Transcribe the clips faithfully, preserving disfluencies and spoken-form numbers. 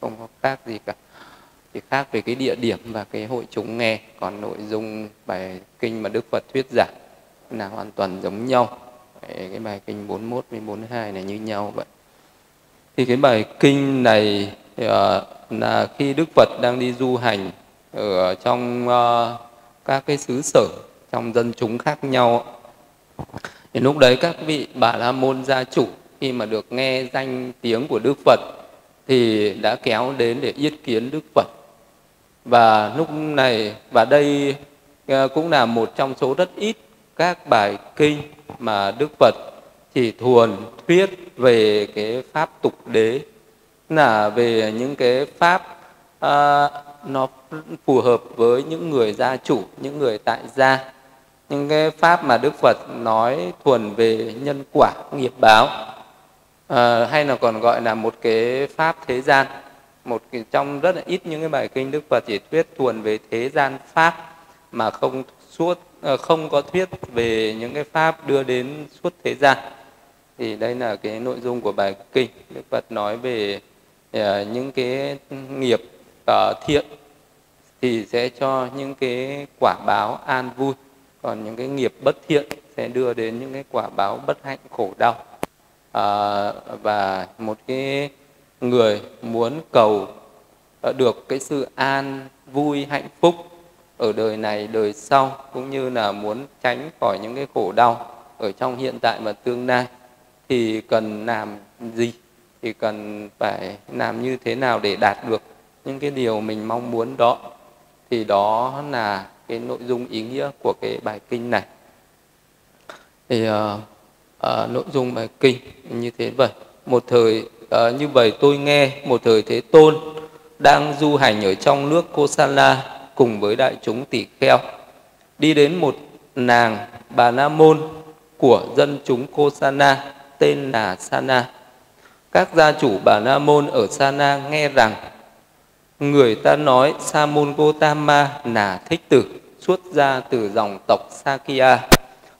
không có khác gì cả. Thì khác về cái địa điểm và cái hội chúng nghe, còn nội dung bài kinh mà Đức Phật thuyết giảng là hoàn toàn giống nhau. Cái bài kinh bốn mươi mốt với bốn mươi hai này như nhau vậy. Thì cái bài kinh này thì, uh, là khi Đức Phật đang đi du hành ở trong uh, các cái xứ sở, trong dân chúng khác nhau. Thì lúc đấy các vị Bà La Môn gia chủ khi mà được nghe danh tiếng của Đức Phật thì đã kéo đến để yết kiến Đức Phật. Và lúc này, và đây cũng là một trong số rất ít các bài kinh mà Đức Phật chỉ thuần thuyết về cái pháp tục đế, là về những cái pháp à, nó phù hợp với những người gia chủ, những người tại gia. Những cái pháp mà Đức Phật nói thuần về nhân quả, nghiệp báo, à, hay là còn gọi là một cái pháp thế gian. Một trong rất là ít những cái bài kinh Đức Phật chỉ thuyết thuần về thế gian pháp, mà không suốt không có thuyết về những cái pháp đưa đến suốt thế gian. Thì đây là cái nội dung của bài kinh. Đức Phật nói về những cái nghiệp thiện thì sẽ cho những cái quả báo an vui, còn những cái nghiệp bất thiện sẽ đưa đến những cái quả báo bất hạnh khổ đau. À, và một cái người muốn cầu được cái sự an vui hạnh phúc ở đời này đời sau, cũng như là muốn tránh khỏi những cái khổ đau ở trong hiện tại và tương lai, thì cần làm gì, thì cần phải làm như thế nào để đạt được những cái điều mình mong muốn đó. Thì đó là cái nội dung ý nghĩa của cái bài kinh này. Thì uh, uh, nội dung bài kinh như thế vậy. Một thời uh, như vậy tôi nghe, một thời Thế Tôn đang du hành ở trong nước Kosala cùng với đại chúng tỷ kheo, đi đến một nàng Bà La Môn của dân chúng Kosala tên là Sana. Các gia chủ Bà La Môn ở Sana nghe rằng người ta nói Sa môn Gotama là thích tử xuất gia từ dòng tộc Sakya,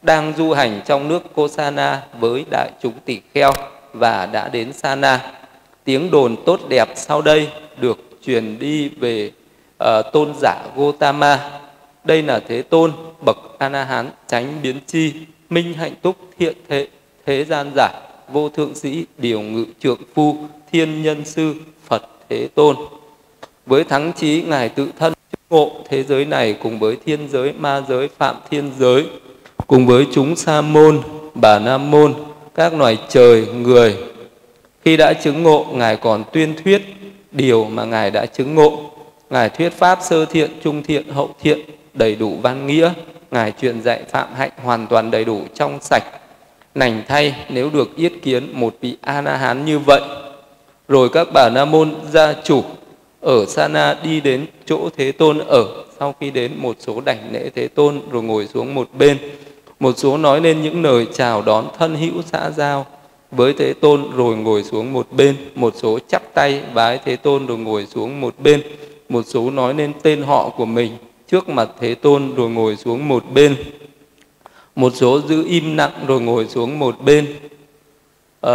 đang du hành trong nước Kosala với đại chúng tỷ kheo và đã đến Sana. Tiếng đồn tốt đẹp sau đây được truyền đi về À, tôn giả Gotama. Đây là Thế Tôn bậc A-la-hán, chánh biến chi, minh hạnh túc, thiện thế, thế gian giả, vô thượng sĩ, điều ngự trượng phu, thiên nhân sư, Phật Thế Tôn. Với thắng trí Ngài tự thân ngộ thế giới này cùng với thiên giới, ma giới, phạm thiên giới, cùng với chúng Sa môn, Bà La Môn, các loài trời, người. Khi đã chứng ngộ, Ngài còn tuyên thuyết điều mà Ngài đã chứng ngộ. Ngài thuyết pháp sơ thiện, trung thiện, hậu thiện, đầy đủ văn nghĩa. Ngài truyền dạy phạm hạnh hoàn toàn đầy đủ trong sạch. Lành thay nếu được yết kiến một vị A-la-hán như vậy. Rồi các Bà La Môn gia chủ ở Sana đi đến chỗ Thế Tôn ở. Sau khi đến, một số đảnh lễ Thế Tôn rồi ngồi xuống một bên. Một số nói lên những lời chào đón thân hữu xã giao với Thế Tôn rồi ngồi xuống một bên. Một số chắp tay vái Thế Tôn rồi ngồi xuống một bên. Một số nói lên tên họ của mình trước mặt Thế Tôn rồi ngồi xuống một bên. Một số giữ im lặng rồi ngồi xuống một bên. À,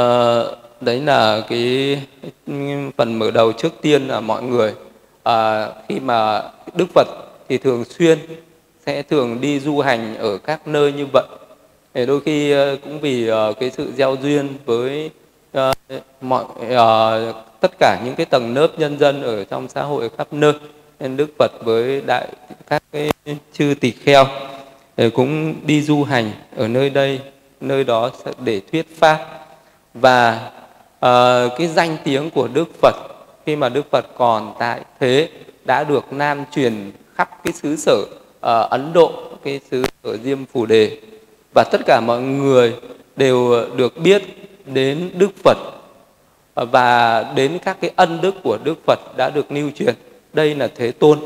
đấy là cái phần mở đầu. Trước tiên là mọi người à, khi mà Đức Phật thì thường xuyên sẽ thường đi du hành ở các nơi như vậy. Để đôi khi cũng vì cái sự gieo duyên với à, mọi à, tất cả những cái tầng lớp nhân dân ở trong xã hội khắp nơi, nên Đức Phật với đại các cái chư tỳ kheo cũng đi du hành ở nơi đây nơi đó để thuyết pháp. Và à, cái danh tiếng của Đức Phật khi mà Đức Phật còn tại thế đã được lan truyền khắp cái xứ sở à, Ấn Độ, cái xứ sở Diêm Phù Đề, và tất cả mọi người đều được biết đến Đức Phật và đến các cái ân đức của Đức Phật đã được lưu truyền. Đây là Thế Tôn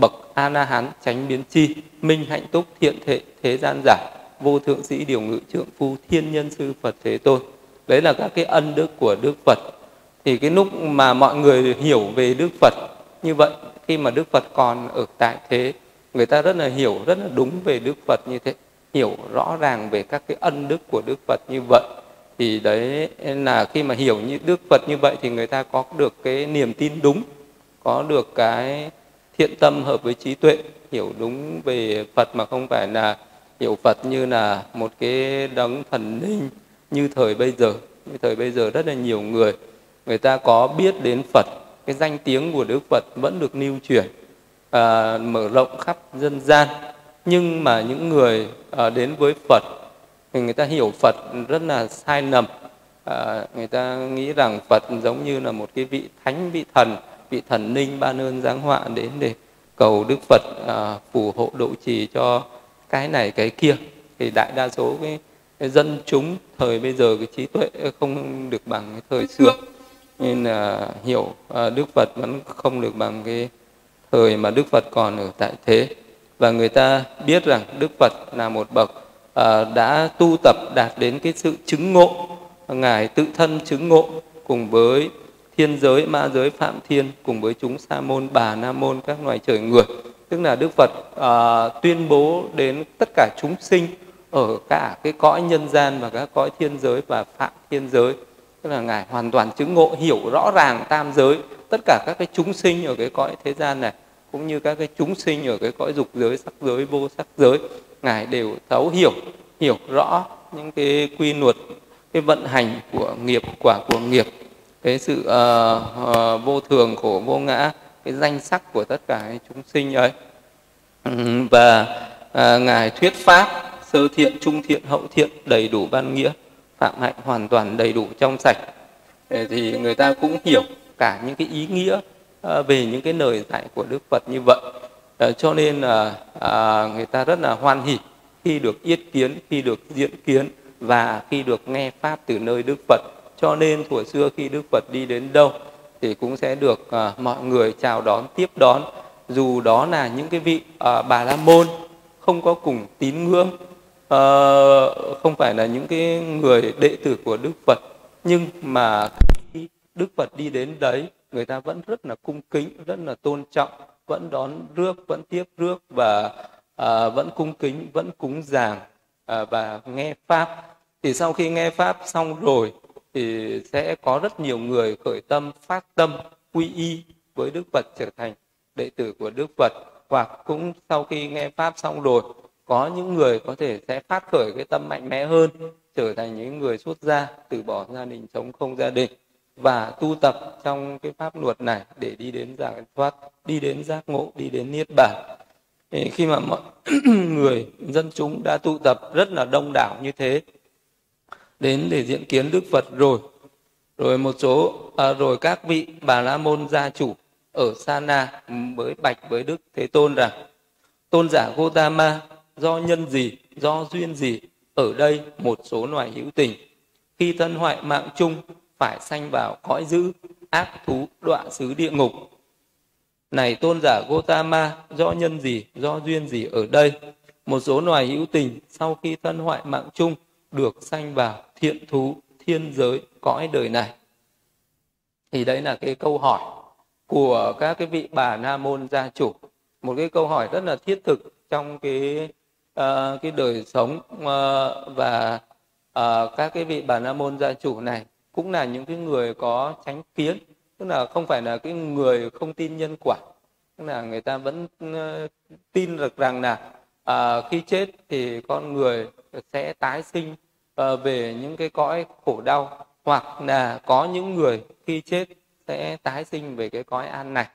bậc A-la-hán, chánh biến chi, minh hạnh túc, thiện thể, thế gian giả, vô thượng sĩ, điều ngự trượng phu, thiên nhân sư, Phật Thế Tôn. Đấy là các cái ân đức của Đức Phật. Thì cái lúc mà mọi người hiểu về Đức Phật như vậy, khi mà Đức Phật còn ở tại thế, người ta rất là hiểu rất là đúng về Đức Phật như thế, hiểu rõ ràng về các cái ân đức của Đức Phật như vậy. Thì đấy là khi mà hiểu như Đức Phật như vậy thì người ta có được cái niềm tin đúng, có được cái thiện tâm hợp với trí tuệ, hiểu đúng về Phật mà không phải là hiểu Phật như là một cái đấng thần linh như thời bây giờ. Như thời bây giờ rất là nhiều người, người ta có biết đến Phật, cái danh tiếng của Đức Phật vẫn được lưu truyền, à, mở rộng khắp dân gian. Nhưng mà những người à, đến với Phật thì người ta hiểu Phật rất là sai lầm. À, người ta nghĩ rằng Phật giống như là một cái vị thánh, vị thần, vị thần linh ban ơn giáng họa đến để cầu Đức Phật à, phù hộ độ trì cho cái này cái kia. Thì đại đa số cái, cái dân chúng thời bây giờ cái trí tuệ không được bằng cái thời xưa, nên là hiểu à, Đức Phật vẫn không được bằng cái thời mà Đức Phật còn ở tại thế. Và người ta biết rằng Đức Phật là một bậc à, đã tu tập đạt đến cái sự chứng ngộ. Ngài tự thân chứng ngộ cùng với thiên giới, ma giới, phạm thiên, cùng với chúng sa môn, bà na môn, các loài trời người. Tức là Đức Phật à, tuyên bố đến tất cả chúng sinh ở cả cái cõi nhân gian và các cõi thiên giới và phạm thiên giới. Tức là Ngài hoàn toàn chứng ngộ, hiểu rõ ràng tam giới, tất cả các cái chúng sinh ở cái cõi thế gian này, cũng như các cái chúng sinh ở cái cõi dục giới, sắc giới, vô sắc giới. Ngài đều thấu hiểu, hiểu rõ những cái quy luật, cái vận hành của nghiệp, quả của nghiệp, cái sự uh, uh, vô thường, khổ, vô ngã, cái danh sắc của tất cả cái chúng sinh ấy. Và uh, Ngài thuyết pháp sơ thiện, trung thiện, hậu thiện, đầy đủ văn nghĩa, phạm hạnh hoàn toàn đầy đủ trong sạch. Thì người ta cũng hiểu cả những cái ý nghĩa về những cái lời dạy của Đức Phật như vậy. Cho nên là người ta rất là hoan hỉ khi được yết kiến, khi được diện kiến và khi được nghe pháp từ nơi Đức Phật. Cho nên thuở xưa khi Đức Phật đi đến đâu thì cũng sẽ được mọi người chào đón, tiếp đón, dù đó là những cái vị Bà La Môn không có cùng tín ngưỡng, không phải là những cái người đệ tử của Đức Phật, nhưng mà khi Đức Phật đi đến đấy, người ta vẫn rất là cung kính, rất là tôn trọng, vẫn đón rước, vẫn tiếp rước và à, vẫn cung kính, vẫn cúng dường à, và nghe pháp. Thì sau khi nghe pháp xong rồi thì sẽ có rất nhiều người khởi tâm, phát tâm quy y với Đức Phật, trở thành đệ tử của Đức Phật. Hoặc cũng sau khi nghe pháp xong rồi, có những người có thể sẽ phát khởi cái tâm mạnh mẽ hơn, trở thành những người xuất gia, từ bỏ gia đình, sống không gia đình và tu tập trong cái pháp luật này để đi đến giải thoát, đi đến giác ngộ, đi đến niết bàn. Thì khi mà mọi người dân chúng đã tu tập rất là đông đảo như thế đến để diện kiến Đức Phật rồi, rồi một số à, rồi các vị Bà La Môn gia chủ ở Sana mới bạch với Đức Thế Tôn rằng: Tôn giả Gotama, do nhân gì, do duyên gì, ở đây một số loài hữu tình khi thân hoại mạng chung phải sanh vào cõi dữ, ác thú, đọa xứ địa ngục. Này tôn giả Gotama, do nhân gì, do duyên gì, ở đây một số loài hữu tình sau khi thân hoại mạng chung được sanh vào thiện thú, thiên giới, cõi đời này. Thì đấy là cái câu hỏi của các cái vị Bà Na Môn gia chủ, một cái câu hỏi rất là thiết thực trong cái uh, cái đời sống uh, và uh, các cái vị Bà Na Môn gia chủ này cũng là những cái người có chánh kiến, tức là không phải là cái người không tin nhân quả, tức là người ta vẫn uh, tin được rằng là uh, khi chết thì con người sẽ tái sinh uh, về những cái cõi khổ đau, hoặc là có những người khi chết sẽ tái sinh về cái cõi an này.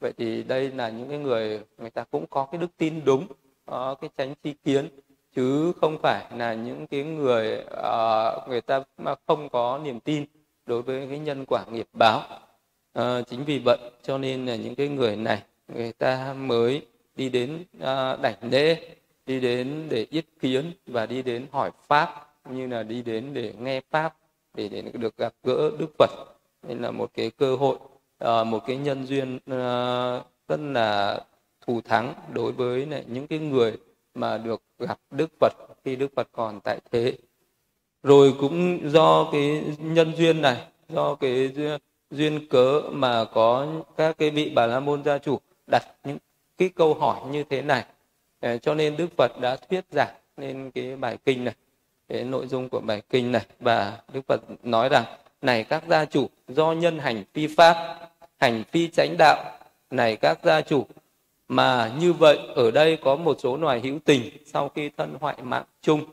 Vậy thì đây là những cái người người ta cũng có cái đức tin đúng, có cái chánh tri kiến, chứ không phải là những cái người uh, người ta mà không có niềm tin đối với cái nhân quả nghiệp báo. Uh, chính vì vậy cho nên là những cái người này người ta mới đi đến uh, đảnh lễ, đi đến để yết kiến và đi đến hỏi pháp, như là đi đến để nghe pháp, để, để được gặp gỡ Đức Phật. Nên là một cái cơ hội, uh, một cái nhân duyên uh, rất là thù thắng đối với này, những cái người mà được gặp Đức Phật khi Đức Phật còn tại thế. Rồi cũng do cái nhân duyên này, do cái duyên, duyên cớ mà có các cái vị Bà La Môn gia chủ đặt những cái câu hỏi như thế này, cho nên Đức Phật đã thuyết giảng nên cái bài kinh này. cái nội dung của bài kinh này. Và Đức Phật nói rằng: này các gia chủ, do nhân hành phi pháp, hành phi chánh đạo. Này các gia chủ, mà như vậy ở đây có một số loài hữu tình, sau khi thân hoại mạng chung,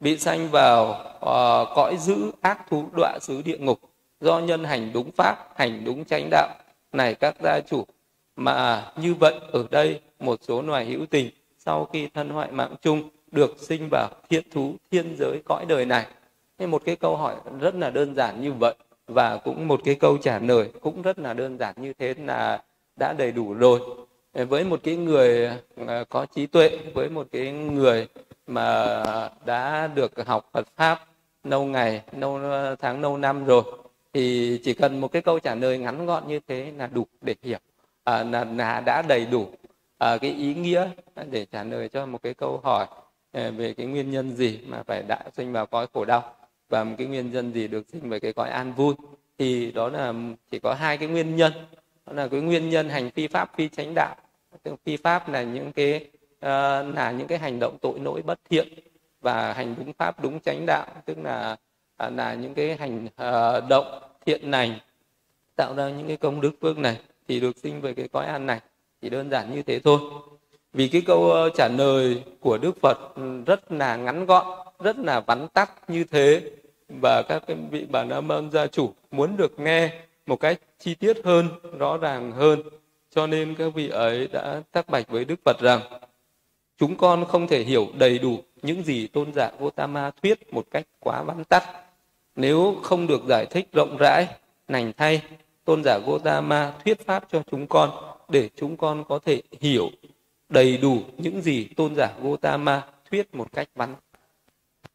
bị sanh vào uh, cõi dữ ác thú đọa xứ địa ngục, do nhân hành đúng pháp, hành đúng chánh đạo. Này các gia chủ, mà như vậy ở đây một số loài hữu tình, sau khi thân hoại mạng chung, được sinh vào thiên thú thiên giới cõi đời này. Nên một cái câu hỏi rất là đơn giản như vậy, và cũng một cái câu trả lời cũng rất là đơn giản như thế là đã đầy đủ rồi. Với một cái người có trí tuệ, với một cái người mà đã được học Phật Pháp lâu ngày, lâu tháng, lâu năm rồi, thì chỉ cần một cái câu trả lời ngắn gọn như thế là đủ để hiểu, à, là, là đã đầy đủ à, cái ý nghĩa để trả lời cho một cái câu hỏi về cái nguyên nhân gì mà phải đã sinh vào cõi khổ đau, và một cái nguyên nhân gì được sinh về cái cõi an vui. Thì đó là chỉ có hai cái nguyên nhân. Đó là cái nguyên nhân hành phi pháp, phi chánh đạo. Phi pháp là những cái uh, là những cái hành động tội lỗi bất thiện, và hành đúng pháp, đúng chánh đạo, tức là uh, là những cái hành uh, động thiện lành, tạo ra những cái công đức phước này, thì được sinh về cái cõi an này. Chỉ đơn giản như thế thôi. Vì cái câu trả lời của Đức Phật rất là ngắn gọn, rất là vắn tắt như thế, và các vị Bà La Môn gia chủ muốn được nghe một cách chi tiết hơn, rõ ràng hơn, cho nên các vị ấy đã tác bạch với Đức Phật rằng: chúng con không thể hiểu đầy đủ những gì tôn giả Gotama thuyết một cách quá vắn tắt. Nếu không được giải thích rộng rãi, nành thay tôn giả Gotama thuyết pháp cho chúng con, để chúng con có thể hiểu đầy đủ những gì tôn giả Gotama thuyết một cách vắn.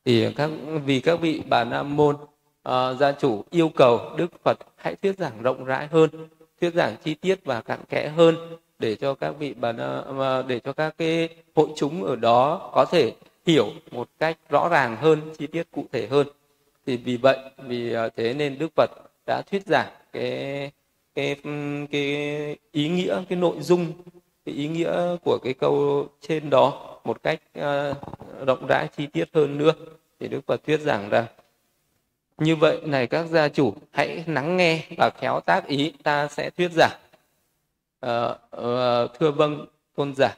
Thì các, vì các vị Bà La Môn uh, gia chủ yêu cầu Đức Phật hãy thuyết giảng rộng rãi hơn, thuyết giảng chi tiết và cặn kẽ hơn, để cho các vị bà na, uh, để cho các cái hội chúng ở đó có thể hiểu một cách rõ ràng hơn, chi tiết cụ thể hơn. Thì vì vậy, vì thế nên Đức Phật đã thuyết giảng cái cái cái ý nghĩa, cái nội dung, cái ý nghĩa của cái câu trên đó một cách uh, rộng rãi, chi tiết hơn nữa. Thì Đức Phật thuyết giảng rằng: như vậy này các gia chủ, hãy lắng nghe và khéo tác ý ta sẽ thuyết giảng. uh, uh, Thưa vâng tôn giả,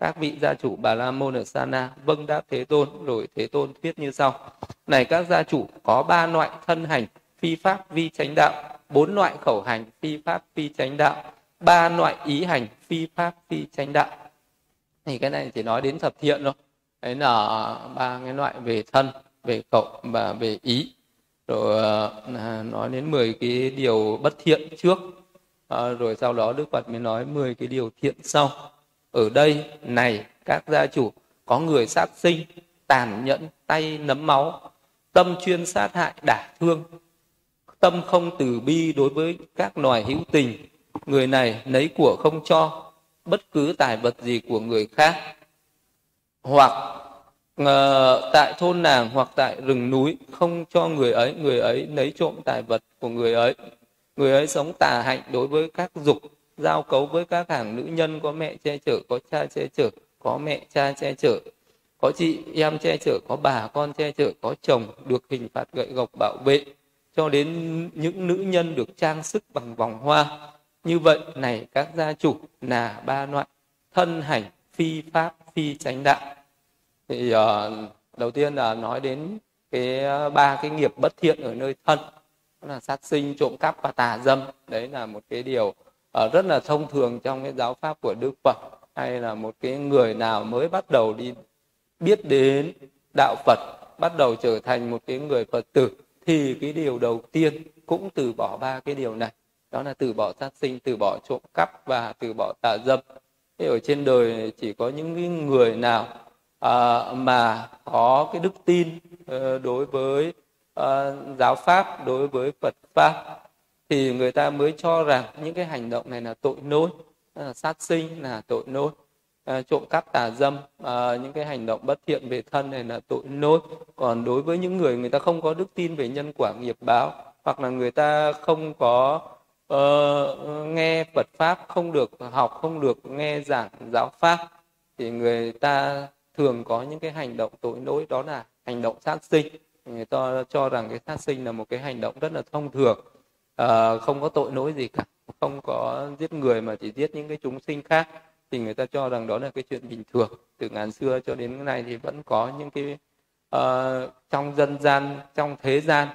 các vị gia chủ Bà La Môn ở Sana vâng đáp Thế Tôn. Rồi Thế Tôn thuyết như sau: này các gia chủ, có ba loại thân hành phi pháp phi chánh đạo, bốn loại khẩu hành phi pháp phi chánh đạo, ba loại ý hành phi pháp phi chánh đạo. Thì cái này chỉ nói đến thập thiện thôi. Đấy là ba cái loại về thân, về khẩu và về ý. Rồi à, nói đến mười cái điều bất thiện trước, à, rồi sau đó Đức Phật mới nói mười cái điều thiện sau. Ở đây, này các gia chủ, có người sát sinh, tàn nhẫn, tay nấm máu, tâm chuyên sát hại đả thương, tâm không từ bi đối với các loài hữu tình, người này lấy của không cho bất cứ tài vật gì của người khác, hoặc uh, tại thôn làng hoặc tại rừng núi, không cho người ấy, người ấy lấy trộm tài vật của người ấy, người ấy sống tà hạnh đối với các dục, giao cấu với các hàng nữ nhân, có mẹ che chở, có cha che chở, có mẹ cha che chở, có chị em che chở, có bà con che chở, có chồng được hình phạt gậy gộc bảo vệ, cho đến những nữ nhân được trang sức bằng vòng hoa. Như vậy này các gia chủ, là ba loại thân hành phi pháp phi chánh đạo. Thì uh, đầu tiên là nói đến cái ba uh, cái nghiệp bất thiện ở nơi thân, đó là sát sinh, trộm cắp và tà dâm. Đấy là một cái điều uh, rất là thông thường trong cái giáo pháp của Đức Phật, hay là một cái người nào mới bắt đầu đi biết đến đạo Phật, bắt đầu trở thành một cái người Phật tử, thì cái điều đầu tiên cũng từ bỏ ba cái điều này. Đó là từ bỏ sát sinh, từ bỏ trộm cắp và từ bỏ tà dâm. Thế ở trên đời chỉ có những người nào à, mà có cái đức tin à, đối với à, giáo pháp, đối với Phật pháp, thì người ta mới cho rằng những cái hành động này là tội lỗi. À, sát sinh là tội lỗi, à, trộm cắp tà dâm, à, những cái hành động bất thiện về thân này là tội lỗi. Còn đối với những người người ta không có đức tin về nhân quả nghiệp báo, hoặc là người ta không có Ờ, nghe Phật Pháp, không được học, không được nghe giảng giáo Pháp, thì người ta thường có những cái hành động tội lỗi, đó là hành động sát sinh. Người ta cho rằng cái sát sinh là một cái hành động rất là thông thường, à, không có tội lỗi gì cả, không có giết người mà chỉ giết những cái chúng sinh khác, thì người ta cho rằng đó là cái chuyện bình thường. Từ ngàn xưa cho đến nay thì vẫn có những cái uh, trong dân gian, trong thế gian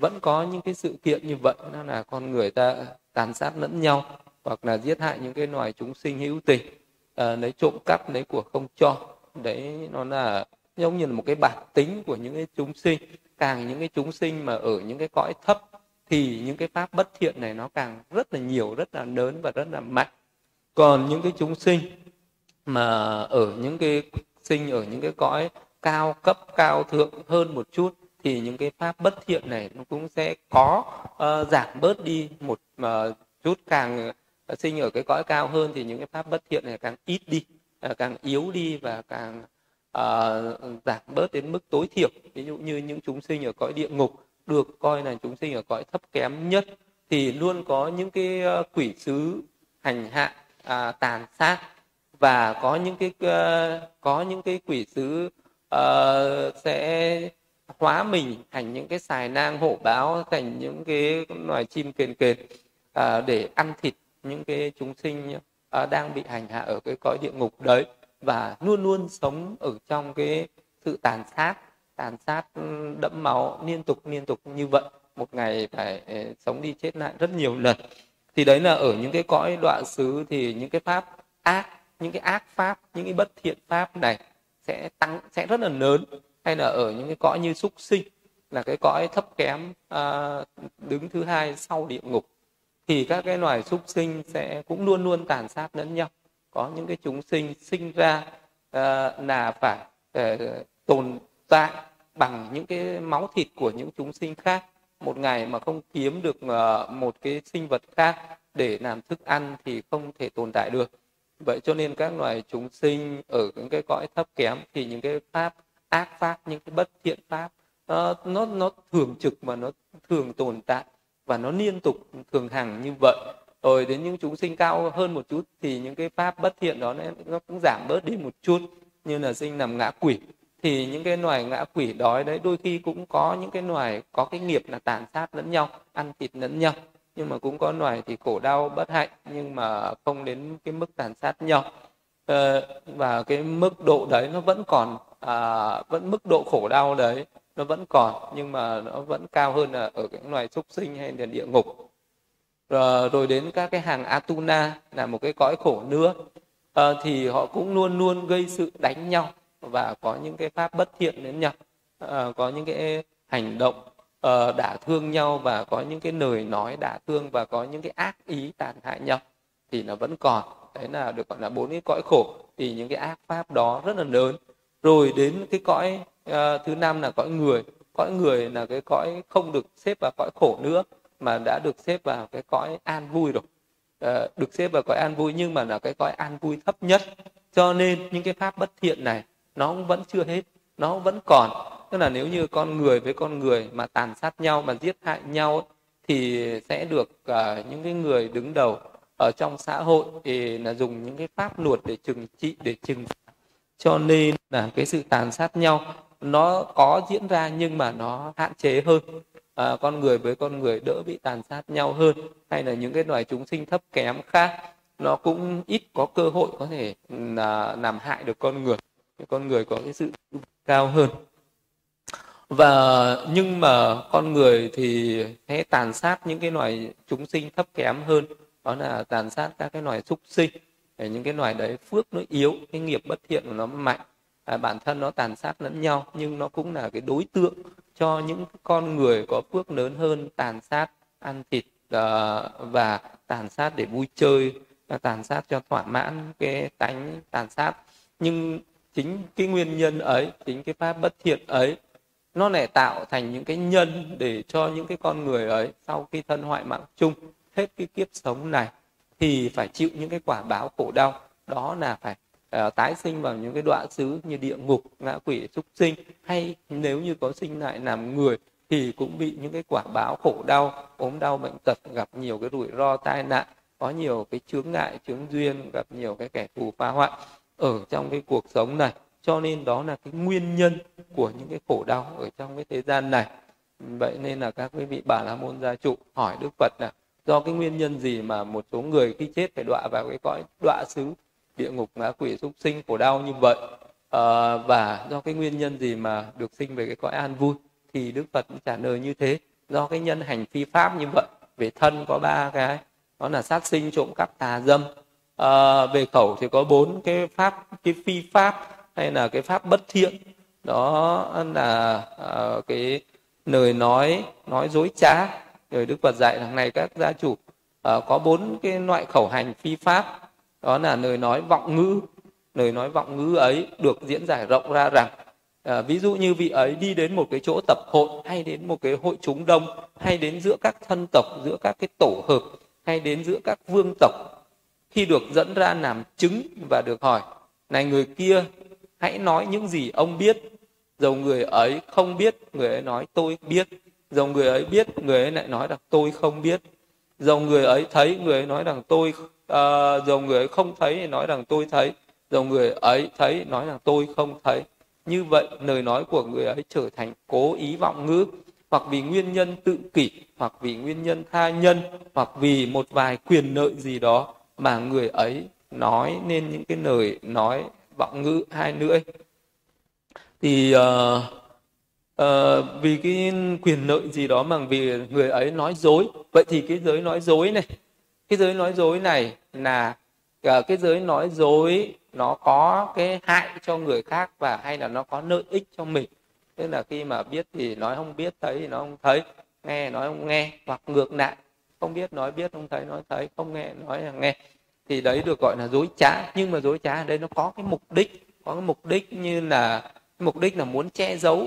vẫn có những cái sự kiện như vậy, đó là con người ta tàn sát lẫn nhau hoặc là giết hại những cái loài chúng sinh hữu tình, uh, lấy trộm cắp, lấy của không cho. Đấy, nó là giống như là một cái bản tính của những cái chúng sinh. Càng những cái chúng sinh mà ở những cái cõi thấp thì những cái pháp bất thiện này nó càng rất là nhiều, rất là lớn và rất là mạnh. Còn những cái chúng sinh mà ở những cái sinh ở những cái cõi cao cấp, cao thượng hơn một chút thì những cái pháp bất thiện này nó cũng sẽ có uh, giảm bớt đi một uh, chút. Càng uh, sinh ở cái cõi cao hơn thì những cái pháp bất thiện này càng ít đi, uh, càng yếu đi và càng uh, giảm bớt đến mức tối thiểu. Ví dụ như những chúng sinh ở cõi địa ngục được coi là chúng sinh ở cõi thấp kém nhất thì luôn có những cái uh, quỷ sứ hành hạ, À, tàn sát, và có những cái uh, có những cái quỷ sứ uh, sẽ hóa mình thành những cái xài nang hổ báo, thành những cái loài chim kền kền uh, để ăn thịt những cái chúng sinh uh, đang bị hành hạ ở cái cõi địa ngục đấy, và luôn luôn sống ở trong cái sự tàn sát, tàn sát đẫm máu liên tục liên tục như vậy, một ngày phải sống đi chết lại rất nhiều lần. Thì đấy là ở những cái cõi đoạn xứ thì những cái pháp ác, những cái ác pháp, những cái bất thiện pháp này sẽ tăng, sẽ rất là lớn. Hay là ở những cái cõi như súc sinh, là cái cõi thấp kém à, đứng thứ hai sau địa ngục, thì các cái loài súc sinh sẽ cũng luôn luôn tàn sát lẫn nhau. Có những cái chúng sinh sinh ra à, là phải à, tồn tại bằng những cái máu thịt của những chúng sinh khác. Một ngày mà không kiếm được một cái sinh vật khác để làm thức ăn thì không thể tồn tại được. Vậy cho nên các loài chúng sinh ở những cái cõi thấp kém thì những cái pháp ác pháp, những cái bất thiện pháp nó, nó thường trực mà nó thường tồn tại, và nó liên tục thường hằng như vậy. Rồi đến những chúng sinh cao hơn một chút thì những cái pháp bất thiện đó nó cũng giảm bớt đi một chút, như là sinh làm ngã quỷ. Thì những cái loài ngã quỷ đói đấy, đôi khi cũng có những cái loài có cái nghiệp là tàn sát lẫn nhau, ăn thịt lẫn nhau. Nhưng mà cũng có loài thì khổ đau bất hạnh, nhưng mà không đến cái mức tàn sát nhau. Ờ, và cái mức độ đấy nó vẫn còn, à, vẫn mức độ khổ đau đấy nó vẫn còn, nhưng mà nó vẫn cao hơn là ở những loài súc sinh hay là địa ngục. Rồi, rồi đến các cái hàng Atuna là một cái cõi khổ nữa, à, thì họ cũng luôn luôn gây sự đánh nhau và có những cái pháp bất thiện đến nhau, à, có những cái hành động à, đả thương nhau, và có những cái lời nói đả thương, và có những cái ác ý tàn hại nhau thì nó vẫn còn. Đấy là được gọi là bốn cái cõi khổ, thì những cái ác pháp đó rất là lớn. Rồi đến cái cõi à, thứ năm là cõi người. Cõi người là cái cõi không được xếp vào cõi khổ nữa, mà đã được xếp vào cái cõi an vui rồi, à, được xếp vào cõi an vui, nhưng mà là cái cõi an vui thấp nhất. Cho nên những cái pháp bất thiện này nó vẫn chưa hết, nó vẫn còn. Tức là nếu như con người với con người mà tàn sát nhau, mà giết hại nhau ấy, thì sẽ được uh, những cái người đứng đầu ở trong xã hội thì là dùng những cái pháp luật để trừng trị, để trừng. Cho nên là cái sự tàn sát nhau nó có diễn ra, nhưng mà nó hạn chế hơn. Uh, con người với con người đỡ bị tàn sát nhau hơn. Hay là những cái loài chúng sinh thấp kém khác nó cũng ít có cơ hội có thể uh, làm hại được con người. Con người có cái sự cao hơn, và nhưng mà con người thì sẽ tàn sát những cái loài chúng sinh thấp kém hơn, đó là tàn sát các cái loài súc sinh. Để những cái loài đấy phước nó yếu, cái nghiệp bất thiện của nó mạnh, à, bản thân nó tàn sát lẫn nhau, nhưng nó cũng là cái đối tượng cho những con người có phước lớn hơn tàn sát ăn thịt, à, và tàn sát để vui chơi, à, tàn sát cho thỏa mãn cái tánh tàn sát. Nhưng chính cái nguyên nhân ấy, chính cái pháp bất thiện ấy, nó lại tạo thành những cái nhân để cho những cái con người ấy sau khi thân hoại mạng chung hết cái kiếp sống này thì phải chịu những cái quả báo khổ đau. Đó là phải uh, tái sinh vào những cái đoạn xứ như địa ngục, ngạ quỷ, súc sinh, hay nếu như có sinh lại làm người thì cũng bị những cái quả báo khổ đau, ốm đau bệnh tật, gặp nhiều cái rủi ro tai nạn, có nhiều cái chướng ngại, chướng duyên, gặp nhiều cái kẻ thù phá hoại ở trong cái cuộc sống này. Cho nên đó là cái nguyên nhân của những cái khổ đau ở trong cái thế gian này. Vậy nên là các quý vị Bà La Môn gia trụ hỏi Đức Phật là do cái nguyên nhân gì mà một số người khi chết phải đọa vào cái cõi đọa xứ địa ngục ngạ quỷ súc sinh khổ đau như vậy, à, và do cái nguyên nhân gì mà được sinh về cái cõi an vui? Thì Đức Phật cũng trả lời như thế, do cái nhân hành phi pháp như vậy. Về thân có ba cái, đó là sát sinh, trộm cắp, tà dâm. À, về khẩu thì có bốn cái pháp, cái phi pháp hay là cái pháp bất thiện, đó là à, cái lời nói nói dối trá. Rồi Đức Phật dạy rằng này các gia chủ, à, có bốn cái loại khẩu hành phi pháp, đó là lời nói vọng ngữ. Lời nói vọng ngữ ấy được diễn giải rộng ra rằng à, ví dụ như vị ấy đi đến một cái chỗ tập hội, hay đến một cái hội chúng đông, hay đến giữa các thân tộc, giữa các cái tổ hợp, hay đến giữa các vương tộc. Khi được dẫn ra làm chứng và được hỏi này người kia hãy nói những gì ông biết, dầu người ấy không biết, người ấy nói tôi biết. Dầu người ấy biết, người ấy lại nói rằng tôi không biết. Dầu người ấy thấy, người ấy nói rằng tôi uh, dầu người ấy không thấy, nói rằng tôi thấy. Dầu người ấy thấy, nói rằng tôi không thấy. Như vậy lời nói của người ấy trở thành cố ý vọng ngữ, hoặc vì nguyên nhân tự kỷ, hoặc vì nguyên nhân tha nhân, hoặc vì một vài quyền lợi gì đó mà người ấy nói nên những cái lời nói vọng ngữ hai nữa. Thì uh, uh, vì cái quyền lợi gì đó mà vì người ấy nói dối. Vậy thì cái giới nói dối này, cái giới nói dối này là uh, cái giới nói dối nó có cái hại cho người khác và hay là nó có lợi ích cho mình. Tức là khi mà biết thì nói không biết, thấy thì nó không thấy, nghe nói không nghe, hoặc ngược lại, không biết nói biết, không thấy nói thấy, không nghe nói là nghe. Thì đấy được gọi là dối trá. Nhưng mà dối trá ở đây nó có cái mục đích, có cái mục đích như là mục đích là muốn che giấu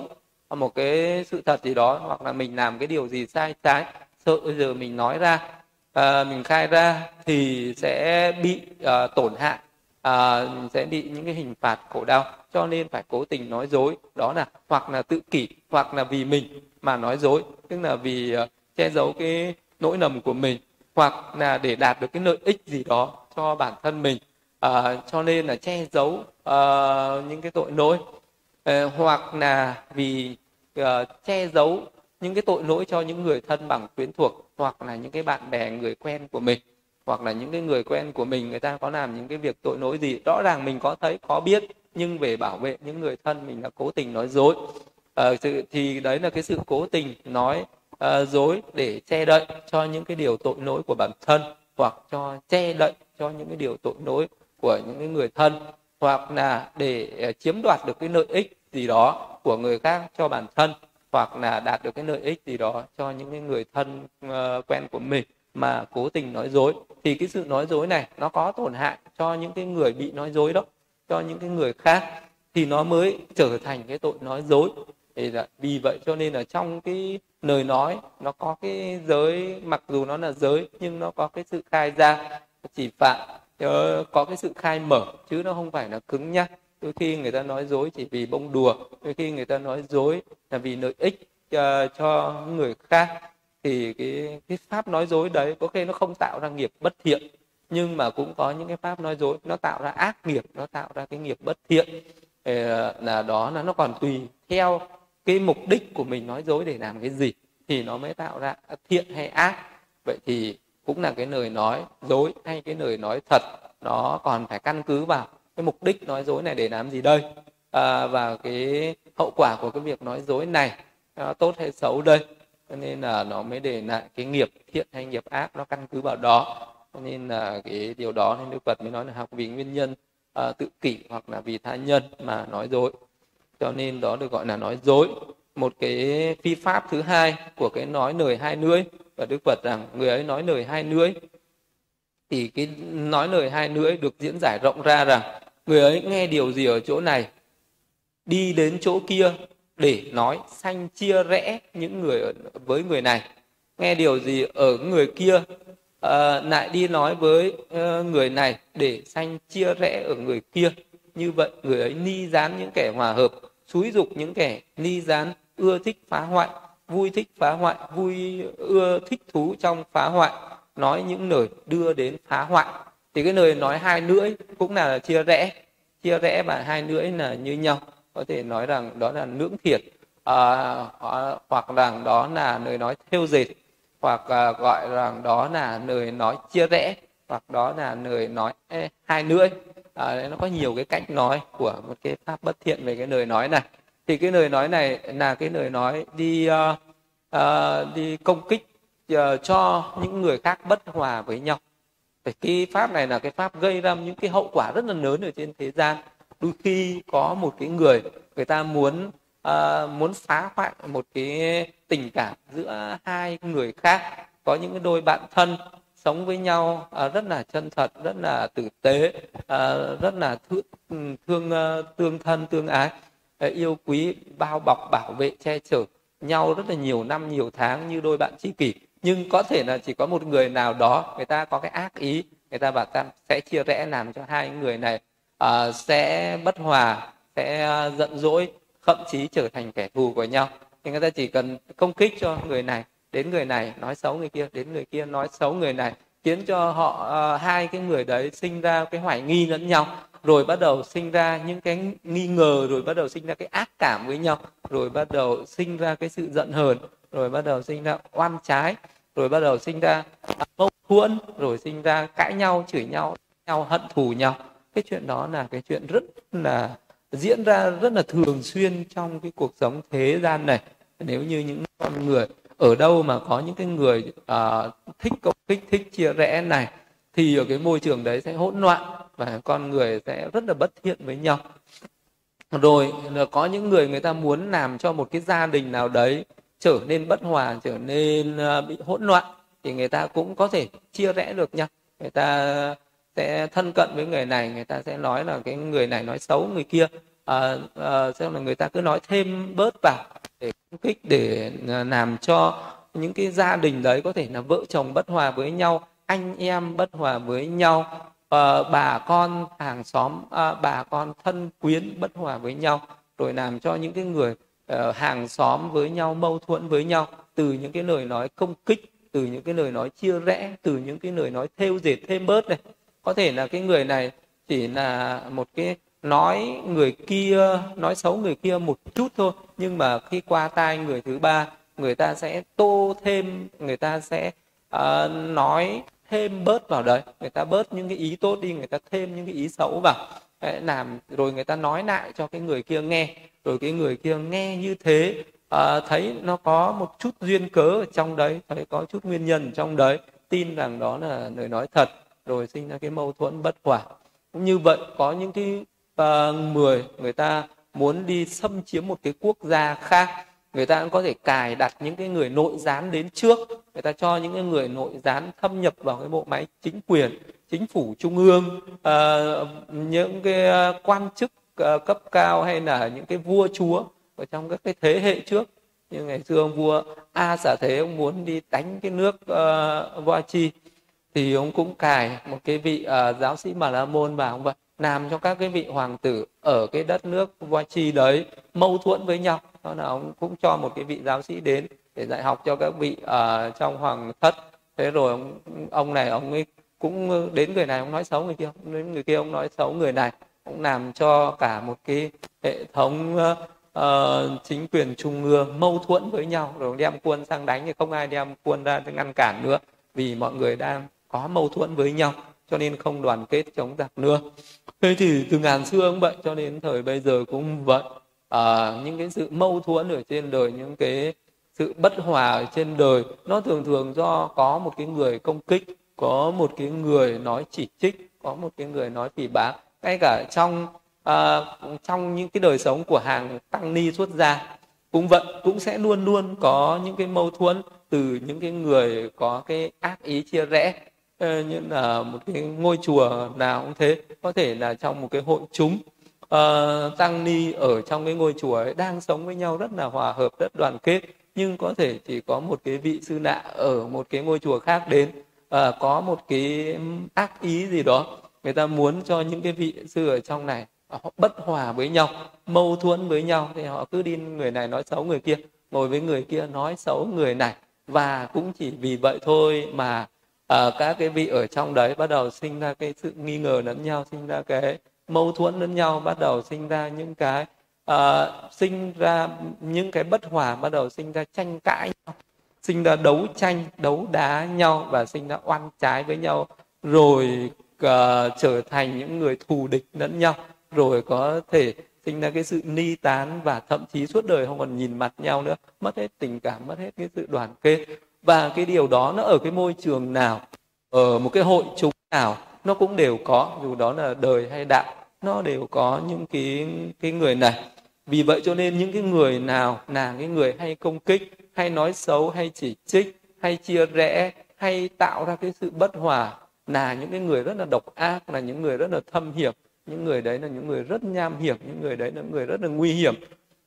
một cái sự thật gì đó, hoặc là mình làm cái điều gì sai trái, sợ giờ mình nói ra, à, mình khai ra thì sẽ bị à, tổn hại, à, sẽ bị những cái hình phạt khổ đau. Cho nên phải cố tình nói dối, đó là hoặc là tự kỷ, hoặc là vì mình mà nói dối, tức là vì à, che giấu cái nỗi lầm của mình, hoặc là để đạt được cái lợi ích gì đó cho bản thân mình, à, cho nên là che giấu à, những cái tội lỗi. Hoặc là vì uh, che giấu những cái tội lỗi cho những người thân bằng quyến thuộc, hoặc là những cái bạn bè người quen của mình, hoặc là những cái người quen của mình người ta có làm những cái việc tội lỗi gì, rõ ràng mình có thấy, có biết, nhưng về bảo vệ những người thân mình đã cố tình nói dối. Uh, thì đấy là cái sự cố tình nói uh, dối để che đậy cho những cái điều tội lỗi của bản thân, hoặc cho che đậy cho những cái điều tội lỗi của những cái người thân, hoặc là để chiếm đoạt được cái lợi ích gì đó của người khác cho bản thân, hoặc là đạt được cái lợi ích gì đó cho những người thân quen của mình mà cố tình nói dối. Thì cái sự nói dối này nó có tổn hại cho những cái người bị nói dối đó, cho những cái người khác, thì nó mới trở thành cái tội nói dối. Thì là vì vậy cho nên là trong cái lời nói nó có cái giới, mặc dù nó là giới nhưng nó có cái sự khai ra chỉ phạm, có cái sự khai mở, chứ nó không phải là cứng nhắc. Đôi khi người ta nói dối chỉ vì bông đùa, đôi khi người ta nói dối là vì lợi ích uh, cho người khác. Thì cái, cái pháp nói dối đấy có khi nó không tạo ra nghiệp bất thiện, nhưng mà cũng có những cái pháp nói dối nó tạo ra ác nghiệp, nó tạo ra cái nghiệp bất thiện. uh, Là đó là nó còn tùy theo cái mục đích của mình nói dối để làm cái gì thì nó mới tạo ra thiện hay ác. Vậy thì cũng là cái lời nói dối hay cái lời nói thật, nó còn phải căn cứ vào cái mục đích nói dối này để làm gì đây, à, và cái hậu quả của cái việc nói dối này nó tốt hay xấu đây. Cho nên là nó mới để lại cái nghiệp thiện hay nghiệp ác, nó căn cứ vào đó. Cho nên là cái điều đó nên Đức Phật mới nói là học vì nguyên nhân à, tự kỷ hoặc là vì tha nhân mà nói dối, cho nên đó được gọi là nói dối. Một cái phi pháp thứ hai của cái nói lời hai lưỡi, và Đức Phật rằng người ấy nói lời hai lưỡi. Thì cái nói lời hai lưỡi được diễn giải rộng ra rằng người ấy nghe điều gì ở chỗ này, đi đến chỗ kia để nói sanh chia rẽ những người ở, với người này. Nghe điều gì ở người kia uh, lại đi nói với uh, người này để sanh chia rẽ ở người kia. Như vậy người ấy ni gián những kẻ hòa hợp, xúi dục những kẻ ni gián, ưa thích phá hoại, vui thích phá hoại, vui ưa thích thú trong phá hoại, nói những lời đưa đến phá hoại. Thì cái lời nói hai lưỡi cũng là chia rẽ, chia rẽ và hai lưỡi là như nhau, có thể nói rằng đó là lưỡng thiệt, à, hoặc rằng đó là lời nói thêu dệt, hoặc à, gọi rằng đó là lời nói chia rẽ, hoặc đó là lời nói ê, hai lưỡi. À, nó có nhiều cái cách nói của một cái pháp bất thiện về cái lời nói này. Thì cái lời nói này là cái lời nói đi uh, uh, đi công kích uh, cho những người khác bất hòa với nhau. Thì cái pháp này là cái pháp gây ra những cái hậu quả rất là lớn ở trên thế gian. Đôi khi có một cái người người ta muốn uh, muốn phá hoại một cái tình cảm giữa hai người khác. Có những cái đôi bạn thân sống với nhau uh, rất là chân thật, rất là tử tế, uh, rất là thương, thương uh, tương thân tương ái, yêu quý, bao bọc, bảo vệ, che chở nhau rất là nhiều năm, nhiều tháng như đôi bạn tri kỷ. Nhưng có thể là chỉ có một người nào đó người ta có cái ác ý, người ta bảo ta sẽ chia rẽ, làm cho hai người này uh, sẽ bất hòa, sẽ uh, giận dỗi, thậm chí trở thành kẻ thù của nhau. Thì người ta chỉ cần công kích cho người này, đến người này nói xấu người kia, đến người kia nói xấu người này, khiến cho họ uh, hai cái người đấy sinh ra cái hoài nghi lẫn nhau, rồi bắt đầu sinh ra những cái nghi ngờ, rồi bắt đầu sinh ra cái ác cảm với nhau, rồi bắt đầu sinh ra cái sự giận hờn, rồi bắt đầu sinh ra oan trái, rồi bắt đầu sinh ra mâu thuẫn, rồi sinh ra cãi nhau, chửi nhau, nhau hận thù nhau. Cái chuyện đó là cái chuyện rất là diễn ra rất là thường xuyên trong cái cuộc sống thế gian này. Nếu như những con người ở đâu mà có những cái người uh, thích công kích, thích chia rẽ này, thì ở cái môi trường đấy sẽ hỗn loạn và con người sẽ rất là bất thiện với nhau. Rồi có những người người ta muốn làm cho một cái gia đình nào đấy trở nên bất hòa, trở nên bị hỗn loạn, thì người ta cũng có thể chia rẽ được nhau. Người ta sẽ thân cận với người này, người ta sẽ nói là cái người này nói xấu người kia, à, à, xem là người ta cứ nói thêm bớt vào để công kích, để làm cho những cái gia đình đấy có thể là vợ chồng bất hòa với nhau, anh em bất hòa với nhau, Uh, bà con hàng xóm, uh, bà con thân quyến bất hòa với nhau, rồi làm cho những cái người uh, hàng xóm với nhau mâu thuẫn với nhau, từ những cái lời nói công kích, từ những cái lời nói chia rẽ, từ những cái lời nói thêu dệt thêm bớt này. Có thể là cái người này chỉ là một cái nói người kia, nói xấu người kia một chút thôi, nhưng mà khi qua tai người thứ ba, người ta sẽ tô thêm, người ta sẽ uh, nói thêm bớt vào đấy, người ta bớt những cái ý tốt đi, người ta thêm những cái ý xấu vào. Đấy, làm rồi người ta nói lại cho cái người kia nghe, rồi cái người kia nghe như thế, à, thấy nó có một chút duyên cớ ở trong đấy, thấy có chút nguyên nhân trong đấy, tin rằng đó là lời nói thật, rồi sinh ra cái mâu thuẫn bất hòa. Cũng như vậy, có những cái người uh, người ta muốn đi xâm chiếm một cái quốc gia khác, người ta cũng có thể cài đặt những cái người nội gián đến trước, người ta cho những cái người nội gián thâm nhập vào cái bộ máy chính quyền, chính phủ trung ương, uh, những cái quan chức uh, cấp cao hay là những cái vua chúa ở trong các cái thế hệ trước. Như ngày xưa ông vua A Xả Thế, ông muốn đi đánh cái nước uh, Vachi, thì ông cũng cài một cái vị uh, giáo sĩ Bà La Môn vào, ông vậy làm cho các cái vị hoàng tử ở cái đất nước Vachi đấy mâu thuẫn với nhau. Đó là ông cũng cho một cái vị giáo sĩ đến để dạy học cho các vị uh, trong hoàng thất. Thế rồi ông, ông này ông ấy cũng đến người này ông nói xấu người kia, đến người kia ông nói xấu người này, cũng làm cho cả một cái hệ thống uh, chính quyền trung ương mâu thuẫn với nhau. Rồi đem quân sang đánh thì không ai đem quân ra để ngăn cản nữa, vì mọi người đang có mâu thuẫn với nhau, cho nên không đoàn kết chống giặc nữa. Thế thì từ ngàn xưa cũng vậy, cho đến thời bây giờ cũng vậy. À, những cái sự mâu thuẫn ở trên đời, những cái sự bất hòa ở trên đời, nó thường thường do có một cái người công kích, có một cái người nói chỉ trích, có một cái người nói phỉ báng. Ngay cả trong à, trong những cái đời sống của hàng tăng ni xuất gia cũng vậy, cũng sẽ luôn luôn có những cái mâu thuẫn từ những cái người có cái ác ý chia rẽ. Như là một cái ngôi chùa nào cũng thế, có thể là trong một cái hội chúng uh, tăng ni ở trong cái ngôi chùa ấy đang sống với nhau rất là hòa hợp, rất đoàn kết, nhưng có thể chỉ có một cái vị sư nạ ở một cái ngôi chùa khác đến uh, có một cái ác ý gì đó, người ta muốn cho những cái vị sư ở trong này họ bất hòa với nhau, mâu thuẫn với nhau, thì họ cứ đi người này nói xấu người kia, ngồi với người kia nói xấu người này, và cũng chỉ vì vậy thôi mà À, các cái vị ở trong đấy bắt đầu sinh ra cái sự nghi ngờ lẫn nhau, sinh ra cái mâu thuẫn lẫn nhau, bắt đầu sinh ra những cái uh, sinh ra những cái bất hòa, bắt đầu sinh ra tranh cãi nhau, sinh ra đấu tranh, đấu đá nhau và sinh ra oan trái với nhau, rồi uh, trở thành những người thù địch lẫn nhau, rồi có thể sinh ra cái sự ni tán và thậm chí suốt đời không còn nhìn mặt nhau nữa, mất hết tình cảm, mất hết cái sự đoàn kết. Và cái điều đó nó ở cái môi trường nào, ở một cái hội chúng nào nó cũng đều có, dù đó là đời hay đạo, nó đều có những cái cái người này. Vì vậy cho nên những cái người nào là cái người hay công kích, hay nói xấu, hay chỉ trích, hay chia rẽ, hay tạo ra cái sự bất hòa, là những cái người rất là độc ác, là những người rất là thâm hiểm, những người đấy là những người rất nham hiểm, những người đấy là những người rất là nguy hiểm.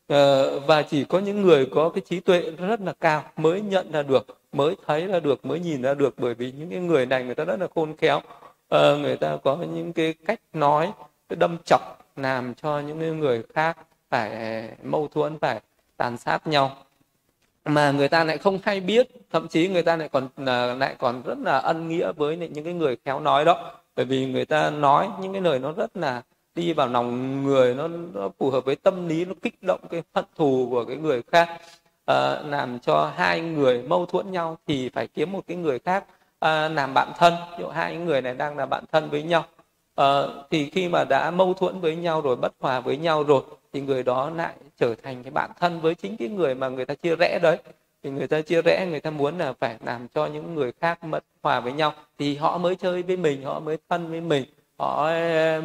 Ờ, và chỉ có những người có cái trí tuệ rất là cao mới nhận ra được, mới thấy ra được, mới nhìn ra được, bởi vì những cái người này người ta rất là khôn khéo. Ờ, người ta có những cái cách nói, cái đâm chọc làm cho những người khác phải mâu thuẫn, phải tàn sát nhau, mà người ta lại không hay biết, thậm chí người ta lại còn lại còn rất là ân nghĩa với những cái người khéo nói đó, bởi vì người ta nói những cái lời nó rất là đi vào lòng người, nó, nó phù hợp với tâm lý, nó kích động cái hận thù của cái người khác, à, làm cho hai người mâu thuẫn nhau thì phải kiếm một cái người khác à, làm bạn thân. Ví dụ hai người này đang là bạn thân với nhau, à, thì khi mà đã mâu thuẫn với nhau rồi, bất hòa với nhau rồi, thì người đó lại trở thành cái bạn thân với chính cái người mà người ta chia rẽ đấy. Thì người ta chia rẽ, người ta muốn là phải làm cho những người khác mất hòa với nhau thì họ mới chơi với mình, họ mới thân với mình, họ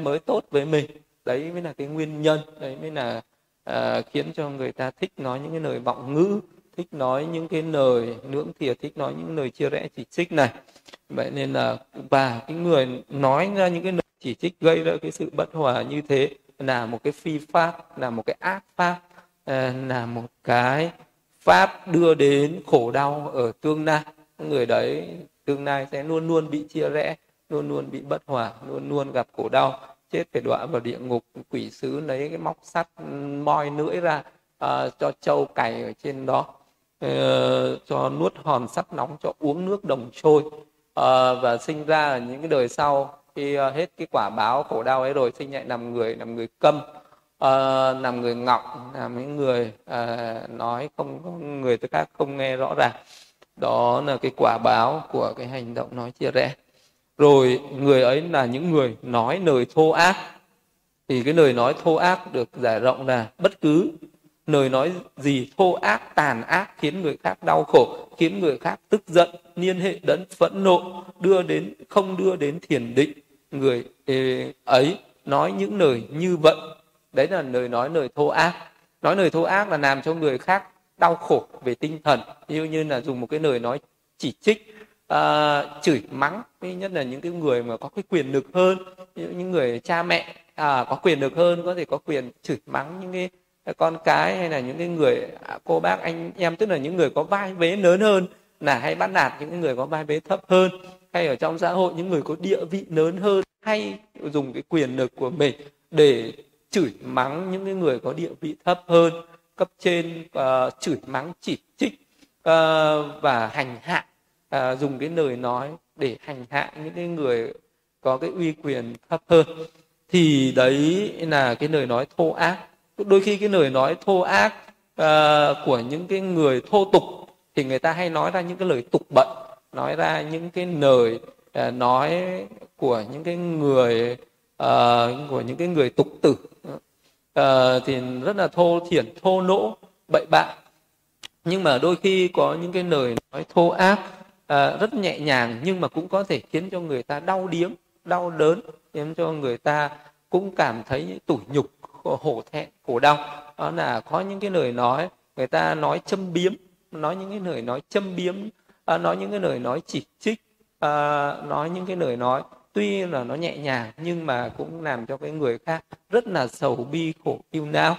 mới tốt với mình. Đấy mới là cái nguyên nhân, đấy mới là uh, khiến cho người ta thích nói những cái lời vọng ngữ, thích nói những cái lời nưỡng thìa, thích nói những lời chia rẽ chỉ trích này. Vậy nên là và cái người nói ra những cái lời chỉ trích gây ra cái sự bất hòa như thế là một cái phi pháp, là một cái ác pháp, uh, là một cái pháp đưa đến khổ đau ở tương lai. Người đấy tương lai sẽ luôn luôn bị chia rẽ, luôn luôn bị bất hòa, luôn luôn gặp khổ đau, chết phải đọa vào địa ngục. Quỷ sứ lấy cái móc sắt moi lưỡi ra uh, cho trâu cày ở trên đó, uh, cho nuốt hòn sắt nóng, cho uống nước đồng trôi, uh, và sinh ra ở những cái đời sau khi uh, hết cái quả báo khổ đau ấy rồi, sinh lại làm người, làm người câm, uh, làm người ngọng, làm những người uh, nói không, người thứ khác không nghe rõ ràng. Đó là cái quả báo của cái hành động nói chia rẽ. Rồi người ấy là những người nói lời thô ác. Thì cái lời nói thô ác được giải rộng là bất cứ lời nói gì thô ác, tàn ác, khiến người khác đau khổ, khiến người khác tức giận, liên hệ đến phẫn nộ, đưa đến không đưa đến thiền định. Người ấy nói những lời như vậy, đấy là lời nói lời thô ác. Nói lời thô ác là làm cho người khác đau khổ về tinh thần, như như là dùng một cái lời nói chỉ trích, À, chửi mắng, nhất là những cái người mà có cái quyền lực hơn, những người cha mẹ à, có quyền lực hơn có thể có quyền chửi mắng những cái con cái, hay là những cái người cô bác anh em, tức là những người có vai vế lớn hơn là hay bắt nạt những người có vai vế thấp hơn, hay ở trong xã hội những người có địa vị lớn hơn hay dùng cái quyền lực của mình để chửi mắng những cái người có địa vị thấp hơn, cấp trên, uh, chửi mắng, chỉ trích uh, và hành hạ. À, dùng cái lời nói để hành hạ những cái người có cái uy quyền thấp hơn, thì đấy là cái lời nói thô ác. Đôi khi cái lời nói thô ác à, của những cái người thô tục thì người ta hay nói ra những cái lời tục bận, nói ra những cái lời à, nói của những cái người à, của những cái người tục tử à, thì rất là thô thiển, thô lỗ, bậy bạ. Nhưng mà đôi khi có những cái lời nói thô ác à, rất nhẹ nhàng, nhưng mà cũng có thể khiến cho người ta đau điếng, đau đớn, khiến cho người ta cũng cảm thấy tủi nhục, hổ thẹn, khổ đau. Đó là có những cái lời nói người ta nói châm biếm, nói những cái lời nói châm biếm, à, nói những cái lời nói chỉ trích, à, nói những cái lời nói tuy là nó nhẹ nhàng nhưng mà cũng làm cho cái người khác rất là sầu bi, khổ, ưu não.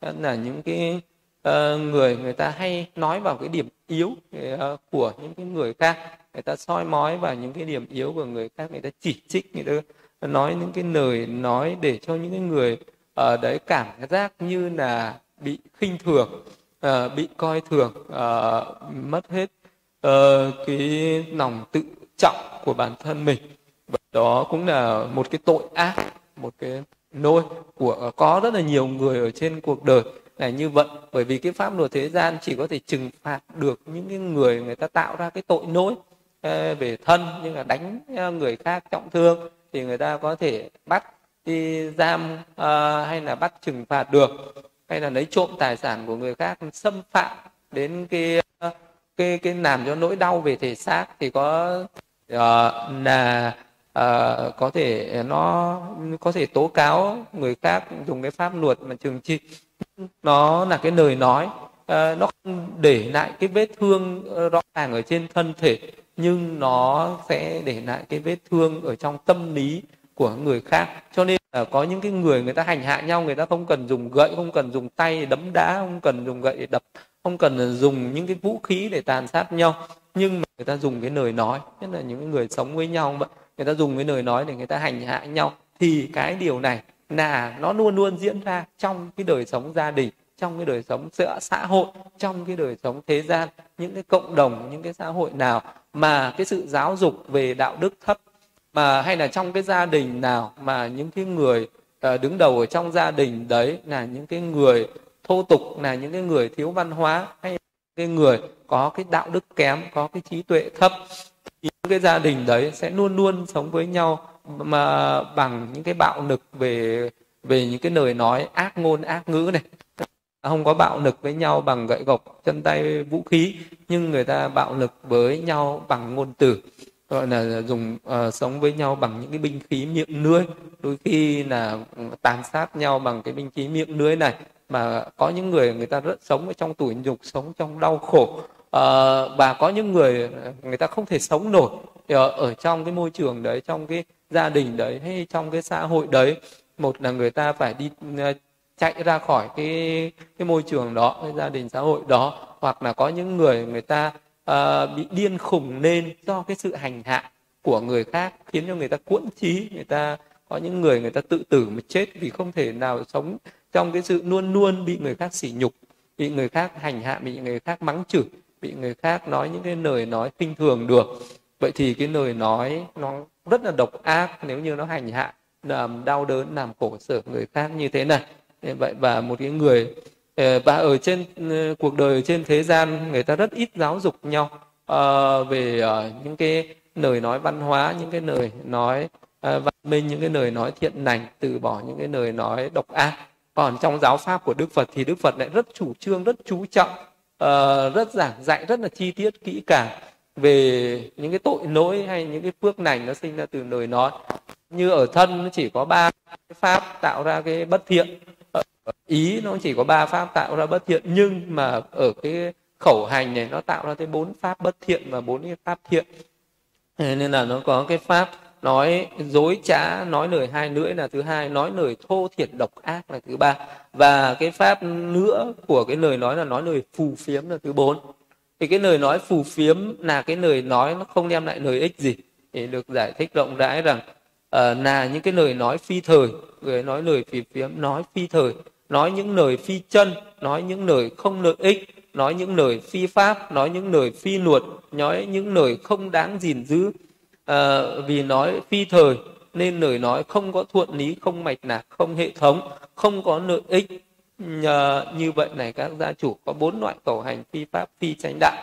Đó là những cái Uh, người người ta hay nói vào cái điểm yếu uh, của những cái người khác, người ta soi mói vào những cái điểm yếu của người khác, người ta chỉ trích, người ta nói những cái lời nói để cho những cái người ở uh, đấy cảm giác như là bị khinh thường, uh, bị coi thường, uh, mất hết uh, cái lòng tự trọng của bản thân mình. Và đó cũng là một cái tội ác, một cái nôi của có rất là nhiều người ở trên cuộc đời là như vậy. Bởi vì cái pháp luật thế gian chỉ có thể trừng phạt được những cái người người ta tạo ra cái tội nỗi về thân, như là đánh người khác trọng thương thì người ta có thể bắt đi giam, hay là bắt trừng phạt được, hay là lấy trộm tài sản của người khác, xâm phạm đến cái cái cái làm cho nỗi đau về thể xác thì có uh, là uh, có thể nó có thể tố cáo người khác, dùng cái pháp luật mà trừng trị. Nó là cái lời nói, uh, nó không để lại cái vết thương rõ ràng ở trên thân thể, nhưng nó sẽ để lại cái vết thương ở trong tâm lý của người khác. Cho nên là có những cái người người ta hành hạ nhau, người ta không cần dùng gậy, không cần dùng tay để đấm đá, không cần dùng gậy để đập, không cần dùng những cái vũ khí để tàn sát nhau, nhưng mà người ta dùng cái lời nói, nhất là những người sống với nhau vậy, người ta dùng cái lời nói để người ta hành hạ nhau. Thì cái điều này là nó luôn luôn diễn ra trong cái đời sống gia đình, trong cái đời sống xã hội, trong cái đời sống thế gian. Những cái cộng đồng, những cái xã hội nào mà cái sự giáo dục về đạo đức thấp, mà hay là trong cái gia đình nào mà những cái người đứng đầu ở trong gia đình đấy là những cái người thô tục, là những cái người thiếu văn hóa, hay cái người có cái đạo đức kém, có cái trí tuệ thấp, thì cái gia đình đấy sẽ luôn luôn sống với nhau mà bằng những cái bạo lực về về những cái lời nói ác ngôn ác ngữ này, không có bạo lực với nhau bằng gậy gộc, chân tay, vũ khí, nhưng người ta bạo lực với nhau bằng ngôn từ, gọi là dùng uh, sống với nhau bằng những cái binh khí miệng lưỡi, đôi khi là tàn sát nhau bằng cái binh khí miệng lưỡi này. Mà có những người người ta rất sống ở trong tủi nhục, sống trong đau khổ, à, và có những người người ta không thể sống nổi ở, ở trong cái môi trường đấy, trong cái gia đình đấy, hay trong cái xã hội đấy. Một là người ta phải đi chạy ra khỏi cái cái môi trường đó, cái gia đình xã hội đó, hoặc là có những người người ta à, bị điên khùng lên do cái sự hành hạ của người khác, khiến cho người ta cuộn trí, người ta có những người người ta tự tử mà chết vì không thể nào sống trong cái sự luôn luôn bị người khác sỉ nhục, bị người khác hành hạ, bị người khác mắng chửi, bị người khác nói những cái lời nói khinh thường được. Vậy thì cái lời nói nó rất là độc ác nếu như nó hành hạ, làm đau đớn, làm khổ sở người khác như thế này. Vậy và một cái người và ở trên cuộc đời, trên thế gian, người ta rất ít giáo dục nhau về những cái lời nói văn hóa, những cái lời nói văn minh, những cái lời nói thiện lành, từ bỏ những cái lời nói độc ác. Còn trong giáo pháp của Đức Phật thì Đức Phật lại rất chủ trương, rất chú trọng, uh, rất giảng dạy, rất là chi tiết, kỹ càng về những cái tội lỗi hay những cái phước lành nó sinh ra từ lời nói. Như ở thân nó chỉ có ba pháp tạo ra cái bất thiện, ở ý nó chỉ có ba pháp tạo ra bất thiện, nhưng mà ở cái khẩu hành này nó tạo ra tới bốn pháp bất thiện và bốn cái pháp thiện. Nên là nó có cái pháp nói dối trá, nói lời hai lưỡi là thứ hai, nói lời thô thiệt độc ác là thứ ba, và cái pháp nữa của cái lời nói là nói lời phù phiếm là thứ bốn. Thì cái lời nói phù phiếm là cái lời nói nó không đem lại lợi ích gì, thì được giải thích rộng rãi rằng uh, là những cái lời nói phi thời, người nói lời phù phiếm, nói phi thời, nói những lời phi chân, nói những lời không lợi ích, nói những lời phi pháp, nói những lời phi luật, nói những lời không đáng gìn giữ. À, vì nói phi thời nên lời nói không có thuận lý, không mạch lạc, không hệ thống, không có lợi ích. à, Như vậy này các gia chủ có bốn loại khẩu hành phi pháp, phi chánh đạo.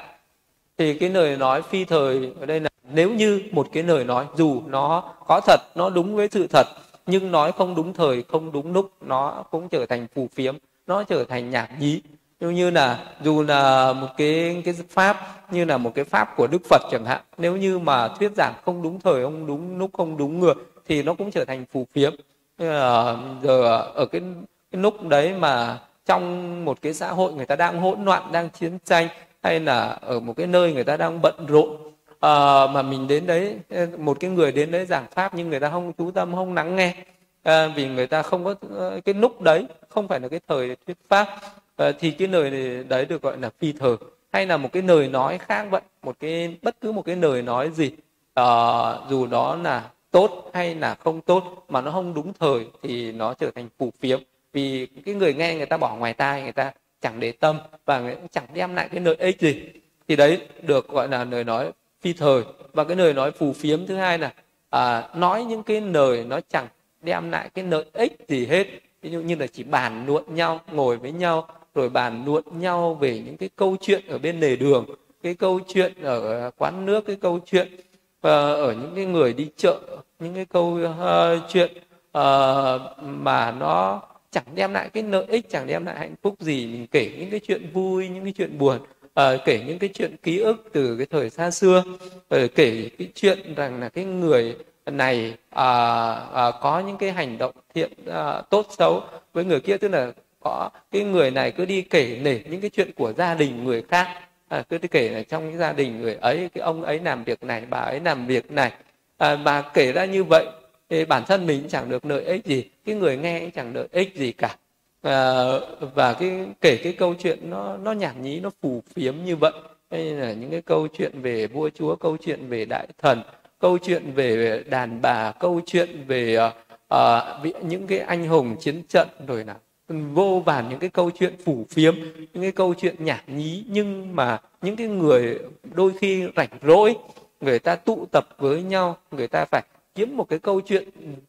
Thì cái lời nói phi thời ở đây là nếu như một cái lời nói dù nó có thật, nó đúng với sự thật, nhưng nói không đúng thời, không đúng lúc, nó cũng trở thành phù phiếm, nó trở thành nhảm nhí. Như là dù là một cái cái pháp, như là một cái pháp của Đức Phật chẳng hạn, nếu như mà thuyết giảng không đúng thời, không đúng lúc, không đúng người thì nó cũng trở thành phù phiếm. Giờ ở, ở cái, cái lúc đấy mà trong một cái xã hội người ta đang hỗn loạn, đang chiến tranh, hay là ở một cái nơi người ta đang bận rộn, à, mà mình đến đấy, một cái người đến đấy giảng pháp nhưng người ta không chú tâm, không lắng nghe, à, vì người ta không có cái lúc đấy, không phải là cái thời thuyết pháp. À, thì cái lời đấy được gọi là phi thời. Hay là một cái lời nói khác vậy, một cái bất cứ một cái lời nói gì, à, dù đó là tốt hay là không tốt mà nó không đúng thời thì nó trở thành phù phiếm, vì cái người nghe người ta bỏ ngoài tai, người ta chẳng để tâm và người cũng chẳng đem lại cái lợi ích gì. Thì đấy được gọi là lời nói phi thời. Và cái lời nói phù phiếm thứ hai là à, nói những cái lời nó chẳng đem lại cái lợi ích gì hết. Ví dụ như là chỉ bàn luận nhau, ngồi với nhau, rồi bàn luận nhau về những cái câu chuyện ở bên lề đường, cái câu chuyện ở quán nước, cái câu chuyện uh, ở những cái người đi chợ, những cái câu uh, chuyện uh, mà nó chẳng đem lại cái lợi ích, chẳng đem lại hạnh phúc gì. Mình kể những cái chuyện vui, những cái chuyện buồn, à, kể những cái chuyện ký ức từ cái thời xa xưa, à, kể cái chuyện rằng là cái người này à, à, có những cái hành động thiện à, tốt xấu với người kia, tức là có cái người này cứ đi kể nể những cái chuyện của gia đình người khác, à, cứ đi kể là trong cái gia đình người ấy, cái ông ấy làm việc này, bà ấy làm việc này, à, mà kể ra như vậy thì bản thân mình chẳng được lợi ích gì, cái người nghe cũng chẳng lợi ích gì cả. À, và cái kể cái câu chuyện nó nó nhảm nhí, nó phù phiếm như vậy, hay là những cái câu chuyện về vua chúa, câu chuyện về đại thần, câu chuyện về đàn bà, câu chuyện về uh, những cái anh hùng chiến trận, rồi là vô vàn những cái câu chuyện phù phiếm, những cái câu chuyện nhảm nhí, nhưng mà những cái người đôi khi rảnh rỗi người ta tụ tập với nhau, người ta phải kiếm một cái câu chuyện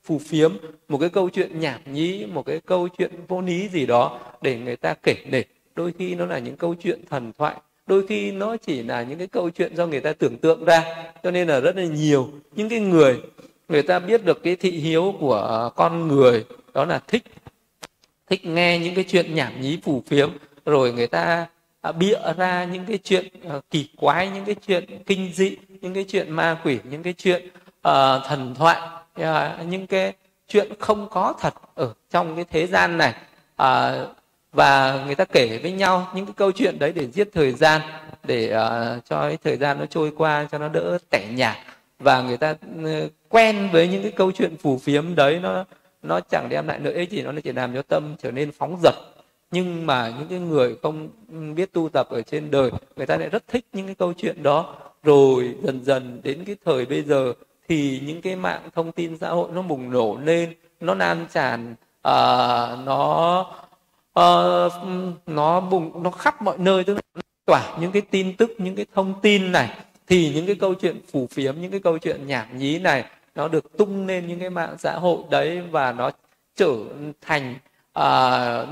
phù phiếm, một cái câu chuyện nhảm nhí, một cái câu chuyện vô lý gì đó để người ta kể nể. Đôi khi nó là những câu chuyện thần thoại, đôi khi nó chỉ là những cái câu chuyện do người ta tưởng tượng ra. Cho nên là rất là nhiều những cái người, người ta biết được cái thị hiếu của con người, đó là thích thích nghe những cái chuyện nhảm nhí phù phiếm, rồi người ta bịa ra những cái chuyện kỳ quái, những cái chuyện kinh dị, những cái chuyện ma quỷ, những cái chuyện Uh, thần thoại, uh, những cái chuyện không có thật ở trong cái thế gian này, uh, và người ta kể với nhau những cái câu chuyện đấy để giết thời gian, để uh, cho cái thời gian nó trôi qua cho nó đỡ tẻ nhạt. Và người ta uh, quen với những cái câu chuyện phù phiếm đấy, nó nó chẳng đem lại lợi ích gì, nó chỉ làm cho tâm trở nên phóng dật. Nhưng mà những cái người không biết tu tập ở trên đời, người ta lại rất thích những cái câu chuyện đó. Rồi dần dần đến cái thời bây giờ thì những cái mạng thông tin xã hội nó bùng nổ lên, nó lan tràn, uh, nó uh, nó bùng nó khắp mọi nơi, tức là tỏa những cái tin tức, những cái thông tin này, thì những cái câu chuyện phù phiếm, những cái câu chuyện nhảm nhí này nó được tung lên những cái mạng xã hội đấy, và nó trở thành uh,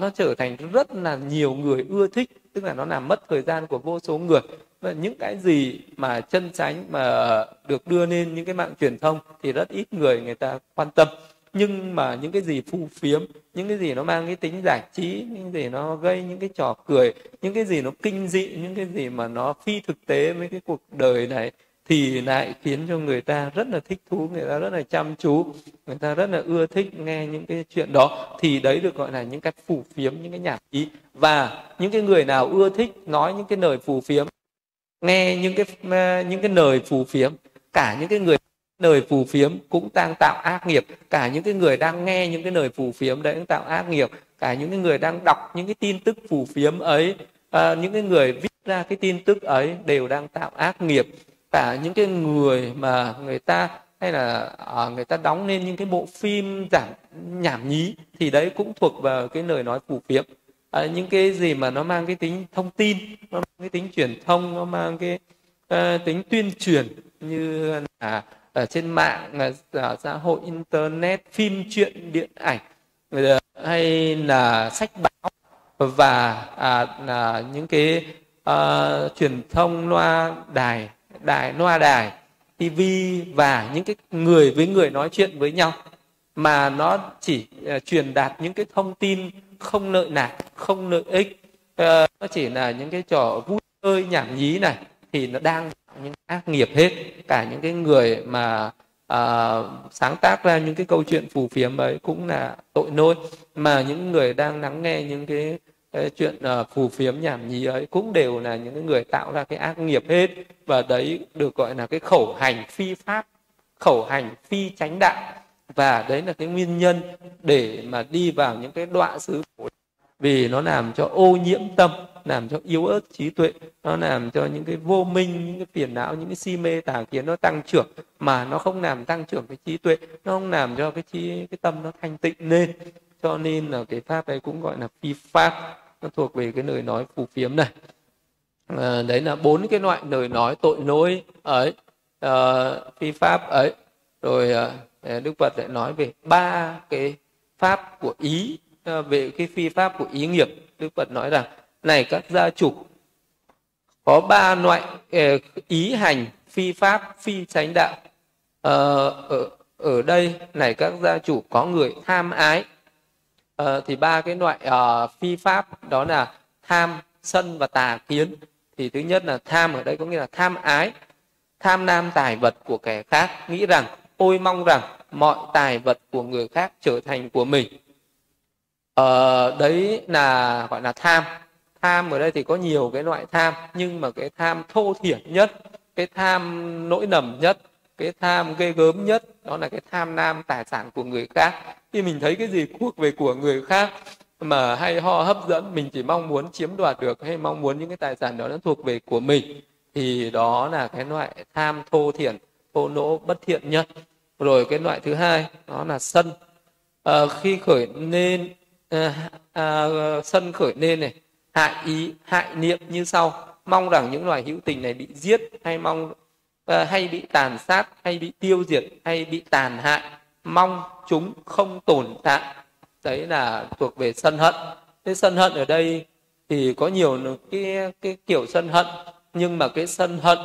nó trở thành rất là nhiều người ưa thích, tức là nó làm mất thời gian của vô số người. Và những cái gì mà chân chánh mà được đưa lên những cái mạng truyền thông thì rất ít người người ta quan tâm. Nhưng mà những cái gì phù phiếm, những cái gì nó mang cái tính giải trí, những cái gì nó gây những cái trò cười, những cái gì nó kinh dị, những cái gì mà nó phi thực tế với cái cuộc đời này, thì lại khiến cho người ta rất là thích thú, người ta rất là chăm chú, người ta rất là ưa thích nghe những cái chuyện đó. Thì đấy được gọi là những cái phù phiếm, những cái nhảm nhí. Và những cái người nào ưa thích nói những cái lời phù phiếm, nghe những cái những cái lời phù phiếm, cả những cái người lời phù phiếm cũng đang tạo ác nghiệp, cả những cái người đang nghe những cái lời phù phiếm đấy cũng tạo ác nghiệp, cả những cái người đang đọc những cái tin tức phù phiếm ấy, à, những cái người viết ra cái tin tức ấy đều đang tạo ác nghiệp, cả những cái người mà người ta hay là à, người ta đóng nên những cái bộ phim giảm nhảm nhí thì đấy cũng thuộc vào cái lời nói phù phiếm. À, những cái gì mà nó mang cái tính thông tin, nó mang cái tính truyền thông, nó mang cái uh, tính tuyên truyền như là ở trên mạng, ở xã hội internet, phim truyện, điện ảnh, hay là sách báo, và uh, là những cái uh, truyền thông loa đài, đài loa đài, ti vi, và những cái người với người nói chuyện với nhau mà nó chỉ uh, truyền đạt những cái thông tin không lợi lạc, không lợi ích, à, nó chỉ là những cái trò vui chơi nhảm nhí này, thì nó đang những ác nghiệp hết. Cả những cái người mà à, sáng tác ra những cái câu chuyện phù phiếm ấy cũng là tội lỗi, mà những người đang lắng nghe những cái, cái chuyện à, phù phiếm nhảm nhí ấy cũng đều là những người tạo ra cái ác nghiệp hết. Và đấy được gọi là cái khẩu hành phi pháp, khẩu hành phi chánh đạo. Và đấy là cái nguyên nhân để mà đi vào những cái đọa xứ khổ, vì nó làm cho ô nhiễm tâm, làm cho yếu ớt trí tuệ, nó làm cho những cái vô minh, những cái phiền não, những cái si mê tà kiến nó tăng trưởng, mà nó không làm tăng trưởng cái trí tuệ, nó không làm cho cái trí, cái tâm nó thanh tịnh lên. Cho nên là cái pháp ấy cũng gọi là phi pháp, nó thuộc về cái lời nói phù phiếm này. À, đấy là bốn cái loại lời nói tội lỗi ấy, à, phi pháp ấy. Rồi Đức Phật lại nói về ba cái pháp của ý, về cái phi pháp của ý nghiệp. Đức Phật nói rằng, này các gia chủ, có ba loại ý hành phi pháp, phi chánh đạo. Ờ, ở, ở đây, này các gia chủ, có người tham ái. Ờ, thì ba cái loại uh, phi pháp đó là tham, sân và tà kiến. Thì thứ nhất là tham, ở đây có nghĩa là tham ái, tham lam tài vật của kẻ khác, nghĩ rằng tôi mong rằng mọi tài vật của người khác trở thành của mình. Ờ, đấy là gọi là tham. Tham ở đây thì có nhiều cái loại tham, nhưng mà cái tham thô thiển nhất, cái tham nỗi nầm nhất, cái tham ghê gớm nhất, đó là cái tham lam tài sản của người khác. Khi mình thấy cái gì thuộc về của người khác mà hay ho hấp dẫn, mình chỉ mong muốn chiếm đoạt được, hay mong muốn những cái tài sản đó nó thuộc về của mình, thì đó là cái loại tham thô thiển, thô lỗ, bất thiện nhất. Rồi cái loại thứ hai đó là sân. À, khi khởi nên à, à, sân khởi nên này, hại ý, hại niệm như sau: mong rằng những loài hữu tình này bị giết, hay mong à, hay bị tàn sát, hay bị tiêu diệt, hay bị tàn hại, mong chúng không tồn tại. Đấy là thuộc về sân hận. Cái sân hận ở đây thì có nhiều cái, cái kiểu sân hận, nhưng mà cái sân hận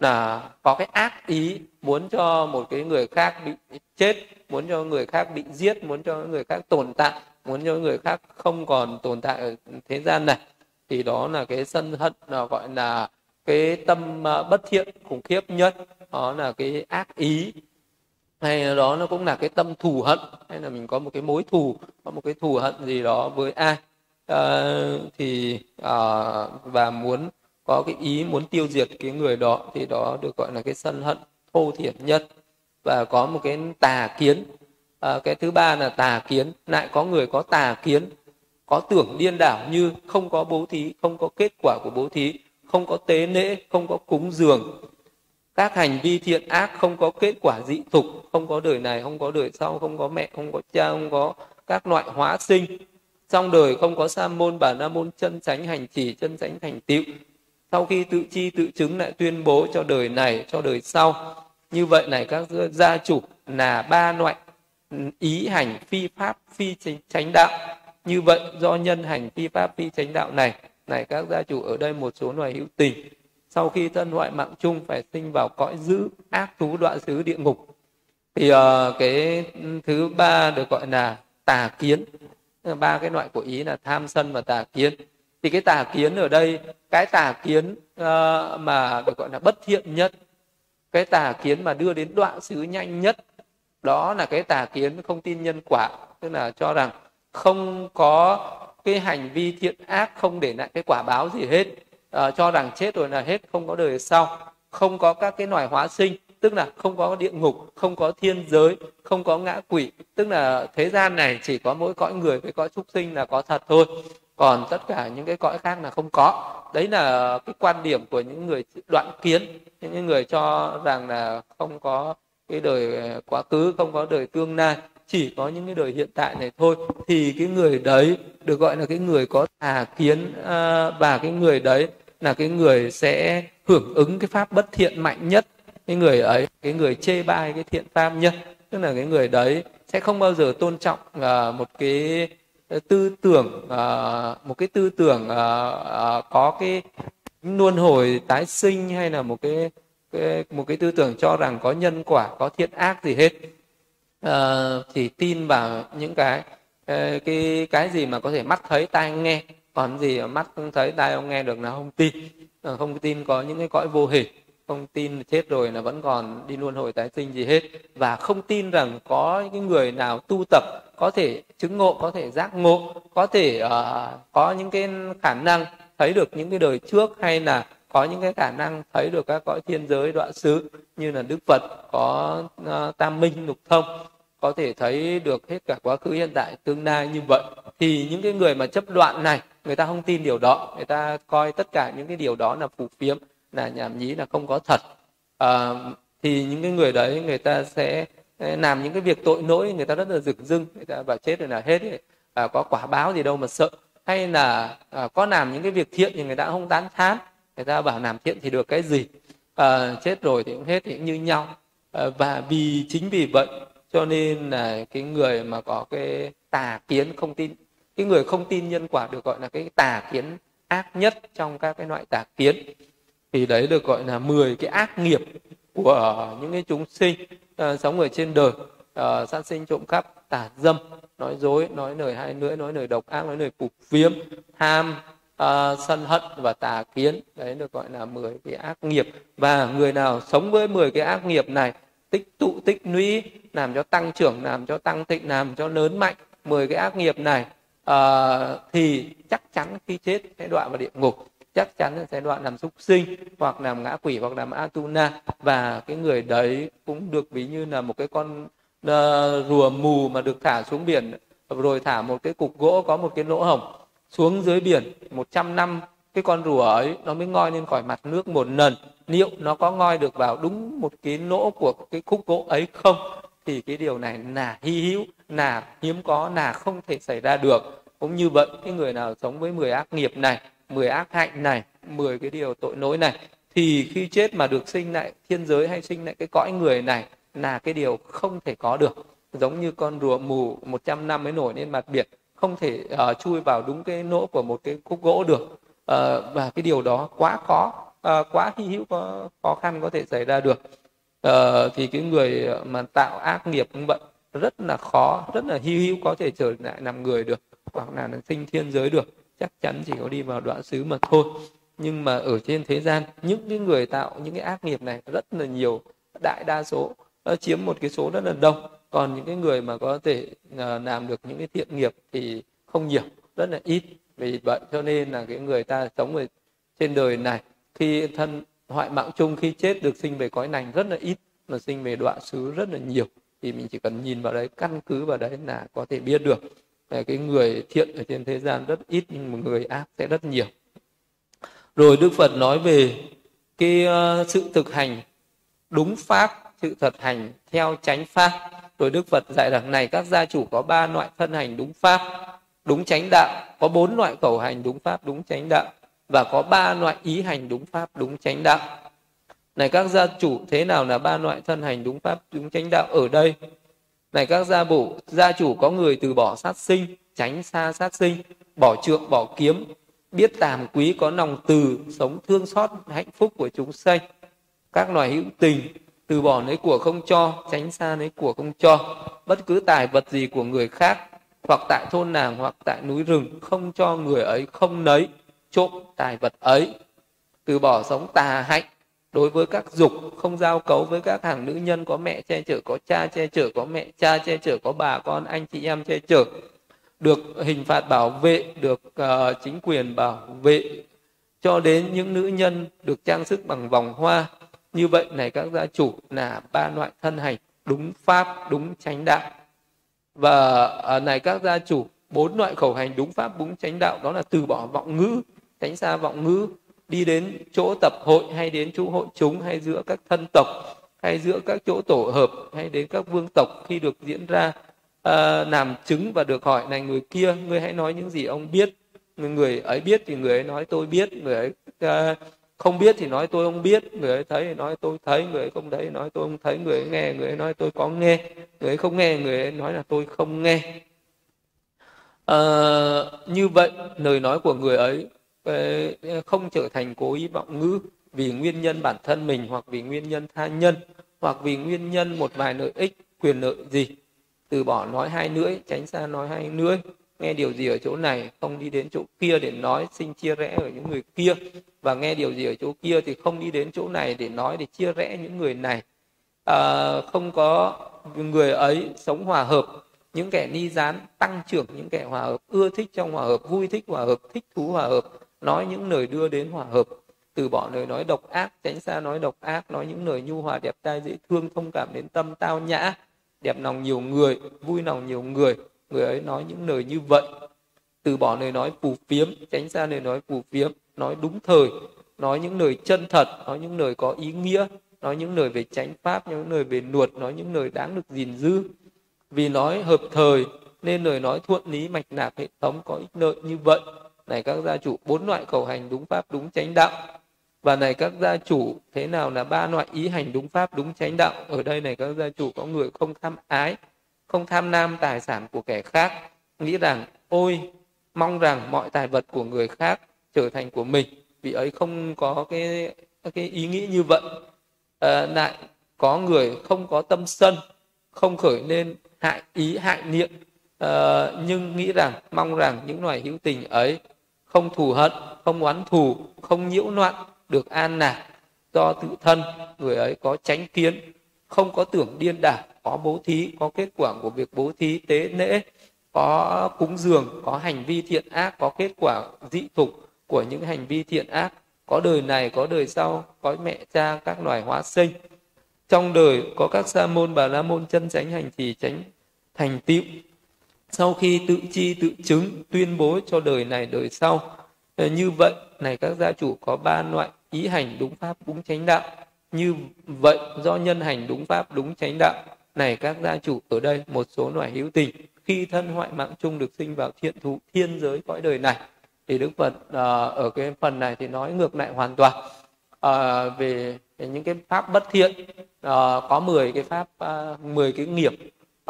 là có cái ác ý muốn cho một cái người khác bị chết, muốn cho người khác bị giết, muốn cho người khác tồn tại, muốn cho người khác không còn tồn tại ở thế gian này. Thì đó là cái sân hận, nó gọi là cái tâm bất thiện khủng khiếp nhất, đó là cái ác ý. Hay đó nó cũng là cái tâm thù hận, hay là mình có một cái mối thù, có một cái thù hận gì đó với ai, à, thì à, và muốn có cái ý muốn tiêu diệt cái người đó, thì đó được gọi là cái sân hận thô thiển nhất. Và có một cái tà kiến. À, cái thứ ba là tà kiến. Lại có người có tà kiến, có tưởng điên đảo như không có bố thí, không có kết quả của bố thí, không có tế lễ, không có cúng dường, các hành vi thiện ác, không có kết quả dị tục, không có đời này, không có đời sau, không có mẹ, không có cha, không có các loại hóa sinh trong đời, không có sa môn, bà la môn, chân chánh hành trì, chân chánh thành tựu. Sau khi tự chi tự chứng lại tuyên bố cho đời này, cho đời sau. Như vậy này các gia chủ, là ba loại ý hành phi pháp, phi chánh đạo. Như vậy do nhân hành phi pháp, phi chánh đạo này, này các gia chủ, ở đây một số loài hữu tình sau khi thân hoại mạng chung phải sinh vào cõi dữ, ác thú, đọa xứ, địa ngục. Thì uh, cái thứ ba được gọi là tà kiến. Ba cái loại của ý là tham, sân và tà kiến. Thì cái tà kiến ở đây, cái tà kiến uh, mà được gọi là bất thiện nhất, cái tà kiến mà đưa đến đọa xứ nhanh nhất, đó là cái tà kiến không tin nhân quả. Tức là cho rằng không có cái hành vi thiện ác, không để lại cái quả báo gì hết, uh, cho rằng chết rồi là hết, không có đời sau, không có các cái loài hóa sinh, tức là không có địa ngục, không có thiên giới, không có ngã quỷ. Tức là thế gian này chỉ có mỗi cõi người với cõi súc sinh là có thật thôi, còn tất cả những cái cõi khác là không có. Đấy là cái quan điểm của những người đoạn kiến, những người cho rằng là không có cái đời quá khứ, không có đời tương lai, chỉ có những cái đời hiện tại này thôi. Thì cái người đấy được gọi là cái người có tà kiến, và cái người đấy là cái người sẽ hưởng ứng cái pháp bất thiện mạnh nhất. Cái người ấy, cái người chê bai cái thiện pháp nhất. Tức là cái người đấy sẽ không bao giờ tôn trọng một cái tư tưởng, một cái tư tưởng có cái luân hồi tái sinh, hay là một cái, cái một cái tư tưởng cho rằng có nhân quả, có thiện ác gì hết. Chỉ tin vào những cái cái cái gì mà có thể mắt thấy tai nghe, còn gì mà mắt không thấy tai không nghe được là không tin. Không tin có những cái cõi vô hình, không tin chết rồi là vẫn còn đi luân hồi tái sinh gì hết, và không tin rằng có những người nào tu tập có thể chứng ngộ, có thể giác ngộ, có thể uh, có những cái khả năng thấy được những cái đời trước, hay là có những cái khả năng thấy được các cõi thiên giới, đọa xứ, như là Đức Phật có uh, tam minh lục thông, có thể thấy được hết cả quá khứ, hiện tại, tương lai. Như vậy thì những cái người mà chấp đoạn này, người ta không tin điều đó, người ta coi tất cả những cái điều đó là phù phiếm, là nhảm nhí, là không có thật. À, thì những cái người đấy người ta sẽ làm những cái việc tội lỗi, người ta rất là rực rưng, người ta bảo chết rồi là hết, à, có quả báo gì đâu mà sợ. Hay là à, có làm những cái việc thiện thì người ta không tán thán, người ta bảo làm thiện thì được cái gì, à, chết rồi thì cũng hết, thì cũng như nhau. À, và vì chính vì vậy Cho nên là cái người mà có cái tà kiến không tin, cái người không tin nhân quả được gọi là cái tà kiến ác nhất trong các cái loại tà kiến. Thì đấy được gọi là mười cái ác nghiệp của những cái chúng sinh uh, sống ở trên đời, uh, sát sinh, trộm cắp, tà dâm, nói dối, nói lời hai lưỡi, nói lời độc ác, nói lời phục viếm, tham, uh, sân hận và tà kiến. Đấy được gọi là mười cái ác nghiệp. Và người nào sống với mười cái ác nghiệp này, tích tụ tích lũy, làm cho tăng trưởng, làm cho tăng thịnh, làm cho lớn mạnh mười cái ác nghiệp này, uh, thì chắc chắn khi chết sẽ đọa vào địa ngục, chắc chắn sẽ đoạn làm súc sinh hoặc làm ngã quỷ hoặc làm Atuna. Và cái người đấy cũng được ví như là một cái con uh, rùa mù mà được thả xuống biển, rồi thả một cái cục gỗ có một cái lỗ hổng xuống dưới biển. Một trăm năm cái con rùa ấy nó mới ngoi lên khỏi mặt nước một lần. Liệu nó có ngoi được vào đúng một cái lỗ của cái khúc gỗ ấy không, thì cái điều này là hy hữu, là hiếm có, là không thể xảy ra được. Cũng như vậy, cái người nào sống với mười ác nghiệp này, mười ác hạnh này, mười cái điều tội lỗi này, thì khi chết mà được sinh lại thiên giới hay sinh lại cái cõi người này là cái điều không thể có được. Giống như con rùa mù một trăm năm mới nổi lên mặt biển, không thể uh, chui vào đúng cái lỗ của một cái khúc gỗ được. Uh, và cái điều đó quá khó, uh, quá hy hữu, có, khó khăn có thể xảy ra được. Uh, thì cái người mà tạo ác nghiệp cũng vậy, rất là khó, rất là hy hữu, có thể trở lại làm người được, hoặc là sinh thiên giới được. Chắc chắn chỉ có đi vào đoạn xứ mà thôi. Nhưng mà ở trên thế gian, những cái người tạo những cái ác nghiệp này rất là nhiều, đại đa số, nó chiếm một cái số rất là đông. Còn những cái người mà có thể làm được những cái thiện nghiệp thì không nhiều, rất là ít. Vì vậy cho nên là cái người ta sống ở trên đời này, khi thân hoại mạng chung, khi chết được sinh về cõi lành rất là ít, mà sinh về đoạn xứ rất là nhiều. Thì mình chỉ cần nhìn vào đấy, căn cứ vào đấy là có thể biết được. Cái người thiện ở trên thế gian rất ít, nhưng mà người ác sẽ rất nhiều. Rồi Đức Phật nói về cái sự thực hành đúng pháp, sự thực hành theo chánh pháp. Rồi Đức Phật dạy rằng này, các gia chủ có ba loại thân hành đúng pháp, đúng chánh đạo, có bốn loại khẩu hành đúng pháp, đúng chánh đạo, và có ba loại ý hành đúng pháp, đúng chánh đạo. Này các gia chủ, thế nào là ba loại thân hành đúng pháp, đúng chánh đạo ở đây? Này các gia bổ, gia chủ có người từ bỏ sát sinh, tránh xa sát sinh, bỏ trượng, bỏ kiếm, biết tàm quý, có lòng từ, sống thương xót hạnh phúc của chúng sanh, các loài hữu tình, từ bỏ lấy của không cho, tránh xa lấy của không cho, bất cứ tài vật gì của người khác, hoặc tại thôn làng, hoặc tại núi rừng, không cho người ấy, không lấy, trộm tài vật ấy, từ bỏ sống tà hạnh đối với các dục, không giao cấu với các hàng nữ nhân có mẹ che chở, có cha che chở, có mẹ cha che chở, có bà con anh chị em che chở, được hình phạt bảo vệ, được uh, chính quyền bảo vệ, cho đến những nữ nhân được trang sức bằng vòng hoa. Như vậy này các gia chủ, là ba loại thân hành đúng pháp, đúng chánh đạo. Và uh, này các gia chủ, bốn loại khẩu hành đúng pháp, đúng chánh đạo, đó là từ bỏ vọng ngữ, tránh xa vọng ngữ, đi đến chỗ tập hội hay đến chỗ hội chúng, hay giữa các thân tộc, hay giữa các chỗ tổ hợp, hay đến các vương tộc, khi được diễn ra uh, làm chứng và được hỏi này người kia, ngươi hãy nói những gì ông biết. Người ấy biết thì người ấy nói tôi biết, người ấy uh, không biết thì nói tôi không biết, người ấy thấy thì nói tôi thấy, người ấy không thấy thì nói tôi không thấy, người ấy nghe, người ấy nói tôi có nghe, người ấy không nghe, người ấy nói là tôi không nghe. Uh, như vậy lời nói của người ấy không trở thành cố ý vọng ngữ, vì nguyên nhân bản thân mình, hoặc vì nguyên nhân tha nhân, hoặc vì nguyên nhân một vài lợi ích, quyền lợi gì. Từ bỏ nói hai lưỡi, tránh xa nói hai lưỡi, nghe điều gì ở chỗ này không đi đến chỗ kia để nói, sinh chia rẽ ở những người kia, và nghe điều gì ở chỗ kia thì không đi đến chỗ này để nói, để chia rẽ những người này. À, không có người ấy sống hòa hợp, những kẻ ni gián tăng trưởng, những kẻ hòa hợp, ưa thích trong hòa hợp, vui thích hòa hợp, thích thú hòa hợp, nói những lời đưa đến hòa hợp, từ bỏ lời nói độc ác, tránh xa nói độc ác, nói những lời nhu hòa, đẹp tai, dễ thương, thông cảm đến tâm, tao nhã, đẹp lòng nhiều người, vui lòng nhiều người, người ấy nói những lời như vậy. Từ bỏ lời nói phù phiếm, tránh xa lời nói phù phiếm, nói đúng thời, nói những lời chân thật, nói những lời có ý nghĩa, nói những lời về chánh pháp, những lời về luật, nói những lời đáng được gìn giữ. Vì nói hợp thời nên lời nói thuận lý, mạch lạc, hệ thống, có ích lợi. Như vậy này các gia chủ, bốn loại khẩu hành đúng pháp, đúng chánh đạo. Và này các gia chủ, thế nào là ba loại ý hành đúng pháp, đúng chánh đạo? Ở đây này các gia chủ, có người không tham ái, không tham nam tài sản của kẻ khác, nghĩ rằng ôi mong rằng mọi tài vật của người khác trở thành của mình. Vì ấy không có cái, cái ý nghĩ như vậy. À, lại có người không có tâm sân, không khởi nên hại ý, hại niệm, à, nhưng nghĩ rằng, mong rằng những loài hữu tình ấy không thù hận, không oán thù, không nhiễu loạn, được an lạc do tự thân. Người ấy có chánh kiến, không có tưởng điên đảo, có bố thí, có kết quả của việc bố thí tế lễ, có cúng dường, có hành vi thiện ác, có kết quả dị thục của những hành vi thiện ác, có đời này, có đời sau, có mẹ cha, các loài hóa sinh. Trong đời có các sa môn, bà la môn, chân chánh hành trì chánh thành tựu. Sau khi tự chi, tự chứng, tuyên bố cho đời này, đời sau. Như vậy, này các gia chủ, có ba loại ý hành đúng pháp, đúng chánh đạo. Như vậy, do nhân hành đúng pháp, đúng chánh đạo, này các gia chủ, ở đây một số loài hữu tình khi thân hoại mạng chung được sinh vào thiện thú thiên giới cõi đời này. Thì Đức Phật uh, ở cái phần này thì nói ngược lại hoàn toàn uh, về những cái pháp bất thiện. Uh, có mười cái pháp, uh, mười cái nghiệp,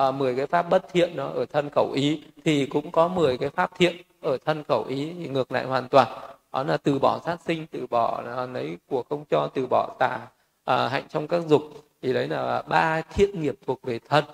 uh, mười cái pháp bất thiện nó ở thân khẩu ý, thì cũng có mười cái pháp thiện ở thân khẩu ý, thì ngược lại hoàn toàn. Đó là từ bỏ sát sinh, từ bỏ lấy của không cho, từ bỏ tà uh, hạnh trong các dục. Thì đấy là ba thiện nghiệp thuộc về thân.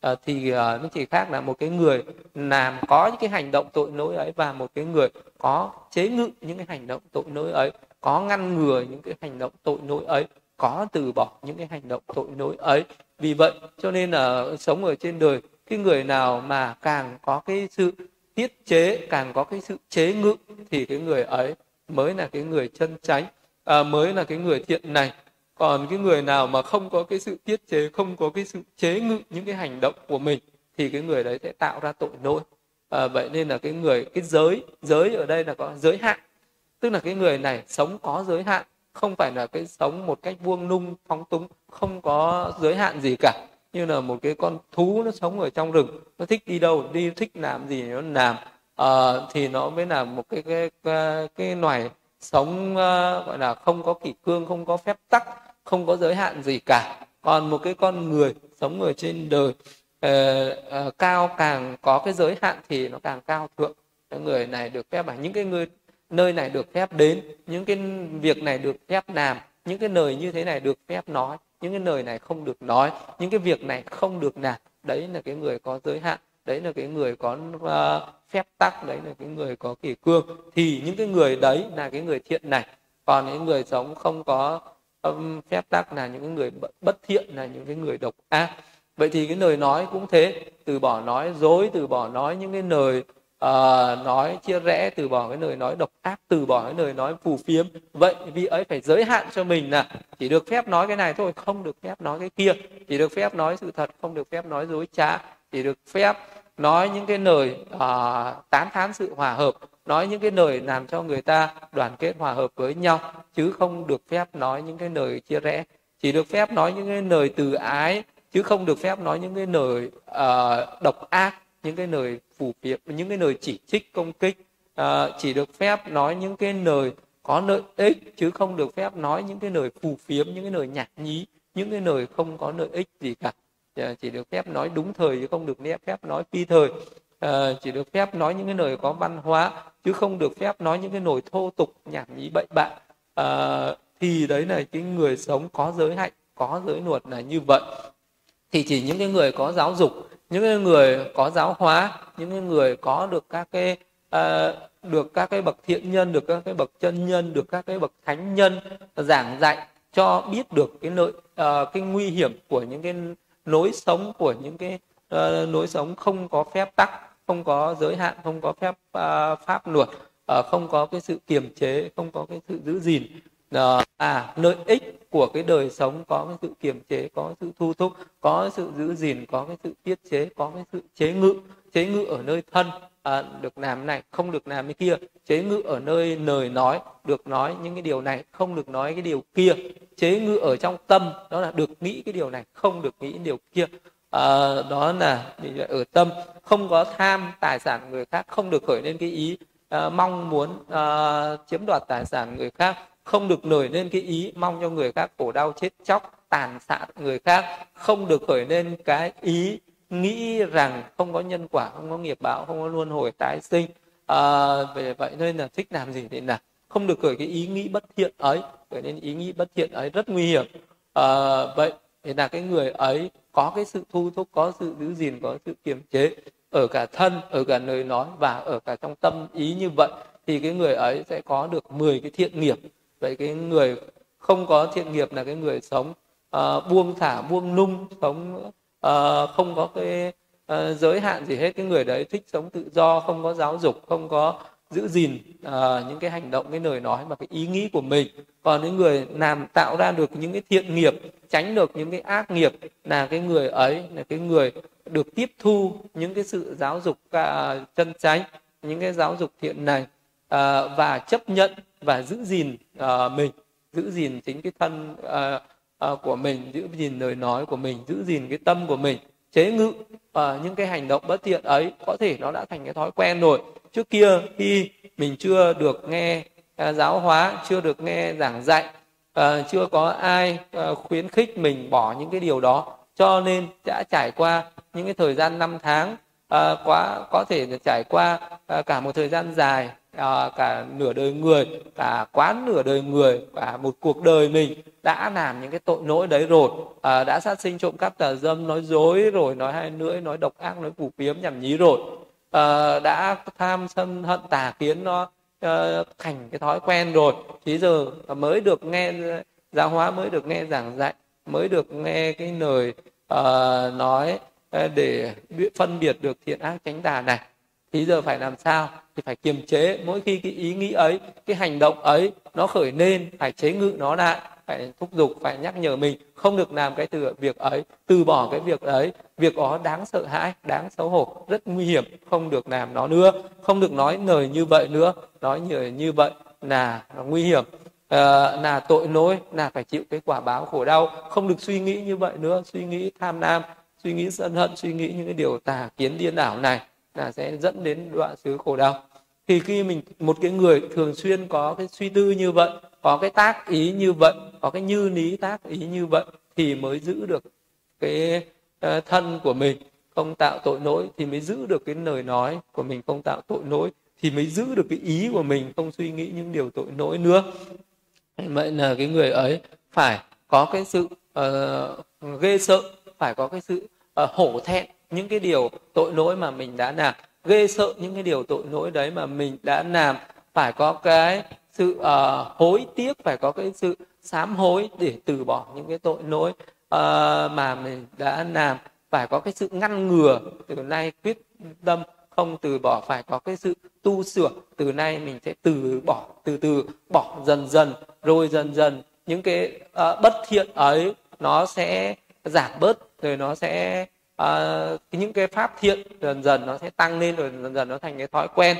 À, thì à, nó chỉ khác là một cái người làm có những cái hành động tội lỗi ấy, và một cái người có chế ngự những cái hành động tội lỗi ấy, có ngăn ngừa những cái hành động tội lỗi ấy, có từ bỏ những cái hành động tội lỗi ấy. Vì vậy cho nên là sống ở trên đời, cái người nào mà càng có cái sự tiết chế, càng có cái sự chế ngự, thì cái người ấy mới là cái người chân chánh, à, mới là cái người thiện này. Còn cái người nào mà không có cái sự tiết chế, không có cái sự chế ngự những cái hành động của mình, thì cái người đấy sẽ tạo ra tội lỗi. À, vậy nên là cái người, cái giới, giới ở đây là có giới hạn. Tức là cái người này sống có giới hạn, không phải là cái sống một cách buông lung, phóng túng, không có giới hạn gì cả. Như là một cái con thú nó sống ở trong rừng, nó thích đi đâu đi, thích làm gì nó làm. À, thì nó mới là một cái, cái, cái, cái loài sống uh, gọi là không có kỷ cương, không có phép tắc, không có giới hạn gì cả. Còn một cái con người sống ở trên đời uh, uh, cao, càng có cái giới hạn thì nó càng cao thượng. Cái người này được phép, những cái người, nơi này được phép đến, những cái việc này được phép làm, những cái lời như thế này được phép nói, những cái lời này không được nói, những cái việc này không được làm. Đấy là cái người có giới hạn, đấy là cái người có uh, phép tắc, đấy là cái người có kỷ cương. Thì những cái người đấy là cái người thiện này. Còn những người sống không có um, phép tắc là những cái người bất thiện, là những cái người độc ác. Vậy thì cái lời nói cũng thế, từ bỏ nói dối, từ bỏ nói những cái lời uh, nói chia rẽ, từ bỏ cái lời nói độc ác, từ bỏ cái lời nói phù phiếm. Vậy vì ấy phải giới hạn cho mình là chỉ được phép nói cái này thôi, không được phép nói cái kia, chỉ được phép nói sự thật, không được phép nói dối trá, chỉ được phép nói những cái lời à, tán thán sự hòa hợp, nói những cái lời làm cho người ta đoàn kết hòa hợp với nhau, chứ không được phép nói những cái lời chia rẽ. Chỉ được phép nói những cái lời từ ái, chứ không được phép nói những cái lời à, độc ác, những cái lời phù phiếm, những cái lời chỉ trích công kích. À, chỉ được phép nói những cái lời có lợi ích, chứ không được phép nói những cái lời phù phiếm, những cái lời nhảm nhí, những cái lời không có lợi ích gì cả. Chỉ được phép nói đúng thời, chứ không được phép nói phi thời. À, chỉ được phép nói những cái lời có văn hóa, chứ không được phép nói những cái nổi thô tục, nhảm nhí bậy bạ. À, thì đấy là cái người sống có giới hạnh, có giới luật là như vậy. Thì chỉ những cái người có giáo dục, những cái người có giáo hóa, những cái người có được các cái à, được các cái bậc thiện nhân, được các cái bậc chân nhân, được các cái bậc thánh nhân giảng dạy cho biết được cái lợi, à, cái nguy hiểm của những cái lối sống, của những cái uh, lối sống không có phép tắc, không có giới hạn, không có phép uh, pháp luật, uh, không có cái sự kiềm chế, không có cái sự giữ gìn. Uh, à, lợi ích của cái đời sống có cái sự kiềm chế, có sự thu thúc, có sự giữ gìn, có cái sự tiết chế, có cái sự chế ngự. Chế ngự ở nơi thân, uh, được làm này, không được làm cái kia. Chế ngự ở nơi lời nói, được nói những cái điều này, không được nói cái điều kia. Chế ngự ở trong tâm, đó là được nghĩ cái điều này, không được nghĩ điều kia. À, đó là ở tâm. Không có tham tài sản người khác, không được khởi lên cái ý à, mong muốn à, chiếm đoạt tài sản người khác, không được nổi lên cái ý mong cho người khác khổ đau chết chóc, tàn sát người khác, không được khởi lên cái ý nghĩ rằng không có nhân quả, không có nghiệp báo, không có luân hồi tái sinh. À, vậy, vậy nên là thích làm gì thì là không được khởi cái ý nghĩ bất thiện ấy, khởi lên ý nghĩ bất thiện ấy rất nguy hiểm. À, vậy thì là cái người ấy có cái sự thu thúc, có sự giữ gìn, có sự kiềm chế ở cả thân, ở cả lời nói và ở cả trong tâm ý. Như vậy thì cái người ấy sẽ có được mười cái thiện nghiệp. Vậy cái người không có thiện nghiệp là cái người sống uh, buông thả, buông lung, sống uh, không có cái uh, giới hạn gì hết. Cái người đấy thích sống tự do, không có giáo dục, không có giữ gìn uh, những cái hành động, cái lời nói và cái ý nghĩ của mình. Còn những người làm tạo ra được những cái thiện nghiệp, tránh được những cái ác nghiệp là cái người ấy là cái người được tiếp thu những cái sự giáo dục uh, chân chánh, những cái giáo dục thiện này, uh, và chấp nhận và giữ gìn uh, mình, giữ gìn chính cái thân uh, uh, của mình, giữ gìn lời nói của mình, giữ gìn cái tâm của mình, chế ngự uh, những cái hành động bất thiện ấy. Có thể nó đã thành cái thói quen rồi. Trước kia khi mình chưa được nghe uh, giáo hóa, chưa được nghe giảng dạy, uh, chưa có ai uh, khuyến khích mình bỏ những cái điều đó, cho nên đã trải qua những cái thời gian năm tháng, à, quá có thể là trải qua à, cả một thời gian dài, à, cả nửa đời người, cả quá nửa đời người, cả một cuộc đời mình đã làm những cái tội lỗi đấy rồi, à, đã sát sinh, trộm cắp, tà dâm, nói dối rồi, nói hai lưỡi, nói độc ác, nói phù phiếm, nhảm nhí rồi, à, đã tham sân hận tà kiến nó à, thành cái thói quen rồi. Thế giờ mới được nghe giáo hóa, mới được nghe giảng dạy, mới được nghe cái lời uh, nói để phân biệt được thiện ác chánh tà này. Thì giờ phải làm sao? Thì phải kiềm chế. Mỗi khi cái ý nghĩ ấy, cái hành động ấy nó khởi lên, phải chế ngự nó lại, phải thúc giục, phải nhắc nhở mình không được làm cái từ việc ấy, từ bỏ cái việc ấy. Việc đó đáng sợ hãi, đáng xấu hổ, rất nguy hiểm, không được làm nó nữa, không được nói lời như vậy nữa. Nói lời như vậy là nguy hiểm, À, là tội lỗi, là phải chịu cái quả báo khổ đau. Không được suy nghĩ như vậy nữa. Suy nghĩ tham lam, suy nghĩ sân hận, suy nghĩ những cái điều tà kiến điên đảo này là sẽ dẫn đến đoạn xứ khổ đau. Thì khi mình, một cái người thường xuyên có cái suy tư như vậy, có cái tác ý như vậy, có cái như lý tác ý như vậy, thì mới giữ được cái uh, thân của mình không tạo tội lỗi, thì mới giữ được cái lời nói của mình không tạo tội lỗi, thì mới giữ được cái ý của mình không suy nghĩ những điều tội lỗi nữa. Vậy là cái người ấy phải có cái sự uh, ghê sợ, phải có cái sự uh, hổ thẹn những cái điều tội lỗi mà mình đã làm, ghê sợ những cái điều tội lỗi đấy mà mình đã làm, phải có cái sự uh, hối tiếc, phải có cái sự sám hối để từ bỏ những cái tội lỗi uh, mà mình đã làm, phải có cái sự ngăn ngừa, từ nay quyết tâm không từ bỏ, phải có cái sự tu sửa, từ nay mình sẽ từ bỏ, từ từ bỏ dần dần, rồi dần dần những cái uh, bất thiện ấy nó sẽ giảm bớt, rồi nó sẽ uh, những cái pháp thiện dần dần nó sẽ tăng lên, rồi dần dần nó thành cái thói quen.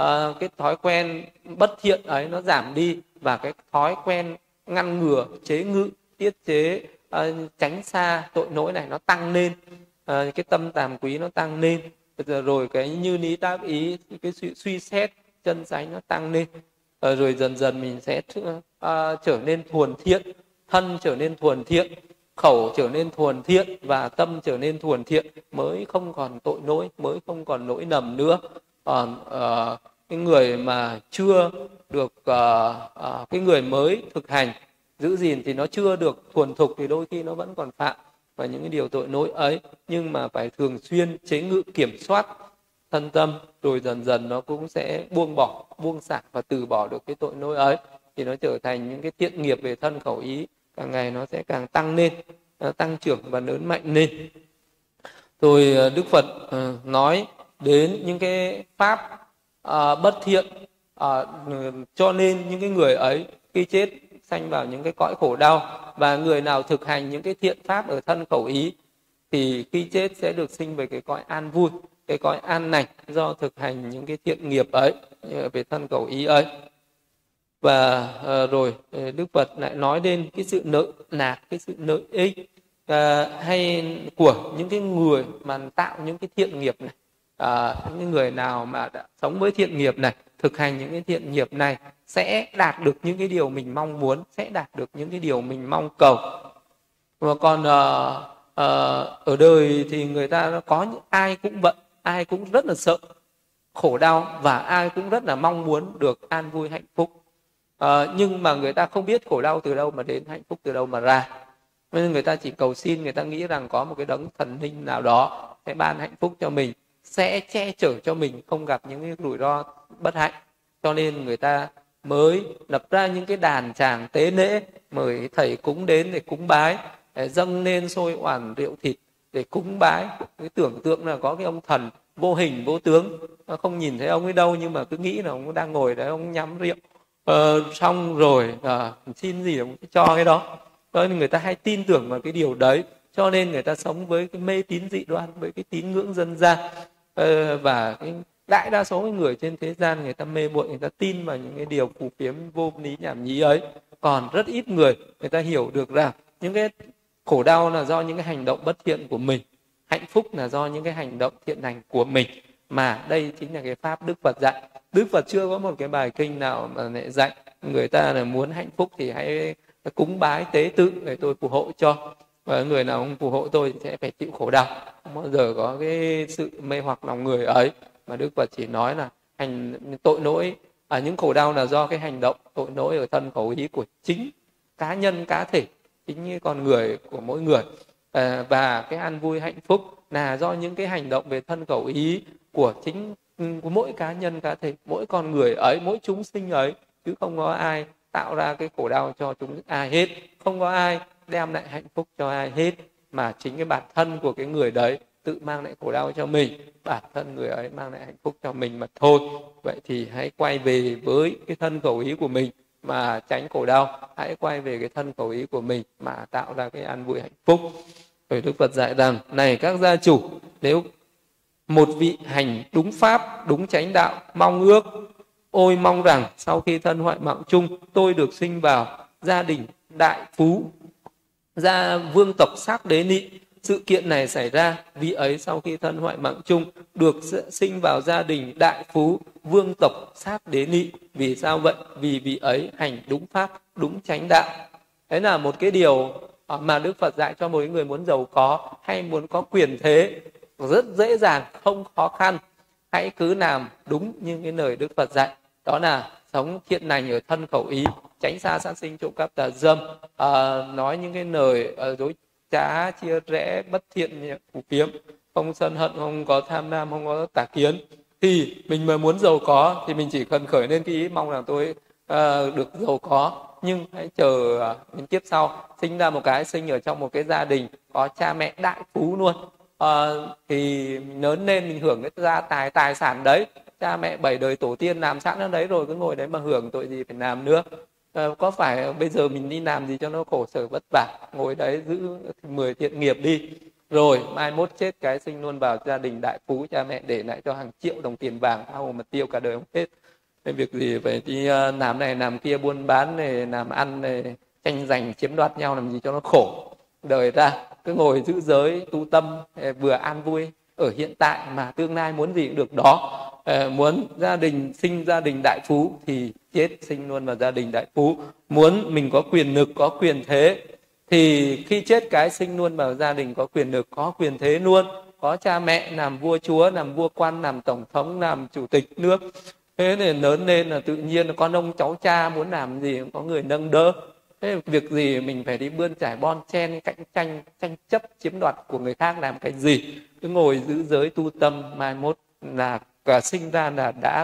Uh, cái thói quen bất thiện ấy nó giảm đi, và cái thói quen ngăn ngừa, chế ngự, tiết chế, uh, tránh xa tội lỗi này nó tăng lên, uh, cái tâm tàm quý nó tăng lên, rồi cái như lý tác ý, cái suy, suy xét chân chánh nó tăng lên, uh, rồi dần dần mình sẽ uh, trở nên thuần thiện, thân trở nên thuần thiện, khẩu trở nên thuần thiện và tâm trở nên thuần thiện, mới không còn tội lỗi, mới không còn lỗi lầm nữa. Còn uh, cái người mà chưa được uh, uh, cái người mới thực hành giữ gìn thì nó chưa được thuần thục, thì đôi khi nó vẫn còn phạm và những cái điều tội lỗi ấy, nhưng mà phải thường xuyên chế ngự, kiểm soát thân tâm, rồi dần dần nó cũng sẽ buông bỏ, buông xả và từ bỏ được cái tội lỗi ấy, thì nó trở thành những cái thiện nghiệp về thân khẩu ý càng ngày nó sẽ càng tăng lên, tăng trưởng và lớn mạnh lên. Rồi Đức Phật nói đến những cái pháp bất thiện, cho nên những cái người ấy khi chết sanh vào những cái cõi khổ đau. Và người nào thực hành những cái thiện pháp ở thân khẩu ý thì khi chết sẽ được sinh về cái cõi an vui, cái cõi an lành, do thực hành những cái thiện nghiệp ấy về thân khẩu ý ấy. Và uh, rồi Đức Phật lại nói đến cái sự lợi lạc, cái sự lợi ích uh, hay của những cái người mà tạo những cái thiện nghiệp này, uh, những người nào mà đã sống với thiện nghiệp này, thực hành những cái thiện nghiệp này sẽ đạt được những cái điều mình mong muốn, sẽ đạt được những cái điều mình mong cầu. Mà còn uh, uh, ở đời thì người ta có những ai cũng bận, ai cũng rất là sợ khổ đau, và ai cũng rất là mong muốn được an vui hạnh phúc. uh, Nhưng mà người ta không biết khổ đau từ đâu mà đến, hạnh phúc từ đâu mà ra. Nên người ta chỉ cầu xin, người ta nghĩ rằng có một cái đấng thần linh nào đó sẽ ban hạnh phúc cho mình, sẽ che chở cho mình không gặp những cái rủi ro bất hạnh. Cho nên người ta mới lập ra những cái đàn tràng tế lễ, mời thầy cúng đến để cúng bái, để dâng lên xôi oản rượu thịt để cúng bái. Cái tưởng tượng là có cái ông thần vô hình vô tướng, không nhìn thấy ông ấy đâu, nhưng mà cứ nghĩ là ông đang ngồi đấy, ông nhắm rượu, ờ, xong rồi à, xin gì cũng cho cái đó. Cho nên người ta hay tin tưởng vào cái điều đấy, cho nên người ta sống với cái mê tín dị đoan, với cái tín ngưỡng dân gian. ờ, Và cái đại đa số người trên thế gian người ta mê muội, người ta tin vào những cái điều phù phiếm vô lý nhảm nhí ấy. Còn rất ít người người ta hiểu được rằng những cái khổ đau là do những cái hành động bất thiện của mình, hạnh phúc là do những cái hành động thiện lành của mình. Mà đây chính là cái pháp Đức Phật dạy. Đức Phật chưa có một cái bài kinh nào mà lại dạy người ta là muốn hạnh phúc thì hãy cúng bái tế tự để tôi phù hộ cho, và người nào không phù hộ tôi thì sẽ phải chịu khổ đau. Không bao giờ có cái sự mê hoặc lòng người ấy. Mà Đức Phật chỉ nói là hành tội lỗi, à, những khổ đau là do cái hành động tội lỗi ở thân khẩu ý của chính cá nhân, cá thể, chính như con người của mỗi người. à, Và cái an vui hạnh phúc là do những cái hành động về thân khẩu ý của chính của mỗi cá nhân, cá thể, mỗi con người ấy, mỗi chúng sinh ấy. Chứ không có ai tạo ra cái khổ đau cho chúng ai hết, không có ai đem lại hạnh phúc cho ai hết, mà chính cái bản thân của cái người đấy tự mang lại khổ đau cho mình, bản thân người ấy mang lại hạnh phúc cho mình mà thôi. Vậy thì hãy quay về với cái thân khẩu ý của mình mà tránh khổ đau, hãy quay về cái thân khẩu ý của mình mà tạo ra cái an vui hạnh phúc. Rồi Đức Phật dạy rằng: này các gia chủ, nếu một vị hành đúng pháp, đúng chánh đạo, mong ước, ôi mong rằng sau khi thân hoại mạo chung, tôi được sinh vào gia đình đại phú, gia vương tộc Sát Đế Nị. Sự kiện này xảy ra, vị ấy sau khi thân hoại mạng chung được sinh vào gia đình đại phú, vương tộc Sát Đế Nị. Vì sao vậy? Vì vị ấy hành đúng pháp, đúng chánh đạo. Đấy là một cái điều mà Đức Phật dạy cho một người muốn giàu có hay muốn có quyền thế. Rất dễ dàng, không khó khăn. Hãy cứ làm đúng như cái lời Đức Phật dạy. Đó là sống thiện lành ở thân khẩu ý, tránh xa sát sinh, trộm cắp, tà dâm, à, nói những cái lời dối trá, chia rẽ, bất thiện, phù phiếm, không sân hận, không có tham lam, không có tà kiến. Thì mình mà muốn giàu có thì mình chỉ cần khởi lên cái ý mong rằng tôi uh, được giàu có, nhưng hãy chờ uh, đến kiếp sau sinh ra một cái, sinh ở trong một cái gia đình có cha mẹ đại phú luôn. uh, Thì mình lớn lên mình hưởng cái gia tài, tài sản đấy, cha mẹ bảy đời tổ tiên làm sẵn ở đấy rồi, cứ ngồi đấy mà hưởng, tội gì phải làm nữa. Có phải bây giờ mình đi làm gì cho nó khổ sở vất vả, ngồi đấy giữ mười thiện nghiệp đi, rồi mai mốt chết cái sinh luôn vào gia đình đại phú, cha mẹ để lại cho hàng triệu đồng tiền vàng, thao hồ mà tiêu cả đời không hết. Nên việc gì phải đi làm này làm kia, buôn bán này, làm ăn này, tranh giành chiếm đoạt nhau, làm gì cho nó khổ đời ra. Cứ ngồi giữ giới tu tâm, vừa an vui ở hiện tại mà tương lai muốn gì cũng được đó. À, muốn gia đình sinh gia đình đại phú thì chết sinh luôn vào gia đình đại phú. Muốn mình có quyền lực, có quyền thế thì khi chết cái sinh luôn vào gia đình có quyền lực, có quyền thế luôn, có cha mẹ làm vua chúa, làm vua quan, làm tổng thống, làm chủ tịch nước. Thế nên lớn lên là tự nhiên là con ông cháu cha muốn làm gì cũng có người nâng đỡ. Thế việc gì mình phải đi bươn chải bon chen, cạnh tranh, tranh chấp chiếm đoạt của người khác làm cái gì. Cứ ngồi giữ giới tu tâm, mai mốt là cả sinh ra là đã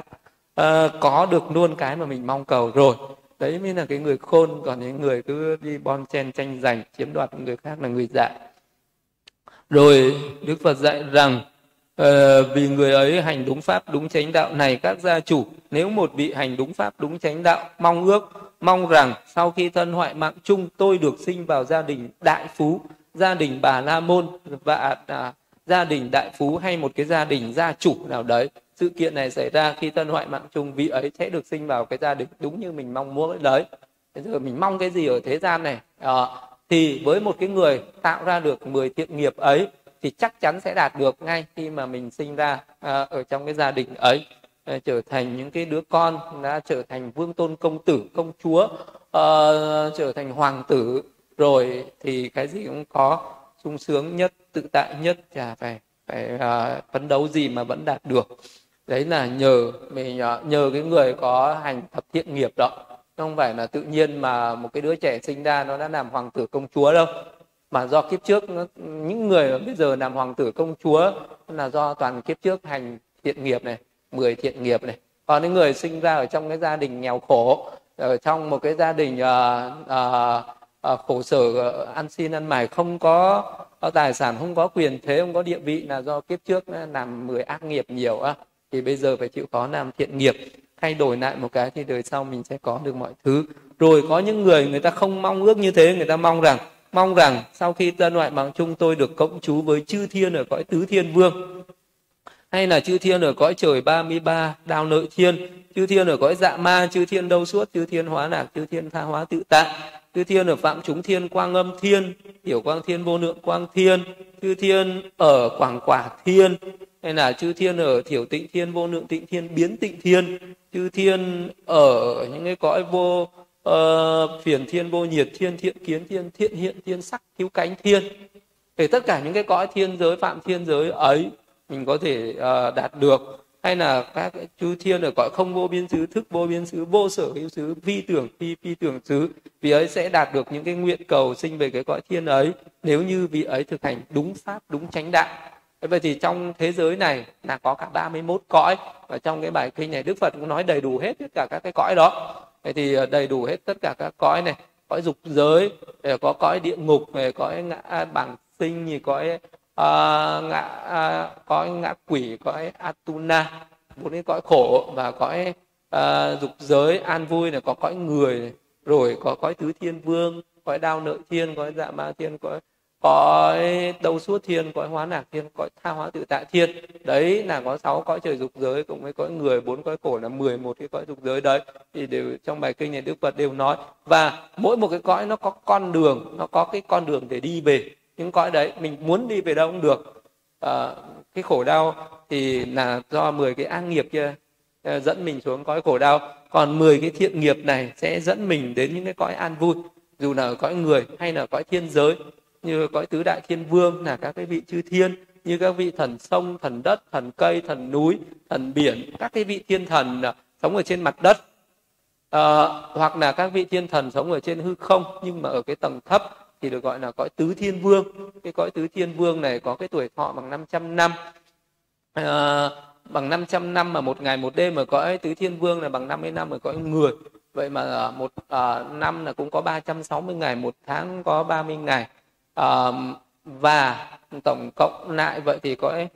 uh, có được luôn cái mà mình mong cầu rồi. Đấy mới là cái người khôn. Còn những người cứ đi bon chen, tranh giành, chiếm đoạt người khác là người dại. Rồi Đức Phật dạy rằng uh, vì người ấy hành đúng pháp, đúng chánh đạo. Này các gia chủ, nếu một vị hành đúng pháp, đúng chánh đạo, mong ước, mong rằng sau khi thân hoại mạng chung, tôi được sinh vào gia đình đại phú, gia đình Bà La Môn, và uh, gia đình đại phú hay một cái gia đình gia chủ nào đấy. Sự kiện này xảy ra, khi thân hoại mạng chung, vị ấy sẽ được sinh vào cái gia đình đúng như mình mong muốn đấy. Bây giờ mình mong cái gì ở thế gian này, à, thì với một cái người tạo ra được mười thiện nghiệp ấy thì chắc chắn sẽ đạt được ngay khi mà mình sinh ra à, ở trong cái gia đình ấy. trở thành những cái đứa con, đã trở thành vương tôn công tử, công chúa, uh, trở thành hoàng tử rồi thì cái gì cũng có, sung sướng nhất, tự tại nhất, chả phải phải uh, phấn đấu gì mà vẫn đạt được. Đấy là nhờ mình uh, nhờ cái người có hành thập thiện nghiệp đó. Không phải là tự nhiên mà một cái đứa trẻ sinh ra nó đã làm hoàng tử công chúa đâu, mà do kiếp trước nó, những người bây giờ làm hoàng tử công chúa là do toàn kiếp trước hành thiện nghiệp này, mười thiện nghiệp này. Còn những người sinh ra ở trong cái gia đình nghèo khổ, ở trong một cái gia đình à, à, à, khổ sở, ăn xin ăn mải, không có, có tài sản, không có quyền thế, không có địa vị, là do kiếp trước làm mười ác nghiệp nhiều á, thì bây giờ phải chịu khó làm thiện nghiệp. Thay đổi lại một cái thì đời sau mình sẽ có được mọi thứ. Rồi có những người người ta không mong ước như thế, người ta mong rằng mong rằng sau khi ra ngoại bằng chung tôi được cộng trú với chư thiên ở cõi tứ thiên vương, hay là chư thiên ở cõi trời ba mươi ba đao nợ thiên, chư thiên ở cõi dạ ma, chư thiên đâu suốt, chư thiên hóa lạc, chư thiên tha hóa tự tại, chư thiên ở phạm chúng thiên, quang âm thiên, tiểu quang thiên, vô lượng quang thiên, chư thiên ở quảng quả thiên, hay là chư thiên ở thiểu tịnh thiên, vô lượng tịnh thiên, biến tịnh thiên, chư thiên ở những cái cõi vô uh, phiền thiên, vô nhiệt thiên, thiện kiến thiên, thiện hiện thiên, sắc cứu cánh thiên. Thì tất cả những cái cõi thiên giới, phạm thiên giới ấy mình có thể uh, đạt được. Hay là các chư thiên ở cõi không vô biên xứ, thức vô biên xứ, vô sở hữu xứ, phi tưởng phi phi tưởng xứ, vì ấy sẽ đạt được những cái nguyện cầu sinh về cái cõi thiên ấy, nếu như vị ấy thực hành đúng pháp, đúng chánh đạo. Vậy thì trong thế giới này là có cả ba mươi mốt cõi, và trong cái bài kinh này Đức Phật cũng nói đầy đủ hết tất cả các cái cõi đó. Vậy thì đầy đủ hết tất cả các cõi này, cõi dục giới, có cõi địa ngục, cõi ngã bảng sinh, như cõi Uh, ngã uh, cõi ngã quỷ, cõi Atuna, bốn cái cõi khổ, và cõi uh, dục giới an vui này, có cõi người này, rồi có cõi tứ thiên vương, cõi đao nợ thiên, cõi dạ ma thiên, cõi cõi đâu suốt thiên, cõi hóa lạc thiên, cõi tha hóa tự tại thiên. Đấy là có sáu cõi trời dục giới cùng với cõi người, bốn cõi khổ là mười một cái cõi dục giới đấy. Thì đều trong bài kinh này Đức Phật đều nói, và mỗi một cái cõi nó có con đường, nó có cái con đường để đi về. Những cõi đấy mình muốn đi về đâu cũng được. À, cái khổ đau thì là do mười cái ác nghiệp kia dẫn mình xuống cõi khổ đau, còn mười cái thiện nghiệp này sẽ dẫn mình đến những cái cõi an vui, dù là ở cõi người hay là cõi thiên giới, như cõi tứ đại thiên vương là các cái vị chư thiên, như các vị thần sông, thần đất, thần cây, thần núi, thần biển, các cái vị thiên thần sống ở trên mặt đất, à, hoặc là các vị thiên thần sống ở trên hư không nhưng mà ở cái tầng thấp, thì được gọi là cõi tứ thiên vương. Cái cõi tứ thiên vương này có cái tuổi thọ bằng năm trăm năm, à, bằng năm trăm năm mà một ngày một đêm ở cõi tứ thiên vương là bằng năm mươi năm ở cõi người. Vậy mà một à, năm là cũng có ba trăm sáu mươi ngày, một tháng có ba mươi ngày, à, và tổng cộng lại vậy thì cõi,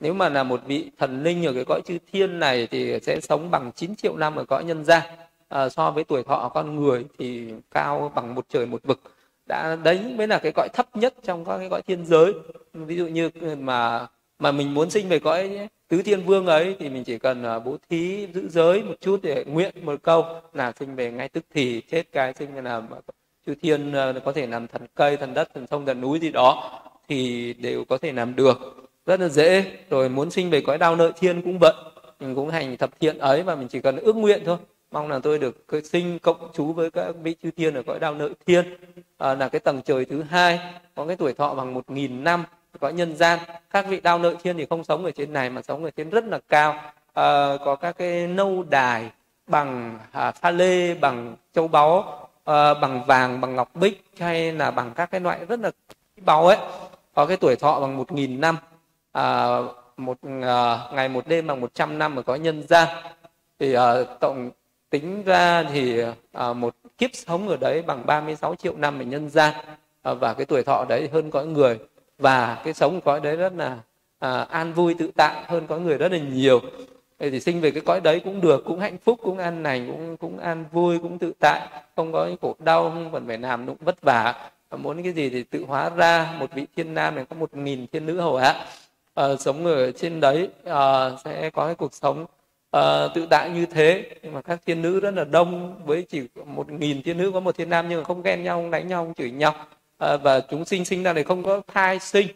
nếu mà là một vị thần linh ở cái cõi chư thiên này thì sẽ sống bằng chín triệu năm ở cõi nhân gian. À, so với tuổi thọ con người thì cao bằng một trời một vực. Đã, đấy mới là cái cõi thấp nhất trong các cái cõi thiên giới. Ví dụ như mà mà mình muốn sinh về cõi tứ thiên vương ấy thì mình chỉ cần bố thí giữ giới một chút, để nguyện một câu là sinh về ngay tức thì, chết cái sinh là chư thiên, có thể làm thần cây, thần đất, thần sông, thần núi gì đó thì đều có thể làm được rất là dễ. Rồi muốn sinh về cõi đao nợ thiên cũng vậy, mình cũng hành thập thiện ấy và mình chỉ cần ước nguyện thôi, mong là tôi được sinh cộng trú với các vị chư thiên ở cõi đao nợ thiên, à, là cái tầng trời thứ hai, có cái tuổi thọ bằng một nghìn năm cõi nhân gian. Các vị đao nợ thiên thì không sống ở trên này mà sống ở trên rất là cao, à, có các cái nâu đài bằng à, pha lê, bằng châu báu, à, bằng vàng, bằng ngọc bích, hay là bằng các cái loại rất là báu ấy, có cái tuổi thọ bằng một nghìn năm, à, một à, ngày một đêm bằng một trăm năm ở cõi nhân gian. Thì à, tổng tính ra thì à, một kiếp sống ở đấy bằng ba mươi sáu triệu năm ở nhân gian, à, và cái tuổi thọ đấy hơn cõi người, và cái sống cõi đấy rất là à, an vui tự tại hơn cõi người rất là nhiều. Thì sinh về cái cõi đấy cũng được, cũng hạnh phúc, cũng an lành, cũng cũng an vui, cũng tự tại, không có khổ đau, không cần phải làm nụng vất vả, à, muốn cái gì thì tự hóa ra. Một vị thiên nam này có một nghìn thiên nữ hầu hạ, à, sống ở trên đấy, à, sẽ có cái cuộc sống À, tự tại như thế. Nhưng mà các thiên nữ rất là đông, với chỉ một nghìn thiên nữ có một thiên nam, nhưng mà không ghen nhau, không đánh nhau, không chửi nhau, à, và chúng sinh sinh ra này không có thai sinh,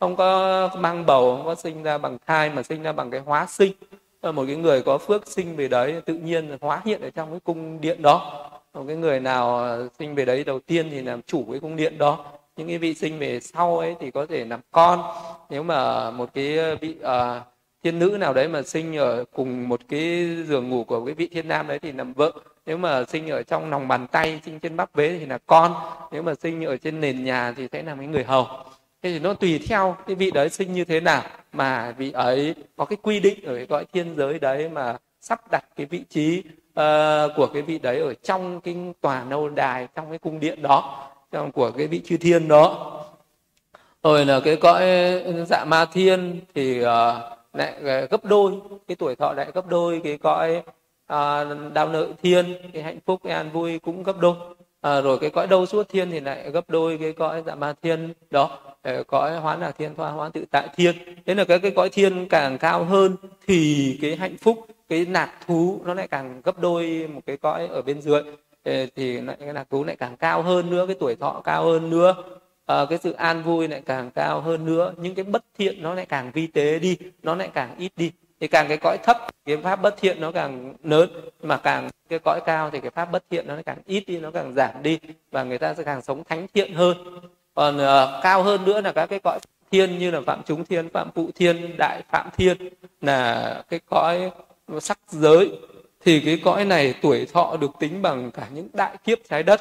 không có mang bầu, không có sinh ra bằng thai, mà sinh ra bằng cái hóa sinh. một cái người có phước sinh về đấy tự nhiên hóa hiện ở trong cái cung điện đó. Một cái người nào sinh về đấy đầu tiên thì làm chủ cái cung điện đó. Những cái vị sinh về sau ấy thì có thể làm con. Nếu mà một cái vị uh, thiên nữ nào đấy mà sinh ở cùng một cái giường ngủ của cái vị thiên nam đấy thì làm vợ. Nếu mà sinh ở trong lòng bàn tay, sinh trên bắp vế thì là con. Nếu mà sinh ở trên nền nhà thì sẽ làm cái người hầu. Thế thì nó tùy theo cái vị đấy sinh như thế nào mà vị ấy có cái quy định ở cái cõi thiên giới đấy mà sắp đặt cái vị trí uh, của cái vị đấy ở trong cái tòa lâu đài, trong cái cung điện đó, trong của cái vị chư thiên đó. Rồi là cái cõi dạ ma thiên thì uh, lại gấp đôi, cái tuổi thọ lại gấp đôi, cái cõi à, đau nợ thiên cái hạnh phúc cái an vui cũng gấp đôi, à, rồi cái cõi đâu suốt thiên thì lại gấp đôi cái cõi dạ ma thiên đó, cõi hoán lạc thiên, thoa hoán tự tại thiên. Thế là cái cái cõi thiên càng cao hơn thì cái hạnh phúc, cái lạc thú nó lại càng gấp đôi một cái cõi ở bên dưới, thì lại cái lạc thú lại càng cao hơn nữa, cái tuổi thọ cao hơn nữa, à, cái sự an vui lại càng cao hơn nữa, những cái bất thiện nó lại càng vi tế đi, nó lại càng ít đi. Thì càng cái cõi thấp, cái pháp bất thiện nó càng lớn, mà càng cái cõi cao thì cái pháp bất thiện nó càng ít đi, nó càng giảm đi, và người ta sẽ càng sống thánh thiện hơn. Còn uh, cao hơn nữa là các cái cõi thiên như là phạm chúng thiên, phạm phụ thiên, đại phạm thiên, là cái cõi sắc giới. Thì cái cõi này tuổi thọ được tính bằng cả những đại kiếp trái đất.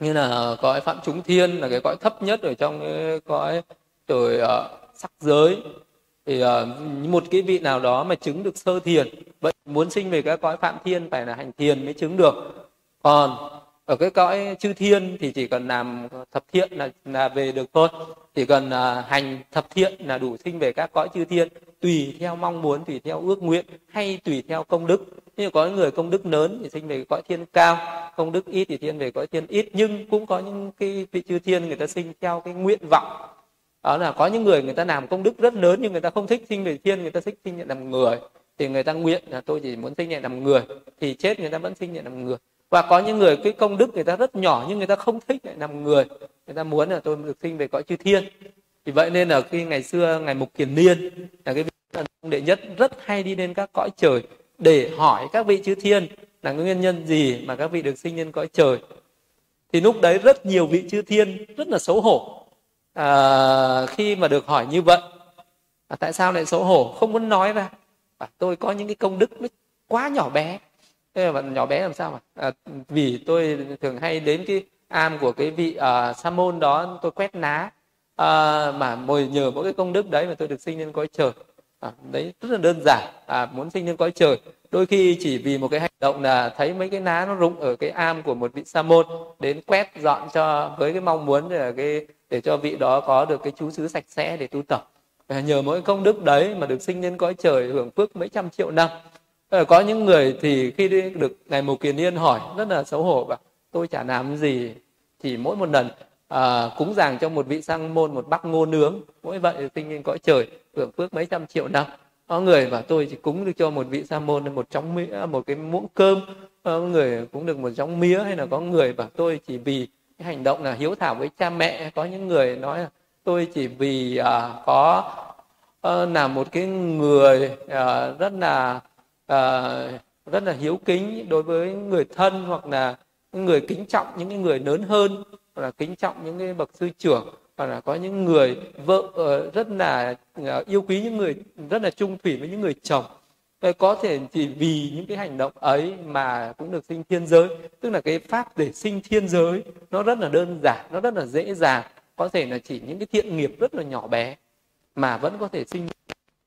Như là cõi phạm chúng thiên là cái cõi thấp nhất ở trong cái cõi tuổi uh, sắc giới. Thì uh, một cái vị nào đó mà chứng được sơ thiền, vậy muốn sinh về cái cõi phạm thiên phải là hành thiền mới chứng được. Còn ở cái cõi chư thiên thì chỉ cần làm thập thiện là, là về được thôi. Chỉ cần uh, hành thập thiện là đủ sinh về các cõi chư thiên, tùy theo mong muốn, tùy theo ước nguyện, hay tùy theo công đức. Nhưng có người công đức lớn thì sinh về cõi thiên cao, công đức ít thì thiên về cõi thiên ít. Nhưng cũng có những cái vị chư thiên người ta sinh theo cái nguyện vọng. Đó là có những người người ta làm công đức rất lớn nhưng người ta không thích sinh về thiên, người ta thích sinh nhận làm người. Thì người ta nguyện là tôi chỉ muốn sinh nhận làm người, thì chết người ta vẫn sinh nhận làm người. Và có những người cái công đức người ta rất nhỏ nhưng người ta không thích lại làm người, người ta muốn là tôi được sinh về cõi chư thiên. Vì vậy nên là khi ngày xưa Ngài Mục Kiền Liên là cái vị đệ nhất rất hay đi đến các cõi trời để hỏi các vị chư thiên là cái nguyên nhân gì mà các vị được sinh lên cõi trời. Thì lúc đấy rất nhiều vị chư thiên rất là xấu hổ. À, khi mà được hỏi như vậy, à, tại sao lại xấu hổ, không muốn nói ra, à, tôi có những cái công đức quá nhỏ bé. Thế mà nhỏ bé làm sao mà à, vì tôi thường hay đến cái am của cái vị uh, sa môn đó, tôi quét ná, à, mà mồi nhờ mỗi cái công đức đấy mà tôi được sinh lên cõi trời. À, đấy rất là đơn giản, à, muốn sinh lên cõi trời đôi khi chỉ vì một cái hành động là thấy mấy cái ná nó rụng ở cái am của một vị sa môn, đến quét dọn cho với cái mong muốn là cái để cho vị đó có được cái trú xứ sạch sẽ để tu tập. À, nhờ mỗi công đức đấy mà được sinh lên cõi trời hưởng phước mấy trăm triệu năm. À, có những người thì khi được Ngài Mục Kiền Liên hỏi rất là xấu hổ, bảo tôi chả làm gì, chỉ mỗi một lần à, cúng dường cho một vị sa môn một bát ngô nướng, mỗi vậy sinh lên cõi trời hưởng phước mấy trăm triệu năm. Có người bảo tôi chỉ cúng được cho một vị sa môn một chóng mía, một cái muỗng cơm, có người cũng được một chóng mía. Hay là có người bảo tôi chỉ vì cái hành động là hiếu thảo với cha mẹ. Có những người nói là tôi chỉ vì à, có à, là một cái người à, rất là à, rất là hiếu kính đối với người thân, hoặc là người kính trọng những cái người lớn hơn, hoặc là kính trọng những cái bậc sư trưởng, hoặc là có những người vợ à, rất là à, yêu quý những người, rất là trung thủy với những người chồng. Có thể chỉ vì những cái hành động ấy mà cũng được sinh thiên giới. Tức là cái pháp để sinh thiên giới nó rất là đơn giản, nó rất là dễ dàng. Có thể là chỉ những cái thiện nghiệp rất là nhỏ bé mà vẫn có thể sinh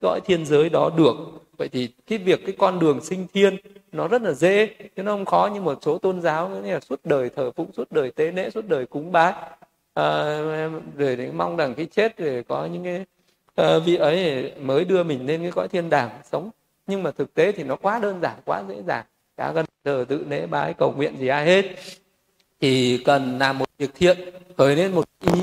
cõi thiên giới đó được. Vậy thì cái việc cái con đường sinh thiên nó rất là dễ, chứ nó không khó như một số tôn giáo như là suốt đời thờ phụng, suốt đời tế lễ, suốt đời cúng bái, à, rồi để mong rằng khi chết rồi có những cái à, vị ấy mới đưa mình lên cái cõi thiên đàng sống. Nhưng mà thực tế thì nó quá đơn giản, quá dễ dàng, chả cần thờ tự lễ bái cầu nguyện gì ai hết. Chỉ cần làm một việc thiện, khởi lên một ý,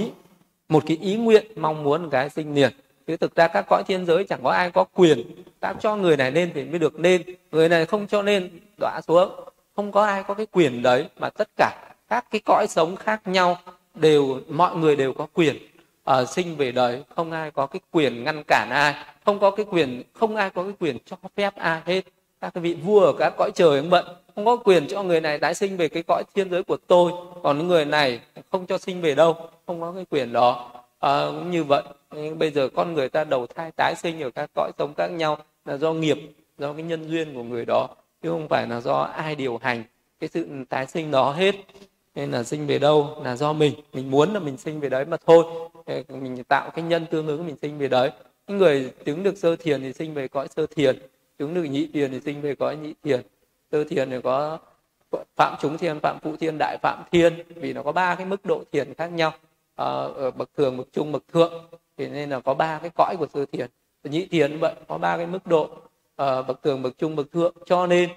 một cái ý nguyện mong muốn cái sinh liền. Chứ thực ra các cõi thiên giới chẳng có ai có quyền đã cho người này lên thì mới được lên, người này không cho lên đọa xuống. Không có ai có cái quyền đấy, mà tất cả các cái cõi sống khác nhau đều, mọi người đều có quyền à, sinh về đấy, không ai có cái quyền ngăn cản ai. không có cái quyền, không ai có cái quyền cho phép ai hết. Các vị vua ở các cõi trời cũng bận, không có quyền cho người này tái sinh về cái cõi thiên giới của tôi, còn người này không cho sinh về đâu, không có cái quyền đó. À, cũng như vậy, bây giờ con người ta đầu thai tái sinh ở các cõi sống khác nhau là do nghiệp, do cái nhân duyên của người đó, chứ không phải là do ai điều hành cái sự tái sinh đó hết. Nên là sinh về đâu là do mình, mình muốn là mình sinh về đấy mà thôi, mình tạo cái nhân tương ứng mình sinh về đấy. Người chứng được sơ thiền thì sinh về cõi sơ thiền, chứng được nhị thiền thì sinh về cõi nhị thiền. Sơ thiền thì có phạm chúng thiền, phạm phụ thiền, đại phạm thiền, vì nó có ba cái mức độ thiền khác nhau, à, ở bậc thường, bậc trung, bậc thượng, thì nên là có ba cái cõi của sơ thiền. Nhị thiền vậy có ba cái mức độ, à, bậc thường, bậc trung, bậc thượng, cho nên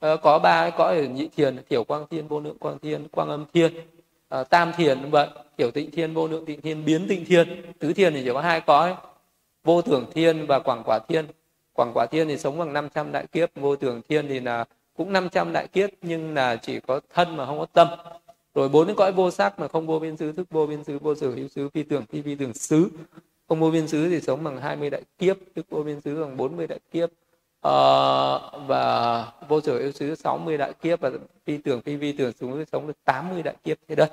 à, có ba cái cõi ở nhị thiền: thiểu quang thiên, vô lượng quang thiên, quang âm thiên. À, tam thiền vậy: thiểu tịnh thiên, vô lượng tịnh thiên, biến tịnh thiên. Tứ thiền thì chỉ có hai cõi: vô tưởng thiên và quảng quả thiên. Quảng quả thiên thì sống bằng năm trăm đại kiếp, vô tưởng thiên thì là cũng năm trăm đại kiếp nhưng là chỉ có thân mà không có tâm. Rồi bốn cái cõi vô sắc mà không vô biên xứ: thức vô biên xứ, vô sở hữu xứ, phi tưởng phi phi tưởng xứ. Không vô biên xứ thì sống bằng hai mươi đại kiếp, thức vô biên xứ bằng bốn mươi đại kiếp, à, và vô sở hữu xứ sáu mươi đại kiếp, và phi tưởng phi phi tưởng xứ sống được tám mươi đại kiếp thế đó.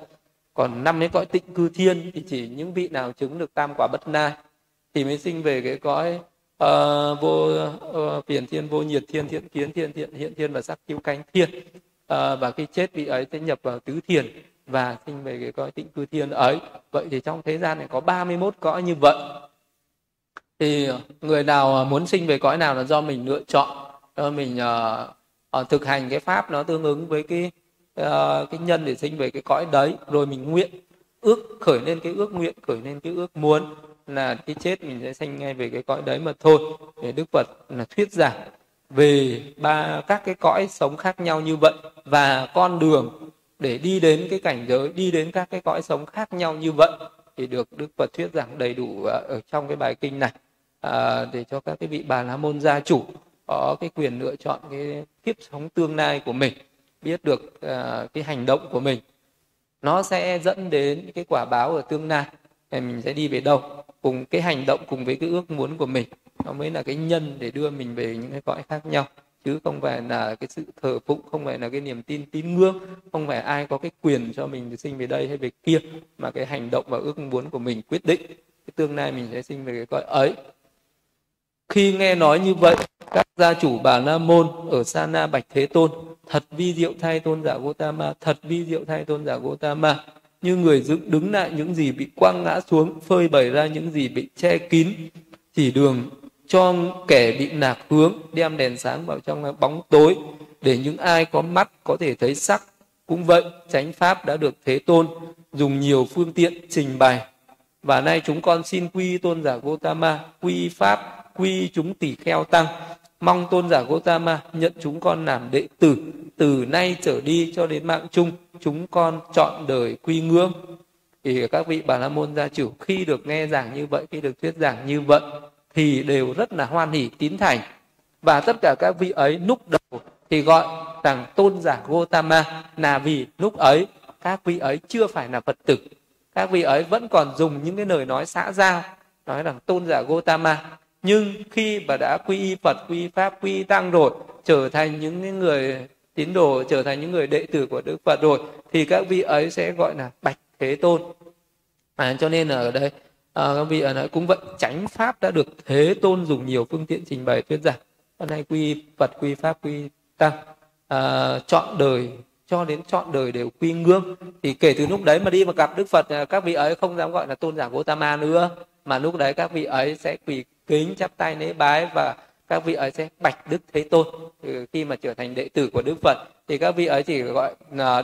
Còn năm cái cõi tịnh cư thiên thì chỉ những vị nào chứng được tam quả bất lai thì mới sinh về cái cõi uh, vô uh, phiền thiên, vô nhiệt thiên, thiện kiến thiên, thiện hiện thiên và sắc cứu cánh thiên. Uh, và khi chết vị ấy sẽ nhập vào tứ thiền và sinh về cái cõi tịnh cư thiên ấy. Vậy thì trong thế gian này có ba mươi mốt cõi như vậy. Thì người nào muốn sinh về cõi nào là do mình lựa chọn, do mình uh, thực hành cái pháp nó tương ứng với cái, uh, cái nhân để sinh về cái cõi đấy. Rồi mình nguyện, ước khởi lên cái ước nguyện, khởi lên cái ước muốn là khi chết mình sẽ sanh ngay về cái cõi đấy mà thôi. Để Đức Phật là thuyết giảng về ba các cái cõi sống khác nhau như vậy và con đường để đi đến cái cảnh giới, đi đến các cái cõi sống khác nhau như vậy thì được Đức Phật thuyết giảng đầy đủ ở trong cái bài kinh này, à, để cho các cái vị Bà La Môn gia chủ có cái quyền lựa chọn cái kiếp sống tương lai của mình, biết được à, cái hành động của mình nó sẽ dẫn đến cái quả báo ở tương lai, mình sẽ đi về đâu, cùng cái hành động cùng với cái ước muốn của mình, nó mới là cái nhân để đưa mình về những cái cõi khác nhau, chứ không phải là cái sự thờ phụng, không phải là cái niềm tin tín ngưỡng, không phải ai có cái quyền cho mình sinh về đây hay về kia, mà cái hành động và ước muốn của mình quyết định cái tương lai mình sẽ sinh về cái cõi ấy. Khi nghe nói như vậy, các gia chủ Bà La Môn ở Sana bạch Thế Tôn: thật vi diệu thay tôn giả Gotama, thật vi diệu thay tôn giả Gotama. Như người dựng đứng lại những gì bị quăng ngã xuống, phơi bày ra những gì bị che kín, chỉ đường cho kẻ bị lạc hướng, đem đèn sáng vào trong bóng tối, để những ai có mắt có thể thấy sắc. Cũng vậy, chánh pháp đã được Thế Tôn dùng nhiều phương tiện trình bày. Và nay chúng con xin quy tôn giả Gotama, quy pháp, quy chúng tỷ kheo tăng. Mong tôn giả Gotama nhận chúng con làm đệ tử. Từ nay trở đi cho đến mạng chung, chúng con chọn đời quy ngưỡng. Thì các vị Bà La Môn gia chủ khi được nghe giảng như vậy, khi được thuyết giảng như vậy thì đều rất là hoan hỉ tín thành. Và tất cả các vị ấy lúc đầu thì gọi rằng tôn giả Gotama, là vì lúc ấy các vị ấy chưa phải là Phật tử, các vị ấy vẫn còn dùng những cái lời nói xã giao, nói rằng tôn giả Gotama. Nhưng khi mà đã quy y Phật, quy y Pháp, quy y Tăng rồi, trở thành những người tín đồ, trở thành những người đệ tử của Đức Phật rồi, thì các vị ấy sẽ gọi là bạch Thế Tôn. À, cho nên ở đây à, các vị ở nói cũng vậy, chánh pháp đã được Thế Tôn dùng nhiều phương tiện trình bày thuyết giảng. Hôm nay quy Phật, quy Pháp, quy Tăng, à, chọn đời cho đến chọn đời đều quy ngưỡng. Thì kể từ lúc đấy mà đi mà gặp Đức Phật, các vị ấy không dám gọi là tôn giả Gotama nữa, mà lúc đấy các vị ấy sẽ quỳ kính chắp tay lễ bái và các vị ấy sẽ bạch Đức Thế Tôn. Thì khi mà trở thành đệ tử của Đức Phật thì các vị ấy chỉ gọi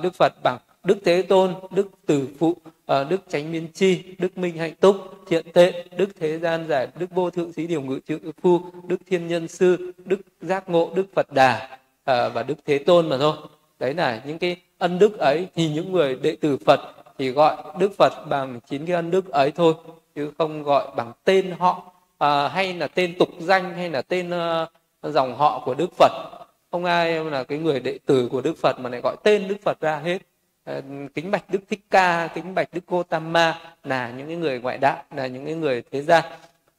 Đức Phật bằng Đức Thế Tôn, Đức Từ Phụ, Đức Chánh Biến Chi, Đức Minh Hạnh Túc, Thiện Tệ, Đức Thế Gian Giải, Đức Vô Thượng Sĩ Điều Ngự Trự Phu, Đức Thiên Nhân Sư, Đức Giác Ngộ, Đức Phật Đà và Đức Thế Tôn mà thôi. Đấy là những cái ân đức ấy thì những người đệ tử Phật thì gọi Đức Phật bằng chín cái ân đức ấy thôi, chứ không gọi bằng tên họ, à, hay là tên tục danh, hay là tên uh, dòng họ của Đức Phật. Không ai là cái người đệ tử của Đức Phật mà lại gọi tên Đức Phật ra hết. à, Kính bạch Đức Thích Ca, kính bạch Đức Gotama là những cái người ngoại đạo, là những cái người thế gian.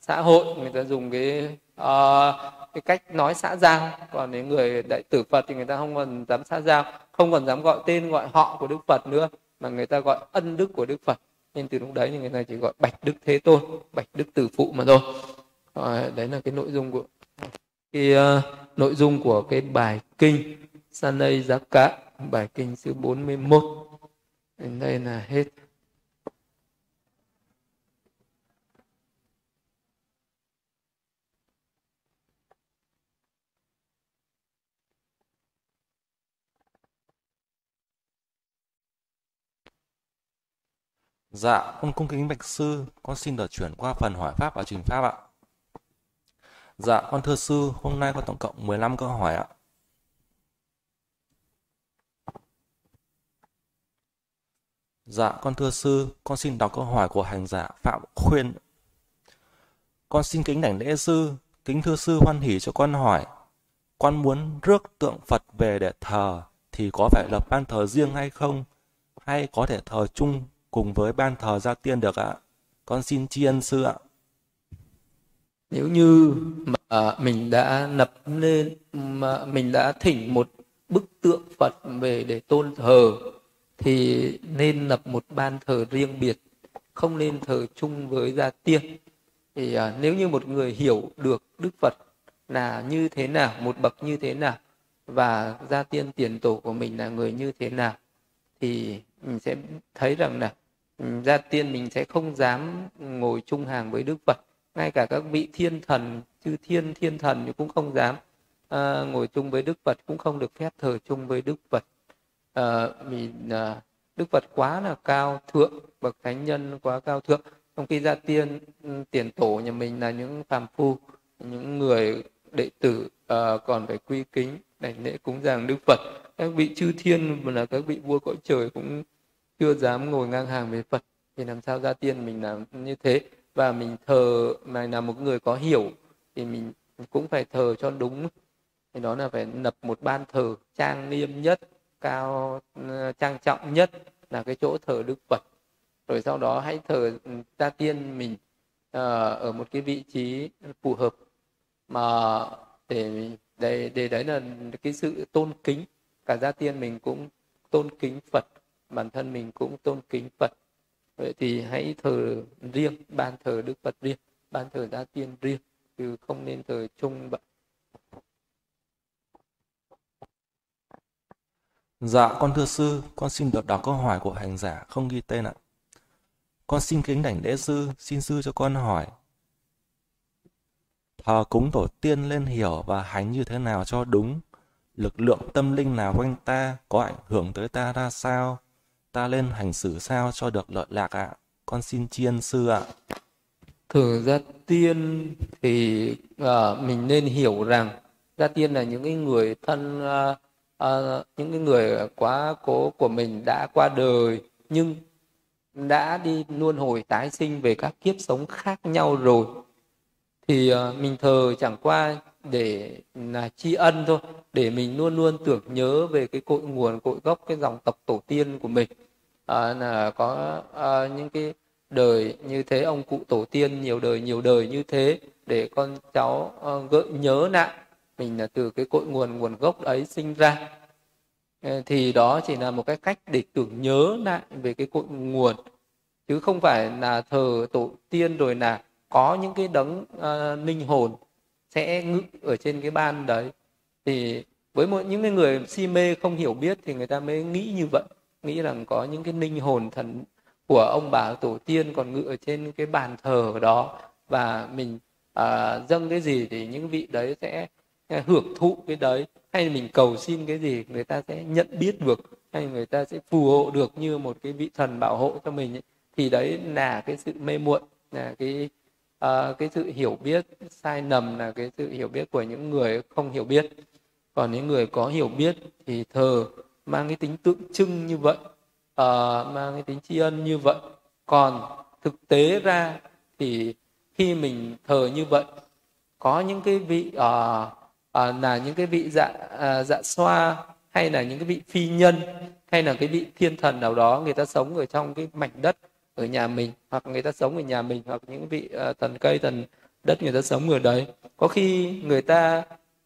xã hội người ta dùng cái uh, cái cách nói xã giao, còn những người đại tử Phật thì người ta không còn dám xã giao, không còn dám gọi tên gọi họ của Đức Phật nữa, mà người ta gọi ân đức của Đức Phật. Nên từ lúc đấy thì người ta chỉ gọi Bạch Đức Thế Tôn, Bạch Đức Tử Phụ mà thôi. À, đấy là cái nội dung của cái uh, nội dung của cái bài kinh Sāleyyaka, bài kinh thứ bốn mươi mốt. Đến đây là hết. Dạ, con cung kính bạch sư, con xin được chuyển qua phần hỏi pháp và trình pháp ạ. Dạ, con thưa sư, hôm nay có tổng cộng mười lăm câu hỏi ạ. Dạ, con thưa sư, con xin đọc câu hỏi của hành giả Phạm Khuyên. Con xin kính đảnh lễ sư, kính thưa sư hoan hỉ cho con hỏi. Con muốn rước tượng Phật về để thờ thì có phải lập ban thờ riêng hay không? Hay có thể thờ chung cùng với ban thờ gia tiên được ạ? Con xin tri ân sư ạ. Nếu như mà mình đã lập nên, mà mình đã thỉnh một bức tượng Phật về để tôn thờ, thì nên lập một ban thờ riêng biệt, không nên thờ chung với gia tiên. Thì à, nếu như một người hiểu được Đức Phật là như thế nào, một bậc như thế nào, và gia tiên tiền tổ của mình là người như thế nào, thì mình sẽ thấy rằng là gia tiên mình sẽ không dám ngồi chung hàng với Đức Phật. Ngay cả các vị thiên thần, chư thiên thiên thần thì cũng không dám à, ngồi chung với Đức Phật, cũng không được phép thờ chung với Đức Phật. À, vì à, Đức Phật quá là cao thượng, bậc thánh nhân quá cao thượng, trong khi gia tiên tiền tổ nhà mình là những phàm phu, những người đệ tử à, còn phải quy kính đảnh lễ cúng dường Đức Phật. Các vị chư thiên mà là các vị vua cõi trời cũng chưa dám ngồi ngang hàng với Phật, thì làm sao gia tiên mình làm như thế. Và mình thờ, mà là một người có hiểu thì mình cũng phải thờ cho đúng, thì đó là phải lập một ban thờ trang nghiêm nhất, cao trang trọng nhất là cái chỗ thờ Đức Phật. Rồi sau đó hãy thờ gia tiên mình ở một cái vị trí phù hợp, mà để để, để đấy là cái sự tôn kính. Cả gia tiên mình cũng tôn kính Phật, bản thân mình cũng tôn kính Phật. Vậy thì hãy thờ riêng, ban thờ Đức Phật riêng, ban thờ gia tiên riêng, chứ không nên thờ chung vậy. Dạ, con thưa sư, con xin được đọc câu hỏi của hành giả không ghi tên ạ. Con xin kính đảnh lễ sư, xin sư cho con hỏi. Thờ cúng tổ tiên nên hiểu và hành như thế nào cho đúng? Lực lượng tâm linh nào quanh ta có ảnh hưởng tới ta ra sao? Ta nên hành xử sao cho được lợi lạc ạ? Con xin tri ân sư ạ. Thờ gia tiên thì uh, mình nên hiểu rằng gia tiên là những cái người thân, uh, uh, những cái người quá cố của mình đã qua đời, nhưng đã đi luân hồi tái sinh về các kiếp sống khác nhau rồi. Thì uh, mình thờ chẳng qua để là tri ân thôi, để mình luôn luôn tưởng nhớ về cái cội nguồn, cội gốc, cái dòng tộc tổ tiên của mình. À, là có à, những cái đời như thế, ông cụ tổ tiên nhiều đời nhiều đời như thế, để con cháu à, gợi nhớ lại mình là từ cái cội nguồn nguồn gốc ấy sinh ra. À, thì đó chỉ là một cái cách để tưởng nhớ lại về cái cội nguồn, chứ không phải là thờ tổ tiên rồi là có những cái đấng à, linh hồn sẽ ngự ở trên cái ban đấy. Thì với một, những cái người si mê không hiểu biết thì người ta mới nghĩ như vậy, nghĩ rằng có những cái linh hồn thần của ông bà tổ tiên còn ngự ở trên cái bàn thờ đó, và mình à, dâng cái gì thì những vị đấy sẽ hưởng thụ cái đấy, hay mình cầu xin cái gì người ta sẽ nhận biết được, hay người ta sẽ phù hộ được như một cái vị thần bảo hộ cho mình ấy. Thì đấy là cái sự mê muội, là cái à, cái sự hiểu biết sai lầm, là cái sự hiểu biết của những người không hiểu biết. Còn những người có hiểu biết thì thờ mang cái tính tượng trưng như vậy, à, mang cái tính tri ân như vậy. Còn thực tế ra thì khi mình thờ như vậy, có những cái vị à, à, là những cái vị dạ, à, dạ xoa, hay là những cái vị phi nhân, hay là cái vị thiên thần nào đó, người ta sống ở trong cái mảnh đất ở nhà mình, hoặc người ta sống ở nhà mình, hoặc những vị uh, thần cây, thần đất người ta sống ở đấy. Có khi người ta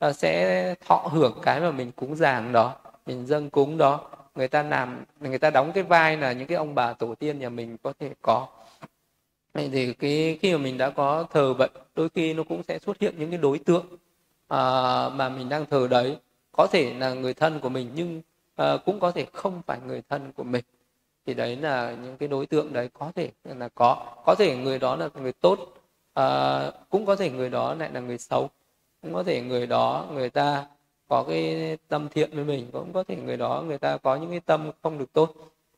uh, sẽ thọ hưởng cái mà mình cúng giàng đó, mình dâng cúng đó. Người ta làm, người ta đóng cái vai là những cái ông bà tổ tiên nhà mình có thể có. Thì cái, khi mà mình đã có thờ vậy, đôi khi nó cũng sẽ xuất hiện những cái đối tượng à, mà mình đang thờ đấy. Có thể là người thân của mình, nhưng à, cũng có thể không phải người thân của mình. Thì đấy là những cái đối tượng đấy có thể là có. Có thể người đó là người tốt, à, cũng có thể người đó lại là người xấu. Cũng có thể người đó người ta có cái tâm thiện với mình, cũng có thể người đó người ta có những cái tâm không được tốt.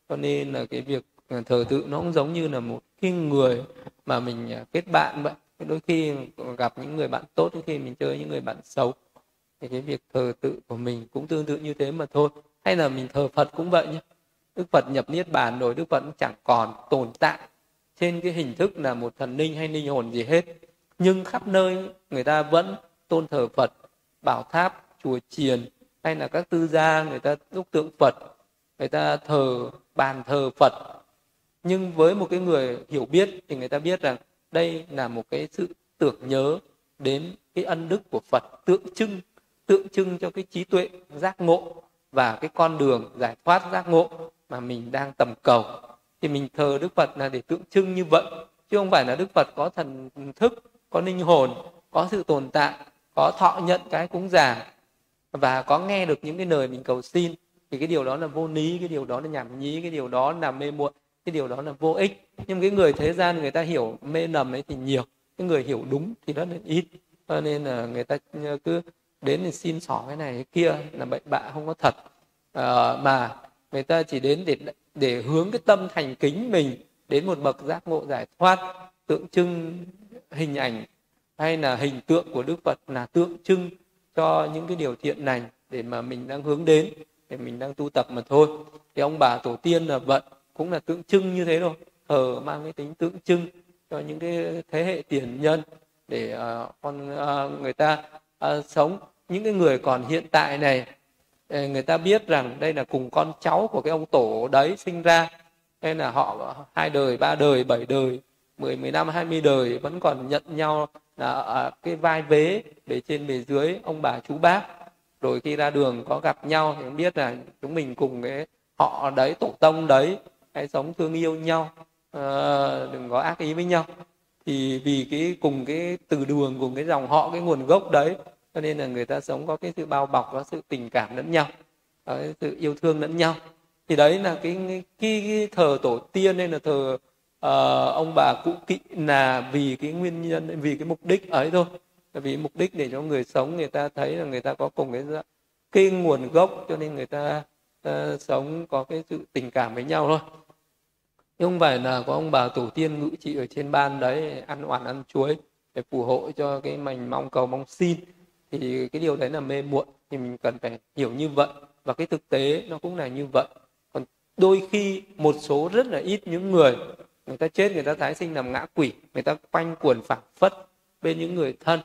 Cho nên là cái việc thờ tự nó cũng giống như là một cái người mà mình kết bạn vậy. Đôi khi gặp những người bạn tốt, đôi khi mình chơi những người bạn xấu. Thì cái việc thờ tự của mình cũng tương tự như thế mà thôi. Hay là mình thờ Phật cũng vậy nhé. Đức Phật nhập niết bàn rồi, Đức Phật cũng chẳng còn tồn tại trên cái hình thức là một thần linh hay linh hồn gì hết. Nhưng khắp nơi người ta vẫn tôn thờ Phật, bảo tháp, chùa chiền hay là các tư gia, người ta đúc tượng Phật, người ta thờ bàn thờ Phật. Nhưng với một cái người hiểu biết thì người ta biết rằng đây là một cái sự tưởng nhớ đến cái ân đức của Phật, tượng trưng tượng trưng cho cái trí tuệ giác ngộ và cái con đường giải thoát giác ngộ mà mình đang tầm cầu. Thì mình thờ Đức Phật là để tượng trưng như vậy, chứ không phải là Đức Phật có thần thức, có linh hồn, có sự tồn tại, có thọ nhận cái cúng dường và có nghe được những cái lời mình cầu xin. Thì cái điều đó là vô lý, cái điều đó là nhảm nhí, cái điều đó là mê muội, cái điều đó là vô ích. Nhưng cái người thế gian người ta hiểu mê lầm ấy thì nhiều, cái người hiểu đúng thì rất là ít. Cho nên là người ta cứ đến thì xin xỏ cái này cái kia là bậy bạ, không có thật. À, mà người ta chỉ đến để để hướng cái tâm thành kính mình đến một bậc giác ngộ giải thoát. Tượng trưng hình ảnh hay là hình tượng của Đức Phật là tượng trưng cho những cái điều thiện lành để mà mình đang hướng đến, để mình đang tu tập mà thôi. Thì ông bà tổ tiên là vậy, cũng là tượng trưng như thế thôi. Thờ mang cái tính tượng trưng cho những cái thế hệ tiền nhân để uh, con uh, người ta uh, sống. Những cái người còn hiện tại này, người ta biết rằng đây là cùng con cháu của cái ông tổ đấy sinh ra, nên là họ hai đời, ba đời, bảy đời, mười, mười năm, hai mươi đời vẫn còn nhận nhau là cái vai vế bề trên bề dưới, ông bà chú bác. Rồi khi ra đường có gặp nhau thì cũng biết là chúng mình cùng cái họ đấy, tổ tông đấy, hãy sống thương yêu nhau, à, đừng có ác ý với nhau. Thì vì cái cùng cái từ đường, cùng cái dòng họ, cái nguồn gốc đấy, cho nên là người ta sống có cái sự bao bọc, có sự tình cảm lẫn nhau, có cái sự yêu thương lẫn nhau. Thì đấy là cái, cái, cái thờ tổ tiên hay là thờ Uh, ông bà cụ kỵ là vì cái nguyên nhân, vì cái mục đích ấy thôi. Vì mục đích để cho người sống người ta thấy là người ta có cùng cái, cái nguồn gốc, cho nên người ta uh, sống có cái sự tình cảm với nhau thôi. Nhưng không phải là có ông bà tổ tiên ngự trị ở trên ban đấy ăn oản ăn chuối để phù hộ cho cái mình mong cầu mong xin. Thì cái điều đấy là mê muội, thì mình cần phải hiểu như vậy, và cái thực tế nó cũng là như vậy. Còn đôi khi một số rất là ít những người, người ta chết, người ta tái sinh làm ngã quỷ, người ta quanh quẩn phảng phất bên những người thân.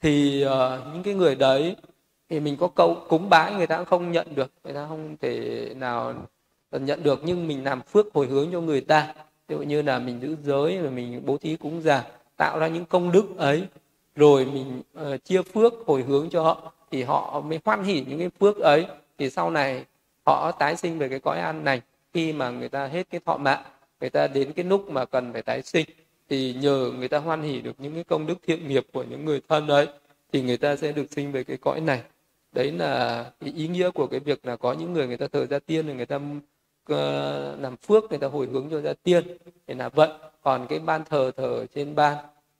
Thì uh, những cái người đấy thì mình có câu cúng bái người ta cũng không nhận được, người ta không thể nào nhận được. Nhưng mình làm phước hồi hướng cho người ta, ví dụ như là mình giữ giới, rồi mình bố thí cúng dường, tạo ra những công đức ấy, rồi mình uh, chia phước hồi hướng cho họ, thì họ mới hoan hỉ những cái phước ấy. Thì sau này họ tái sinh về cái cõi an lành. Khi mà người ta hết cái thọ mạng, người ta đến cái lúc mà cần phải tái sinh, thì nhờ người ta hoan hỉ được những cái công đức thiện nghiệp của những người thân đấy, thì người ta sẽ được sinh về cái cõi này. Đấy là cái ý nghĩa của cái việc là có những người người ta thờ gia tiên, rồi người ta uh, làm phước, người ta hồi hướng cho gia tiên, thì là vậy. Còn cái ban thờ thờ trên ban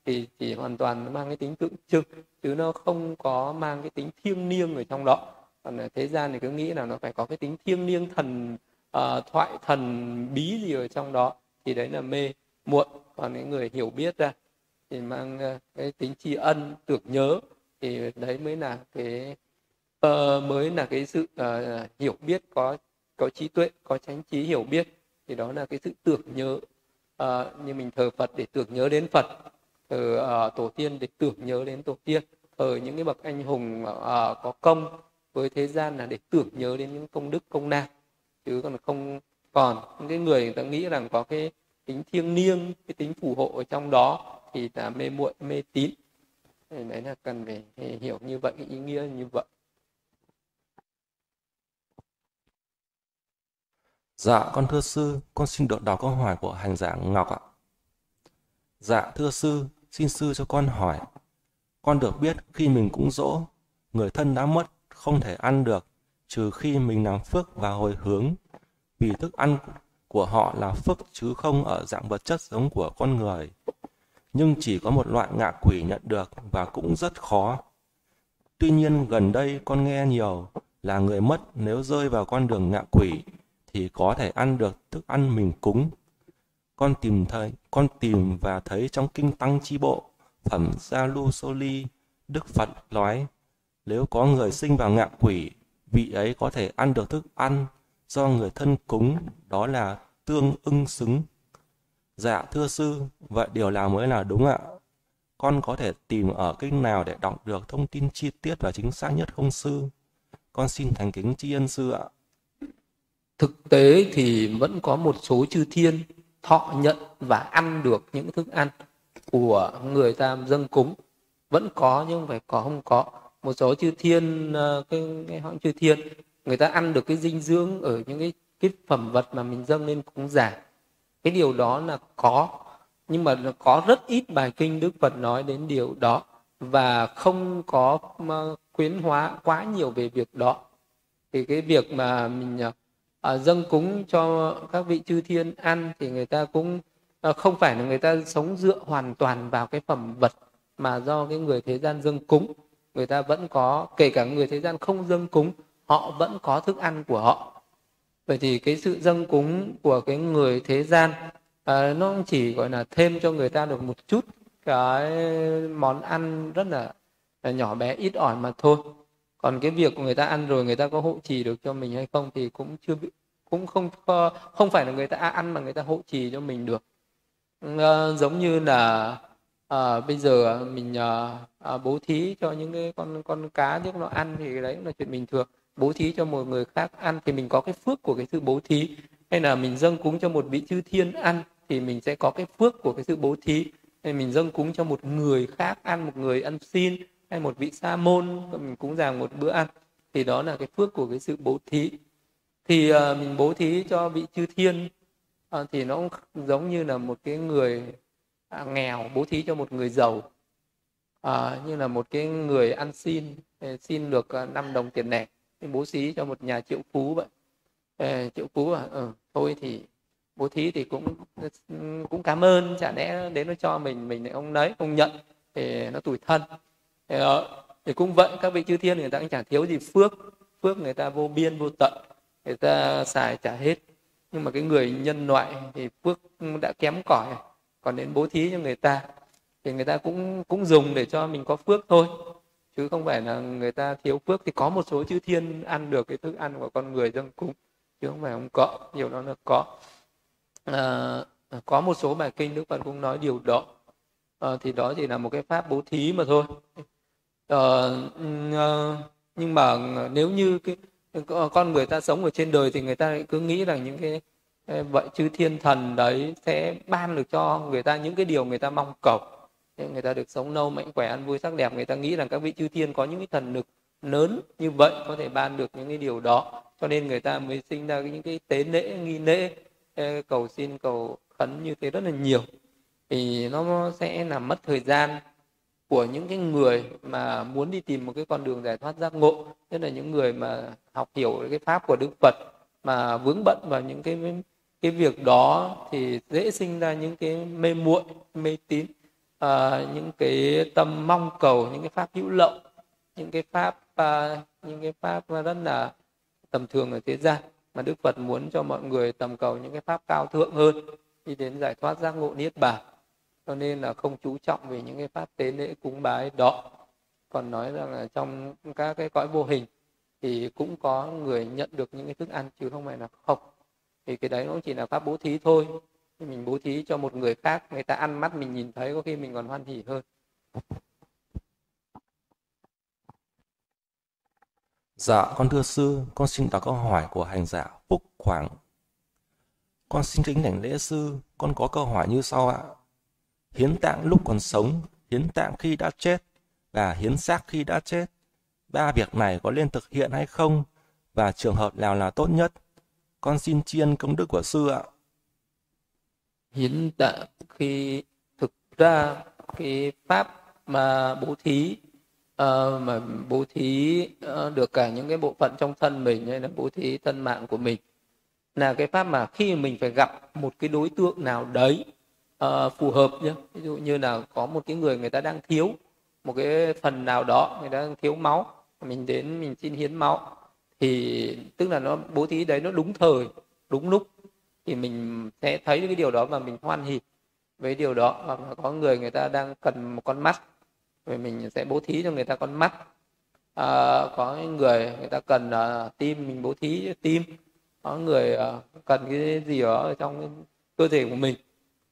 thì chỉ hoàn toàn mang cái tính tượng trưng, chứ nó không có mang cái tính thiêng liêng ở trong đó. Còn thế gian thì cứ nghĩ là nó phải có cái tính thiêng liêng thần À, thoại thần bí gì ở trong đó, thì đấy là mê muội. Còn những người hiểu biết ra thì mang cái tính tri ân tưởng nhớ, thì đấy mới là cái uh, mới là cái sự uh, hiểu biết có có trí tuệ, có chánh trí hiểu biết. Thì đó là cái sự tưởng nhớ, uh, như mình thờ Phật để tưởng nhớ đến Phật, thờ uh, tổ tiên để tưởng nhớ đến tổ tiên, thờ những cái bậc anh hùng uh, có công với thế gian là để tưởng nhớ đến những công đức công năng. Chứ còn không còn những cái người người ta nghĩ rằng có cái tính thiêng liêng, cái tính phù hộ ở trong đó, thì là mê muội, mê tín. Thì đấy là cần phải hiểu như vậy, cái ý nghĩa như vậy. Dạ, con thưa sư, con xin được đọc câu hỏi của hành giả Ngọc ạ. Dạ, thưa sư, xin sư cho con hỏi. Con được biết khi mình cúng dỗ, người thân đã mất, không thể ăn được, trừ khi mình làm phước và hồi hướng. Vì thức ăn của họ là phước chứ không ở dạng vật chất giống của con người. Nhưng chỉ có một loại ngạ quỷ nhận được và cũng rất khó. Tuy nhiên gần đây con nghe nhiều là người mất nếu rơi vào con đường ngạ quỷ thì có thể ăn được thức ăn mình cúng. Con tìm thấy, con tìm và thấy trong kinh Tăng Chi Bộ, phẩm Gia Lu Sô Ly, Đức Phật nói, nếu có người sinh vào ngạ quỷ, vị ấy có thể ăn được thức ăn do người thân cúng, đó là tương ưng xứng. Dạ thưa sư, vậy điều nào mới là đúng ạ? Con có thể tìm ở kênh nào để đọc được thông tin chi tiết và chính xác nhất không sư? Con xin thành kính tri ân sư ạ. Thực tế thì vẫn có một số chư thiên thọ nhận và ăn được những thức ăn của người ta dâng cúng. Vẫn có nhưng phải có không có. Một số chư thiên, cái, cái họ chư thiên, người ta ăn được cái dinh dưỡng ở những cái, cái phẩm vật mà mình dâng lên cúng giả. Cái điều đó là có, nhưng mà có rất ít bài kinh Đức Phật nói đến điều đó và không có khuyến hóa quá nhiều về việc đó. Thì cái việc mà mình uh, dâng cúng cho các vị chư thiên ăn thì người ta cũng uh, không phải là người ta sống dựa hoàn toàn vào cái phẩm vật mà do cái người thế gian dâng cúng. Người ta vẫn có, kể cả người thế gian không dâng cúng, họ vẫn có thức ăn của họ. Vậy thì cái sự dâng cúng của cái người thế gian à, nó chỉ gọi là thêm cho người ta được một chút cái món ăn rất là, là nhỏ bé ít ỏi mà thôi. Còn cái việc của người ta ăn rồi người ta có hộ trì được cho mình hay không thì cũng chưa cũng không không phải là người ta ăn mà người ta hộ trì cho mình được. À, giống như là à, bây giờ mình à, à, bố thí cho những cái con con cá giúp nó ăn thì đấy cũng là chuyện bình thường. Bố thí cho một người khác ăn thì mình có cái phước của cái sự bố thí, hay là mình dâng cúng cho một vị chư thiên ăn thì mình sẽ có cái phước của cái sự bố thí, hay mình dâng cúng cho một người khác ăn, một người ăn xin hay một vị sa môn mình cúng dường một bữa ăn thì đó là cái phước của cái sự bố thí. Thì uh, mình bố thí cho vị chư thiên uh, thì nó cũng giống như là một cái người uh, nghèo bố thí cho một người giàu, uh, như là một cái người ăn xin uh, xin được uh, năm đồng tiền lẻ. Bố thí cho một nhà triệu phú vậy. Ê, triệu phú à, ừ, thôi thì bố thí thì cũng cũng cảm ơn, chả lẽ đến nó cho mình mình lại không lấy không nhận thì nó tủi thân. Thì, thì cũng vậy, các vị chư thiên người ta cũng chẳng thiếu gì phước, phước người ta vô biên vô tận, người ta xài trả hết. Nhưng mà cái người nhân loại thì phước đã kém cỏi, còn đến bố thí cho người ta thì người ta cũng cũng dùng để cho mình có phước thôi. Chứ không phải là người ta thiếu phước. Thì có một số chư thiên ăn được cái thức ăn của con người dâng cúng, chứ không phải không có. Điều đó là có. à, Có một số bài kinh Đức Phật cũng nói điều đó. à, Thì đó chỉ là một cái pháp bố thí mà thôi. à, Nhưng mà nếu như cái, con người ta sống ở trên đời thì người ta cứ nghĩ rằng những cái vậy chư thiên thần đấy sẽ ban được cho người ta những cái điều người ta mong cầu, người ta được sống lâu, mạnh khỏe, ăn vui, sắc đẹp. Người ta nghĩ rằng các vị chư thiên có những cái thần lực lớn như vậy có thể ban được những cái điều đó, cho nên người ta mới sinh ra những cái tế lễ, nghi lễ, cầu xin, cầu khấn như thế rất là nhiều. Thì nó sẽ làm mất thời gian của những cái người mà muốn đi tìm một cái con đường giải thoát giác ngộ, nhất là những người mà học hiểu cái pháp của Đức Phật mà vướng bận vào những cái cái việc đó thì dễ sinh ra những cái mê muội, mê tín. À, những cái tâm mong cầu, những cái pháp hữu lậu, những cái pháp à, những cái pháp rất là tầm thường ở thế gian, mà Đức Phật muốn cho mọi người tầm cầu những cái pháp cao thượng hơn, đi đến giải thoát giác ngộ niết bàn. Cho nên là không chú trọng về những cái pháp tế lễ cúng bái đó. Còn nói rằng là trong các cái cõi vô hình thì cũng có người nhận được những cái thức ăn chứ không phải là không. Thì cái đấy nó chỉ là pháp bố thí thôi. Mình bố thí cho một người khác, người ta ăn mắt mình nhìn thấy có khi mình còn hoan hỉ hơn. Dạ, con thưa sư, con xin đọc câu hỏi của hành giả Phúc Khoảng. Con xin kính đảnh lễ sư, con có câu hỏi như sau ạ. Hiến tạng lúc còn sống, hiến tạng khi đã chết, và hiến xác khi đã chết. Ba việc này có nên thực hiện hay không, và trường hợp nào là tốt nhất? Con xin tri ân công đức của sư ạ. Hiến tạng khi thực ra cái pháp mà bố thí, uh, mà bố thí uh, được cả những cái bộ phận trong thân mình, hay là bố thí thân mạng của mình, là cái pháp mà khi mình phải gặp một cái đối tượng nào đấy uh, phù hợp nhé. Ví dụ như là có một cái người người ta đang thiếu một cái phần nào đó, người ta đang thiếu máu, mình đến mình xin hiến máu, thì tức là nó bố thí đấy nó đúng thời, đúng lúc, thì mình sẽ thấy cái điều đó và mình hoan hỉ với điều đó. Hoặc là có người người ta đang cần một con mắt, rồi mình sẽ bố thí cho người ta con mắt. À, có người người ta cần uh, tim, mình bố thí tim. Có người uh, cần cái gì đó ở trong cơ thể của mình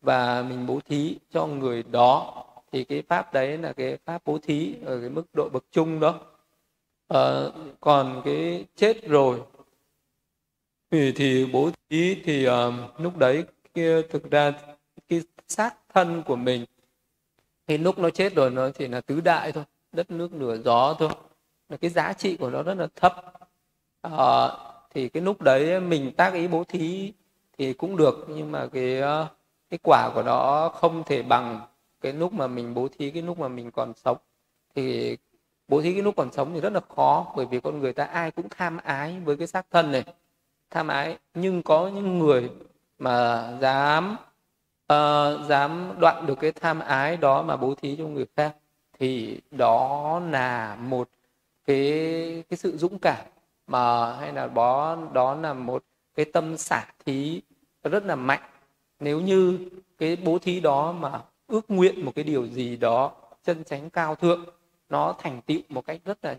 và mình bố thí cho người đó, thì cái pháp đấy là cái pháp bố thí ở cái mức độ bậc trung đó. À, còn cái chết rồi thì, thì bố thí thì uh, lúc đấy kia, thực ra cái xác thân của mình thì lúc nó chết rồi nó chỉ là tứ đại thôi, đất nước lửa gió thôi, là cái giá trị của nó rất là thấp. À, thì cái lúc đấy mình tác ý bố thí thì cũng được, nhưng mà cái cái quả của nó không thể bằng cái lúc mà mình bố thí cái lúc mà mình còn sống. Thì bố thí cái lúc còn sống thì rất là khó, bởi vì con người ta ai cũng tham ái với cái xác thân này, tham ái. Nhưng có những người mà dám Uh, dám đoạn được cái tham ái đó mà bố thí cho người khác, thì đó là một cái cái sự dũng cảm, mà hay là đó đó là một cái tâm xả thí rất là mạnh. Nếu như cái bố thí đó mà ước nguyện một cái điều gì đó chân chánh cao thượng, nó thành tựu một cách rất là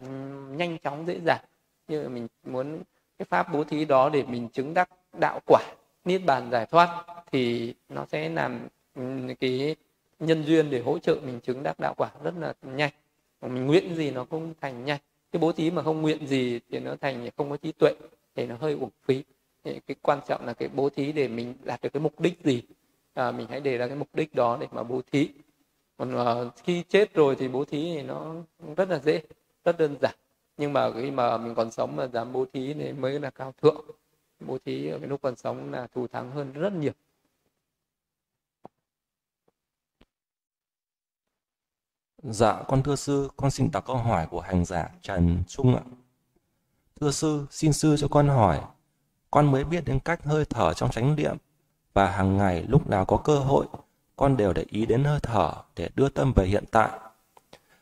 nhanh chóng dễ dàng. Như mình muốn cái pháp bố thí đó để mình chứng đắc đạo quả niết bàn giải thoát, thì nó sẽ làm cái nhân duyên để hỗ trợ mình chứng đắc đạo quả rất là nhanh. Mình nguyện gì nó cũng thành nhanh. Cái bố thí mà không nguyện gì thì nó thành không có trí tuệ, thì nó hơi uổng phí. Thì cái quan trọng là cái bố thí để mình đạt được cái mục đích gì, à, mình hãy đề ra cái mục đích đó để mà bố thí. Còn uh, khi chết rồi thì bố thí thì nó rất là dễ, rất đơn giản. Nhưng mà khi mà mình còn sống mà dám bố thí thì mới là cao thượng. Bố thí ở cái lúc còn sống là thù thắng hơn rất nhiều. Dạ, con thưa sư, con xin đọc câu hỏi của hành giả Trần Trung ạ. Thưa sư, xin sư cho con hỏi, con mới biết đến cách hơi thở trong chánh niệm, và hàng ngày lúc nào có cơ hội, con đều để ý đến hơi thở để đưa tâm về hiện tại.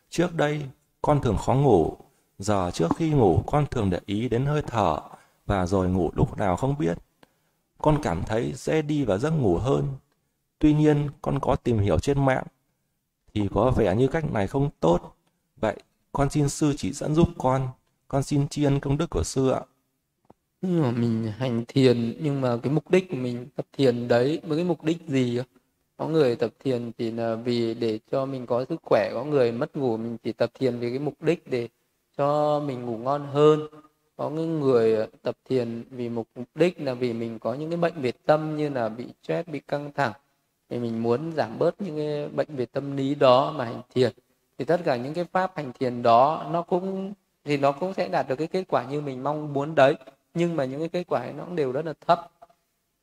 Trước đây, con thường khó ngủ, giờ trước khi ngủ con thường để ý đến hơi thở, và rồi ngủ lúc nào không biết. Con cảm thấy dễ đi vào giấc ngủ hơn. Tuy nhiên, con có tìm hiểu trên mạng thì có vẻ như cách này không tốt. Vậy, con xin sư chỉ dẫn giúp con. Con xin tri ân công đức của sư ạ. Mình hành thiền, nhưng mà cái mục đích của mình tập thiền đấy với cái mục đích gì? Có người tập thiền thì là vì để cho mình có sức khỏe, có người mất ngủ mình chỉ tập thiền vì cái mục đích để cho mình ngủ ngon hơn. Có những người tập thiền vì mục đích là vì mình có những cái bệnh về tâm, như là bị stress, bị căng thẳng, thì mình muốn giảm bớt những cái bệnh về tâm lý đó mà hành thiền. Thì tất cả những cái pháp hành thiền đó nó cũng thì nó cũng sẽ đạt được cái kết quả như mình mong muốn đấy, nhưng mà những cái kết quả ấy nó cũng đều rất là thấp.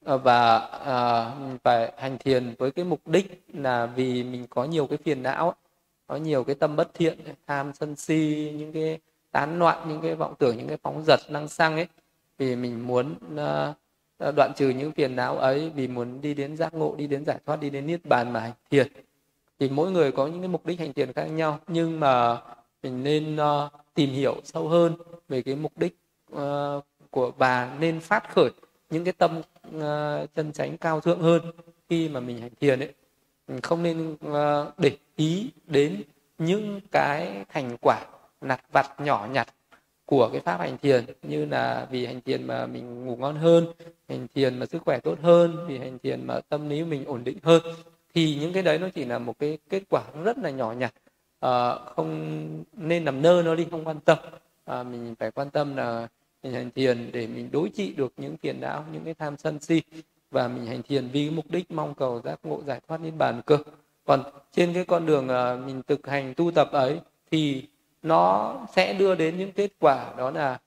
Và à, mình phải hành thiền với cái mục đích là vì mình có nhiều cái phiền não, có nhiều cái tâm bất thiện, tham sân si, những cái tán loạn, những cái vọng tưởng, những cái phóng dật năng xăng ấy, vì mình muốn uh, đoạn trừ những phiền não ấy, vì muốn đi đến giác ngộ, đi đến giải thoát, đi đến niết bàn mà hành thiền. Thì mỗi người có những cái mục đích hành thiền khác nhau, nhưng mà mình nên uh, tìm hiểu sâu hơn về cái mục đích uh, của bà, nên phát khởi những cái tâm uh, chân chánh cao thượng hơn khi mà mình hành thiền ấy. Mình không nên uh, để ý đến những cái thành quả lặt vặt nhỏ nhặt của cái pháp hành thiền, như là vì hành thiền mà mình ngủ ngon hơn, hành thiền mà sức khỏe tốt hơn, vì hành thiền mà tâm lý mình ổn định hơn. Thì những cái đấy nó chỉ là một cái kết quả rất là nhỏ nhặt, à, không nên nằm nơ nó đi, không quan tâm. À, mình phải quan tâm là mình hành thiền để mình đối trị được những phiền não, những cái tham sân si, và mình hành thiền vì mục đích mong cầu giác ngộ giải thoát niết bàn cơ. Còn trên cái con đường à, mình thực hành tu tập ấy thì nó sẽ đưa đến những kết quả, đó là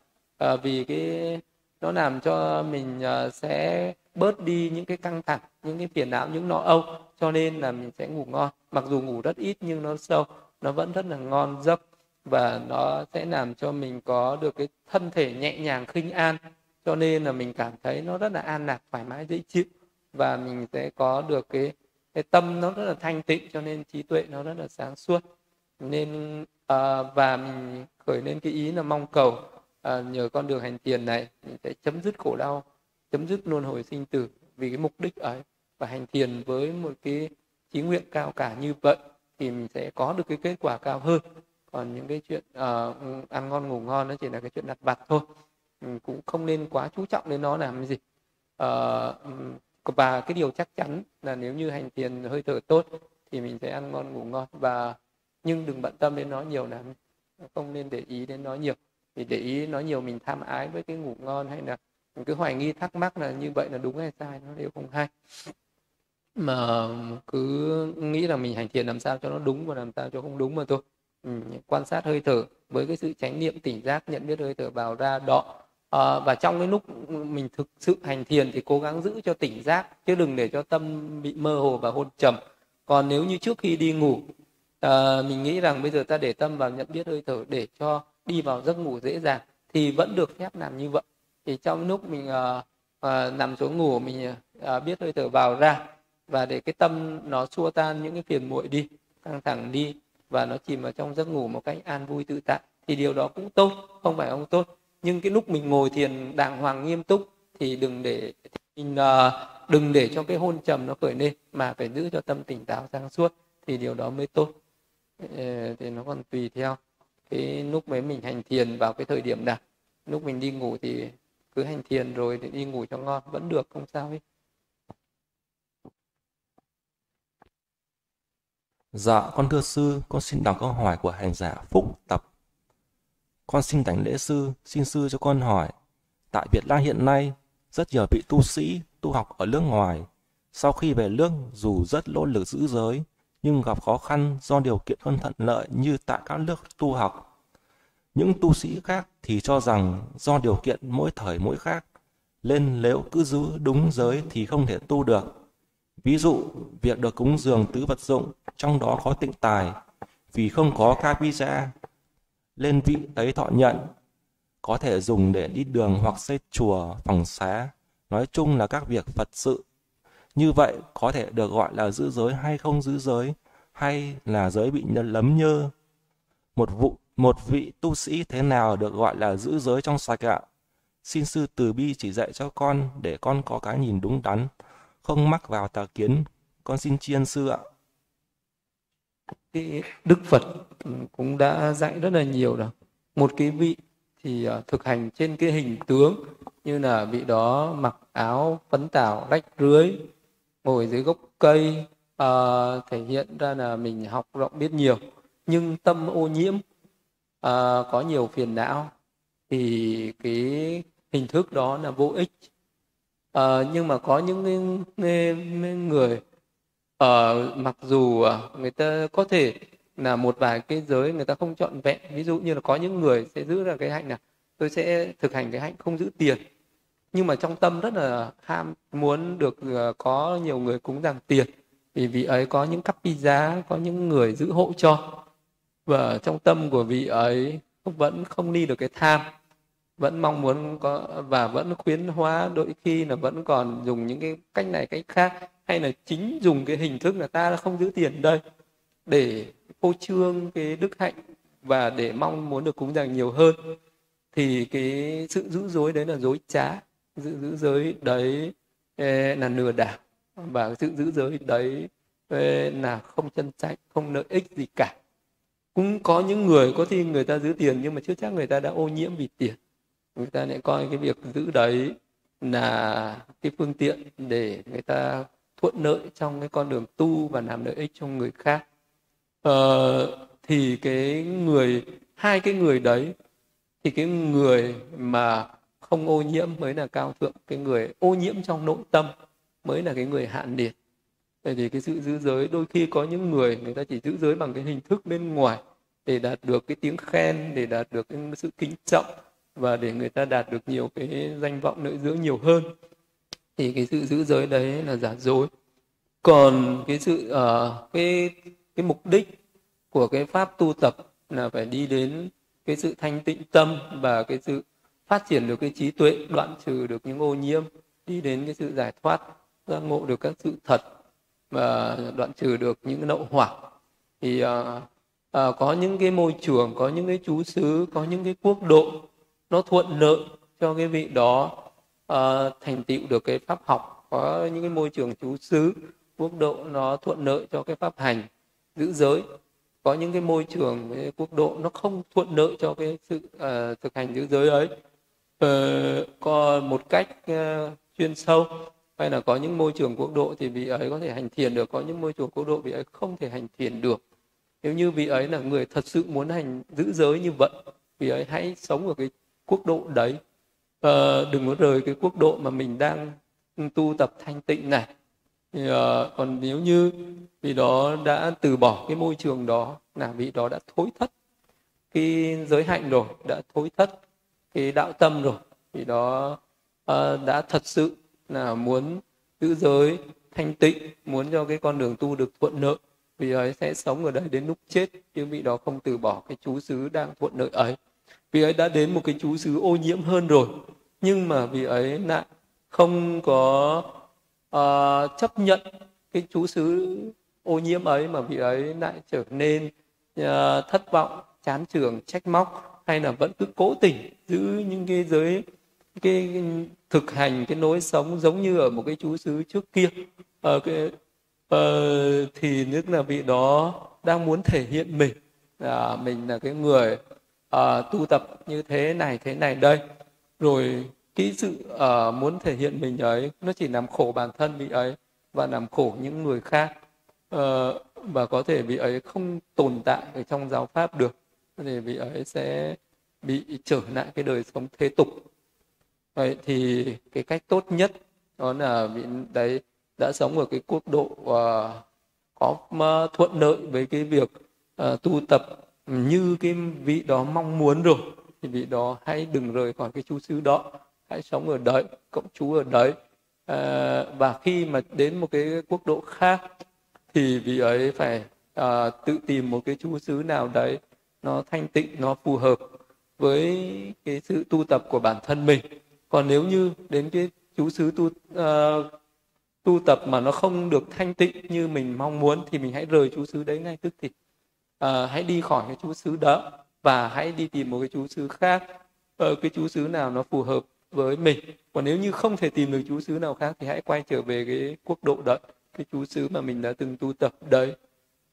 uh, vì cái nó làm cho mình uh, sẽ bớt đi những cái căng thẳng, những cái phiền não, những lo âu, cho nên là mình sẽ ngủ ngon. Mặc dù ngủ rất ít nhưng nó sâu, nó vẫn rất là ngon giấc, và nó sẽ làm cho mình có được cái thân thể nhẹ nhàng khinh an, cho nên là mình cảm thấy nó rất là an lạc, thoải mái, dễ chịu, và mình sẽ có được cái, cái tâm nó rất là thanh tịnh, cho nên trí tuệ nó rất là sáng suốt. Nên à, và mình khởi lên cái ý là mong cầu à, nhờ con đường hành thiền này mình sẽ chấm dứt khổ đau, chấm dứt luân hồi sinh tử, vì cái mục đích ấy. Và hành thiền với một cái chí nguyện cao cả như vậy thì mình sẽ có được cái kết quả cao hơn. Còn những cái chuyện à, ăn ngon ngủ ngon nó chỉ là cái chuyện lặt vặt thôi, mình cũng không nên quá chú trọng đến nó làm cái gì. à, Và cái điều chắc chắn là nếu như hành thiền hơi thở tốt thì mình sẽ ăn ngon ngủ ngon, và nhưng đừng bận tâm đến nó nhiều lắm, không nên để ý đến nó nhiều. Vì để ý nó nhiều mình tham ái với cái ngủ ngon, hay là mình cứ hoài nghi thắc mắc là như vậy là đúng hay sai, nó đều không hay. Mà cứ nghĩ là mình hành thiền làm sao cho nó đúng và làm sao cho không đúng mà thôi. ừ, Quan sát hơi thở với cái sự chánh niệm tỉnh giác, nhận biết hơi thở vào ra đọ. À, và trong cái lúc mình thực sự hành thiền thì cố gắng giữ cho tỉnh giác, chứ đừng để cho tâm bị mơ hồ và hôn trầm. Còn nếu như trước khi đi ngủ à, mình nghĩ rằng bây giờ ta để tâm vào nhận biết hơi thở để cho đi vào giấc ngủ dễ dàng, thì vẫn được phép làm như vậy. Thì trong lúc mình à, à, nằm xuống ngủ, mình à, biết hơi thở vào ra, và để cái tâm nó xua tan những cái phiền muội đi, căng thẳng đi, và nó chìm vào trong giấc ngủ một cách an vui tự tại, thì điều đó cũng tốt, không phải không tốt. Nhưng cái lúc mình ngồi thiền đàng hoàng nghiêm túc thì đừng để mình, uh, đừng để cho cái hôn trầm nó khởi lên, mà phải giữ cho tâm tỉnh táo sáng suốt, thì điều đó mới tốt. Ê, thì nó còn tùy theo cái lúc mới mình hành thiền vào cái thời điểm nào. Lúc mình đi ngủ thì cứ hành thiền rồi thì đi ngủ cho ngon vẫn được, không sao hết. Dạ, con thưa sư, con xin đọc câu hỏi của hành giả Phúc Tập. Con xin đảnh lễ sư, xin sư cho con hỏi. Tại Việt Nam hiện nay, rất nhiều vị tu sĩ tu học ở nước ngoài. Sau khi về nước, dù rất nỗ lực giữ giới, nhưng gặp khó khăn do điều kiện không thuận lợi như tại các nước tu học. Những tu sĩ khác thì cho rằng do điều kiện mỗi thời mỗi khác, nên nếu cứ giữ đúng giới thì không thể tu được. Ví dụ, việc được cúng dường tứ vật dụng, trong đó có tịnh tài, vì không có ca visa, lên vị ấy thọ nhận, có thể dùng để đi đường hoặc xây chùa, phòng xá, nói chung là các việc Phật sự. Như vậy có thể được gọi là giữ giới hay không giữ giới, hay là giới bị lấm nhơ? Một vụ, một vị tu sĩ thế nào được gọi là giữ giới trong sạch ạ? Xin sư từ bi chỉ dạy cho con để con có cái nhìn đúng đắn, không mắc vào tà kiến. Con xin tri ân sư ạ. Đức Phật cũng đã dạy rất là nhiều rồi. Một cái vị thì thực hành trên cái hình tướng, như là vị đó mặc áo phấn tảo rách rưới, ngồi dưới gốc cây, à, thể hiện ra là mình học rộng biết nhiều, nhưng tâm ô nhiễm, à, có nhiều phiền não, thì cái hình thức đó là vô ích. à, Nhưng mà có những người Ờ, mặc dù người ta có thể là một vài cái giới người ta không trọn vẹn. Ví dụ như là có những người sẽ giữ ra cái hạnh là tôi sẽ thực hành cái hạnh không giữ tiền, nhưng mà trong tâm rất là ham muốn được có nhiều người cúng dường tiền, vì vị ấy có những cặp pizza, có những người giữ hộ cho. Và trong tâm của vị ấy vẫn không đi được cái tham, vẫn mong muốn có, và vẫn khuyến hóa, đôi khi là vẫn còn dùng những cái cách này cách khác, hay là chính dùng cái hình thức là ta không giữ tiền đây để phô trương cái đức hạnh và để mong muốn được cúng dường nhiều hơn. Thì cái sự giữ dối đấy là dối trá, sự giữ giới đấy là lừa đảo, và sự giữ giới đấy là không chân chánh, không lợi ích gì cả. Cũng có những người có khi người ta giữ tiền nhưng mà chưa chắc người ta đã ô nhiễm vì tiền, người ta lại coi cái việc giữ đấy là cái phương tiện để người ta thuận lợi trong cái con đường tu và làm lợi ích cho người khác. ờ, thì cái người hai cái người đấy, thì cái người mà không ô nhiễm mới là cao thượng, cái người ô nhiễm trong nội tâm mới là cái người hạn điệt. Vậy thì cái sự giữ giới, đôi khi có những người người ta chỉ giữ giới bằng cái hình thức bên ngoài, để đạt được cái tiếng khen, để đạt được cái sự kính trọng, và để người ta đạt được nhiều cái danh vọng nữ dưỡng nhiều hơn. Thì cái sự giữ giới đấy là giả dối. Còn cái sự uh, cái cái mục đích của cái pháp tu tập là phải đi đến cái sự thanh tịnh tâm và cái sự phát triển được cái trí tuệ, đoạn trừ được những ô nhiễm, đi đến cái sự giải thoát, giác ngộ được các sự thật và đoạn trừ được những nậu hỏa. Thì uh, uh, có những cái môi trường, có những cái chú xứ, có những cái quốc độ nó thuận lợi cho cái vị đó uh, thành tựu được cái pháp học. Có những cái môi trường chú xứ, quốc độ nó thuận lợi cho cái pháp hành, giữ giới. Có những cái môi trường, cái quốc độ nó không thuận lợi cho cái sự uh, thực hành giữ giới ấy. Uh, có một cách uh, chuyên sâu, hay là có những môi trường quốc độ thì vị ấy có thể hành thiền được, có những môi trường quốc độ vị ấy không thể hành thiền được. Nếu như vị ấy là người thật sự muốn hành giữ giới như vậy, vị ấy hãy sống ở cái quốc độ đấy. Uh, đừng có rời cái quốc độ mà mình đang tu tập thanh tịnh này. Thì, uh, còn nếu như vị đó đã từ bỏ cái môi trường đó, là vị đó đã thối thất cái giới hạnh rồi, đã thối thất cái đạo tâm rồi. Vị đó uh, đã thật sự là muốn giữ giới thanh tịnh, muốn cho cái con đường tu được thuận lợi, vị ấy sẽ sống ở đây đến lúc chết, chứ vị đó không từ bỏ cái trú xứ đang thuận lợi ấy. Vị ấy đã đến một cái trú xứ ô nhiễm hơn rồi, nhưng mà vị ấy lại không có uh, chấp nhận cái trú xứ ô nhiễm ấy, mà vị ấy lại trở nên uh, thất vọng, chán chường, trách móc, hay là vẫn cứ cố tình giữ những cái giới, cái, cái thực hành, cái nối sống giống như ở một cái trú xứ trước kia. Ờ, cái, uh, thì nước là vị đó đang muốn thể hiện mình, à, mình là cái người uh, tu tập như thế này, thế này đây. Rồi cái sự uh, muốn thể hiện mình ấy, nó chỉ làm khổ bản thân vị ấy và làm khổ những người khác. Uh, và có thể vị ấy không tồn tại ở trong giáo pháp được, thì vị ấy sẽ bị trở lại cái đời sống thế tục. Vậy thì cái cách tốt nhất đó là vị đấy đã sống ở cái quốc độ uh, có uh, thuận lợi với cái việc uh, tu tập như cái vị đó mong muốn rồi, thì vị đó hãy đừng rời khỏi cái trú xứ đó, hãy sống ở đấy, cộng trú ở đấy. Uh, và khi mà đến một cái quốc độ khác thì vị ấy phải uh, tự tìm một cái trú xứ nào đấy nó thanh tịnh, nó phù hợp với cái sự tu tập của bản thân mình. Còn nếu như đến cái trú xứ tu uh, tu tập mà nó không được thanh tịnh như mình mong muốn, thì mình hãy rời trú xứ đấy ngay tức thì. À, hãy đi khỏi cái trú xứ đó và hãy đi tìm một cái trú xứ khác, ờ, cái trú xứ nào nó phù hợp với mình. Còn nếu như không thể tìm được trú xứ nào khác thì hãy quay trở về cái quốc độ đó, cái trú xứ mà mình đã từng tu tập đấy.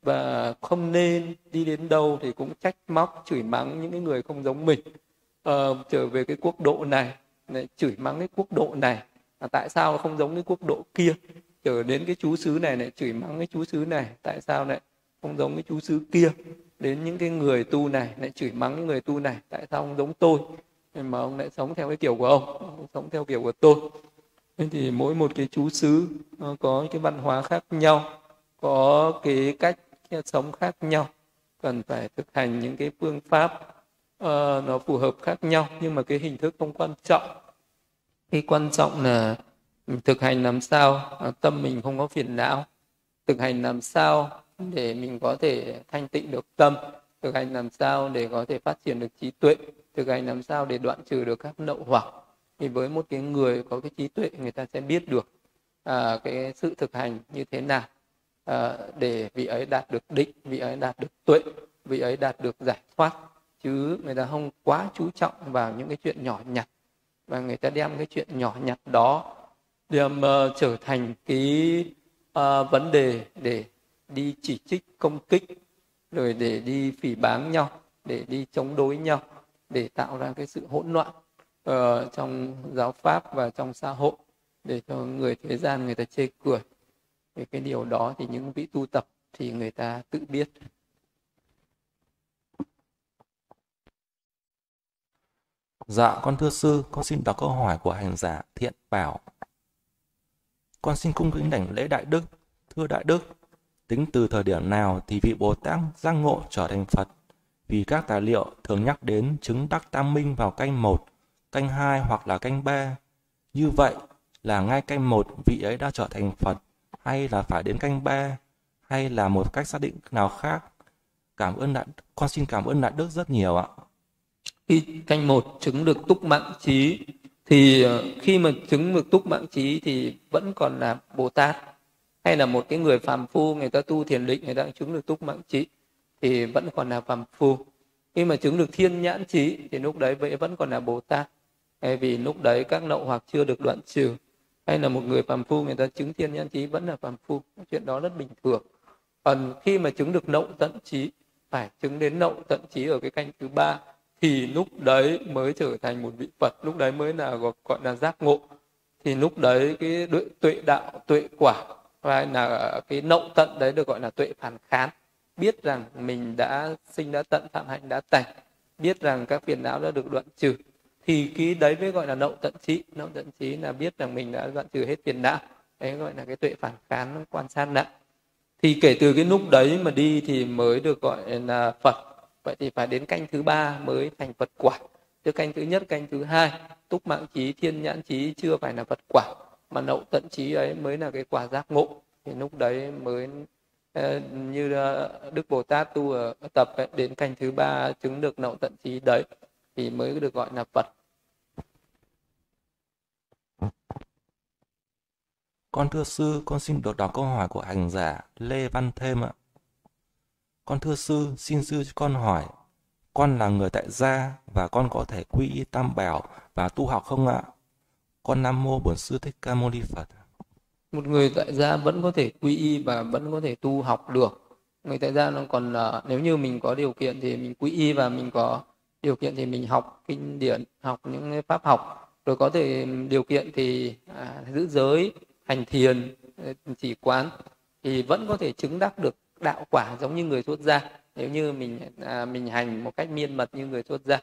Và không nên đi đến đâu thì cũng trách móc, chửi mắng những cái người không giống mình. Ờ, trở về cái quốc độ này, này, chửi mắng cái quốc độ này, à, tại sao nó không giống cái quốc độ kia. Trở đến cái trú xứ này, này, chửi mắng cái trú xứ này, tại sao lại không giống cái trú xứ kia. Đến những cái người tu này, lại chửi mắng những người tu này, tại sao không giống tôi, mà ông lại sống theo cái kiểu của ông, ông sống theo kiểu của tôi. Nên thì mỗi một cái trú xứ nó có cái văn hóa khác nhau, có cái cách sống khác nhau, cần phải thực hành những cái phương pháp uh, nó phù hợp khác nhau. Nhưng mà cái hình thức không quan trọng, cái quan trọng là thực hành làm sao uh, tâm mình không có phiền não, thực hành làm sao để mình có thể thanh tịnh được tâm, thực hành làm sao để có thể phát triển được trí tuệ, thực hành làm sao để đoạn trừ được các nậu hỏa. Thì với một cái người có cái trí tuệ, người ta sẽ biết được uh, cái sự thực hành như thế nào À, để vị ấy đạt được định, vị ấy đạt được tuệ, vị ấy đạt được giải thoát. Chứ người ta không quá chú trọng vào những cái chuyện nhỏ nhặt, và người ta đem cái chuyện nhỏ nhặt đó đem uh, trở thành cái uh, vấn đề để đi chỉ trích, công kích, rồi để đi phỉ báng nhau, để đi chống đối nhau, để tạo ra cái sự hỗn loạn uh, trong giáo pháp và trong xã hội, để cho người thế gian người ta chê cười. Về cái điều đó thì những vị tu tập thì người ta tự biết. Dạ, con thưa sư, con xin đọc câu hỏi của hành giả Thiện Bảo. Con xin cung kính đảnh lễ Đại Đức. Thưa Đại Đức, tính từ thời điểm nào thì vị Bồ Tát giác ngộ trở thành Phật? vì các tài liệu thường nhắc đến chứng đắc tam minh vào canh một, canh hai hoặc là canh ba. Như vậy là ngay canh một vị ấy đã trở thành Phật, hay là phải đến canh ba, hay là một cách xác định nào khác? Cảm ơn đại, con xin cảm ơn đại đức rất nhiều ạ. Khi canh một chứng được túc mạng trí, thì khi mà chứng được túc mạng trí thì vẫn còn là Bồ Tát, hay là một cái người phàm phu, người ta tu thiền định, người ta chứng được túc mạng trí thì vẫn còn là phàm phu. Khi mà chứng được thiên nhãn trí thì lúc đấy vậy vẫn còn là Bồ Tát, hay vì lúc đấy các lậu hoặc chưa được đoạn trừ. Hay là một người phàm phu, người ta chứng thiên nhãn trí vẫn là phàm phu, chuyện đó rất bình thường. Còn khi mà chứng được nậu tận trí, phải chứng đến nậu tận trí ở cái canh thứ ba, thì lúc đấy mới trở thành một vị Phật, lúc đấy mới là gọi là giác ngộ. Thì lúc đấy cái tuệ đạo, tuệ quả, hay là cái nậu tận đấy được gọi là tuệ phản kháng, biết rằng mình đã sinh đã tận, phạm hạnh đã tành, biết rằng các phiền não đã được đoạn trừ, thì cái đấy mới gọi là nậu tận trí. Nậu tận trí là biết rằng mình đã đoạn trừ hết phiền não, đấy gọi là cái tuệ phản kháng, quan sát lại. Thì kể từ cái lúc đấy mà đi thì mới được gọi là Phật. Vậy thì phải đến canh thứ ba mới thành Phật quả. Chứ canh thứ nhất, canh thứ hai, túc mạng trí, thiên nhãn trí chưa phải là Phật quả, mà nậu tận trí ấy mới là cái quả giác ngộ. Thì lúc đấy mới như Đức Bồ Tát tu ở tập ấy, đến canh thứ ba chứng được nậu tận trí đấy thì mới được gọi là Phật. Con thưa sư, con xin được đọc câu hỏi của hành giả Lê Văn Thêm ạ. Con thưa sư, xin sư cho con hỏi, con là người tại gia và con có thể quy y Tam Bảo và tu học không ạ? Con Nam Mô Bổn Sư Thích Ca Mâu Ni Phật. Một người tại gia vẫn có thể quy y và vẫn có thể tu học được. Người tại gia nó còn, nếu như mình có điều kiện thì mình quy y, và mình có điều kiện thì mình học kinh điển, học những pháp học. Rồi có thể điều kiện thì à, giữ giới, hành thiền, chỉ quán, thì vẫn có thể chứng đắc được đạo quả giống như người xuất gia. Nếu như mình à, mình hành một cách miên mật như người xuất gia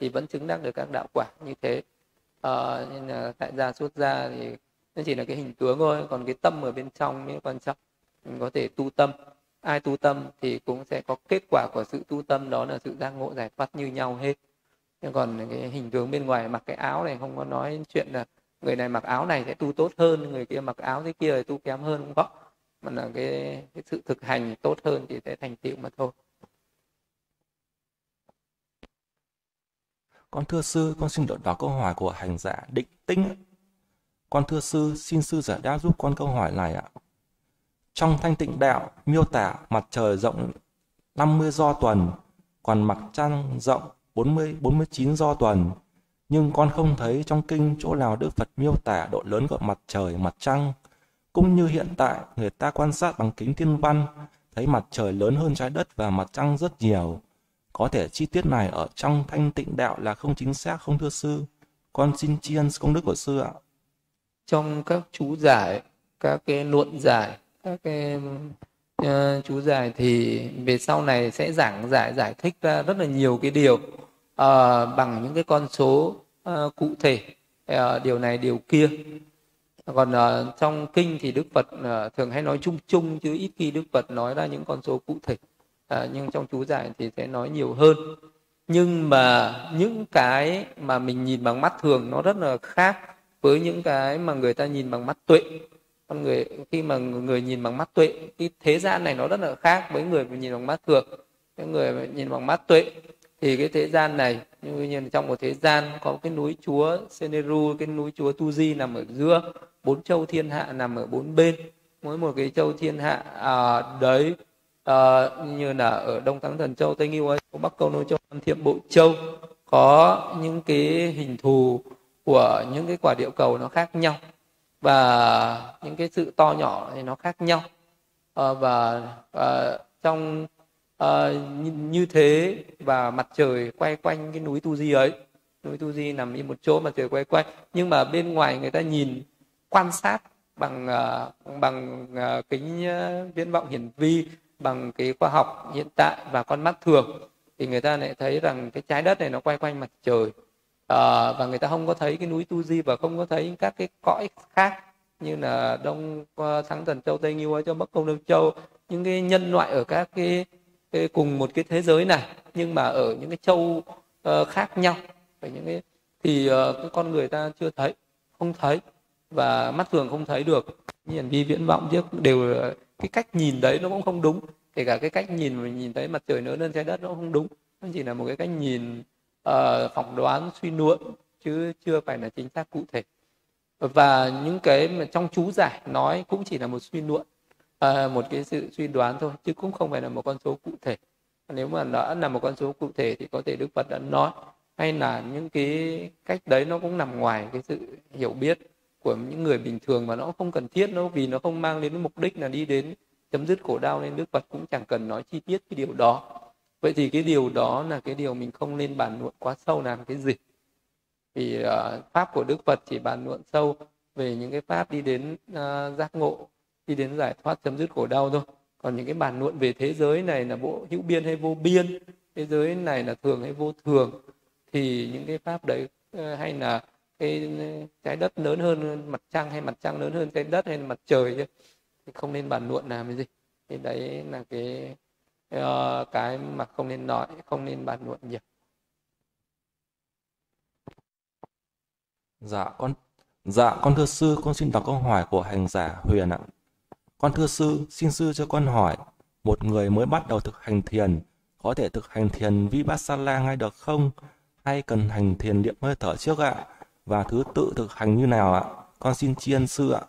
thì vẫn chứng đắc được các đạo quả như thế. À, nên là tại gia xuất gia thì nó chỉ là cái hình tướng thôi, còn cái tâm ở bên trong mới quan trọng. Mình có thể tu tâm, ai tu tâm thì cũng sẽ có kết quả của sự tu tâm, đó là sự giác ngộ giải thoát như nhau hết. Nhưng còn cái hình tướng bên ngoài, mặc cái áo này, không có nói chuyện là người này mặc áo này sẽ tu tốt hơn, người kia mặc áo thế kia thì tu kém hơn, không có. Mà là cái, cái sự thực hành tốt hơn thì sẽ thành tựu mà thôi. Con thưa sư, con xin đọc câu hỏi của hành giả Định Tĩnh. Con thưa sư, xin sư giải đáp giúp con câu hỏi này ạ. Trong Thanh Tịnh Đạo miêu tả mặt trời rộng năm mươi do tuần, còn mặt trăng rộng bốn mươi, bốn mươi chín do tuần. Nhưng con không thấy trong kinh chỗ nào Đức Phật miêu tả độ lớn của mặt trời, mặt trăng. Cũng như hiện tại, người ta quan sát bằng kính thiên văn, thấy mặt trời lớn hơn trái đất và mặt trăng rất nhiều. Có thể chi tiết này ở trong Thanh Tịnh Đạo là không chính xác không thưa sư? Con xin tri ân công đức của sư ạ. Trong các chú giải, các cái luận giải, các cái uh, chú giải thì về sau này sẽ giảng giải, giải thích ra rất là nhiều cái điều uh, bằng những cái con số uh, cụ thể, uh, điều này điều kia. Còn uh, trong kinh thì Đức Phật uh, thường hay nói chung chung, chứ ít khi Đức Phật nói ra những con số cụ thể. Uh, nhưng trong chú giải thì sẽ nói nhiều hơn. Nhưng mà những cái mà mình nhìn bằng mắt thường nó rất là khác với những cái mà người ta nhìn bằng mắt tuệ. Con người khi mà người nhìn bằng mắt tuệ, cái thế gian này nó rất là khác với người nhìn bằng mắt thường. Cái người nhìn bằng mắt tuệ thì cái thế gian này, như trong một thế gian có cái núi chúa Seneru, cái núi chúa Tuji nằm ở giữa, bốn châu thiên hạ nằm ở bốn bên. Mỗi một cái châu thiên hạ à, đấy à, như là ở Đông Thắng Thần Châu, Tây Ngưu Ấy, Bắc Câu Nô Châu, Nam Thiệm Bộ Châu có những cái hình thù của những cái quả địa cầu nó khác nhau, và những cái sự to nhỏ thì nó khác nhau. À, và à, trong à, như thế, và mặt trời quay quanh cái núi Tu Di ấy, núi Tu Di nằm im một chỗ, mặt trời quay quanh. Nhưng mà bên ngoài người ta nhìn quan sát bằng bằng kính viễn vọng hiển vi, bằng cái khoa học hiện tại và con mắt thường, thì người ta lại thấy rằng cái trái đất này nó quay quanh mặt trời. À, và người ta không có thấy cái núi Tu Di, và không có thấy các cái cõi khác như là Đông Thắng Thần Châu, Tây Ngưu Châu, Bắc Công Đông Châu, những cái nhân loại ở các cái cùng một cái thế giới này, nhưng mà ở những cái châu uh, khác nhau, ở những cái, thì uh, cái con người ta chưa thấy, không thấy, và mắt thường không thấy được. Những hành vi viễn vọng chứ đều cái cách nhìn đấy nó cũng không đúng, kể cả cái cách nhìn mình nhìn thấy mặt trời lớn hơn trái đất nó cũng không đúng, nó chỉ là một cái cách nhìn uh, phỏng đoán suy luận chứ chưa phải là chính xác cụ thể. Và những cái mà trong chú giải nói cũng chỉ là một suy luận, à, một cái sự suy đoán thôi, chứ cũng không phải là một con số cụ thể. Nếu mà đã là một con số cụ thể thì có thể Đức Phật đã nói, hay là những cái cách đấy nó cũng nằm ngoài cái sự hiểu biết của những người bình thường, mà nó không cần thiết, nó vì nó không mang đến mục đích là đi đến chấm dứt khổ đau, nên Đức Phật cũng chẳng cần nói chi tiết cái điều đó. Vậy thì cái điều đó là cái điều mình không nên bàn luận quá sâu làm cái gì. Thì uh, pháp của Đức Phật chỉ bàn luận sâu về những cái pháp đi đến uh, giác ngộ, đi đến giải thoát chấm dứt khổ đau thôi. Còn những cái bàn luận về thế giới này là bộ hữu biên hay vô biên, thế giới này là thường hay vô thường, thì những cái pháp đấy, uh, hay là cái trái đất lớn hơn mặt trăng, hay mặt trăng lớn hơn trái đất, hay là mặt trời chứ, thì không nên bàn luận làm cái gì. Thì đấy là cái uh, cái mà không nên nói, không nên bàn luận nhiều. Dạ con, dạ con thưa sư, con xin đọc câu hỏi của hành giả Huyền ạ. Con thưa sư, xin sư cho con hỏi, một người mới bắt đầu thực hành thiền có thể thực hành thiền Vipassana ngay được không, hay cần hành thiền niệm hơi thở trước ạ, và thứ tự thực hành như nào ạ? Con xin tri ân sư ạ.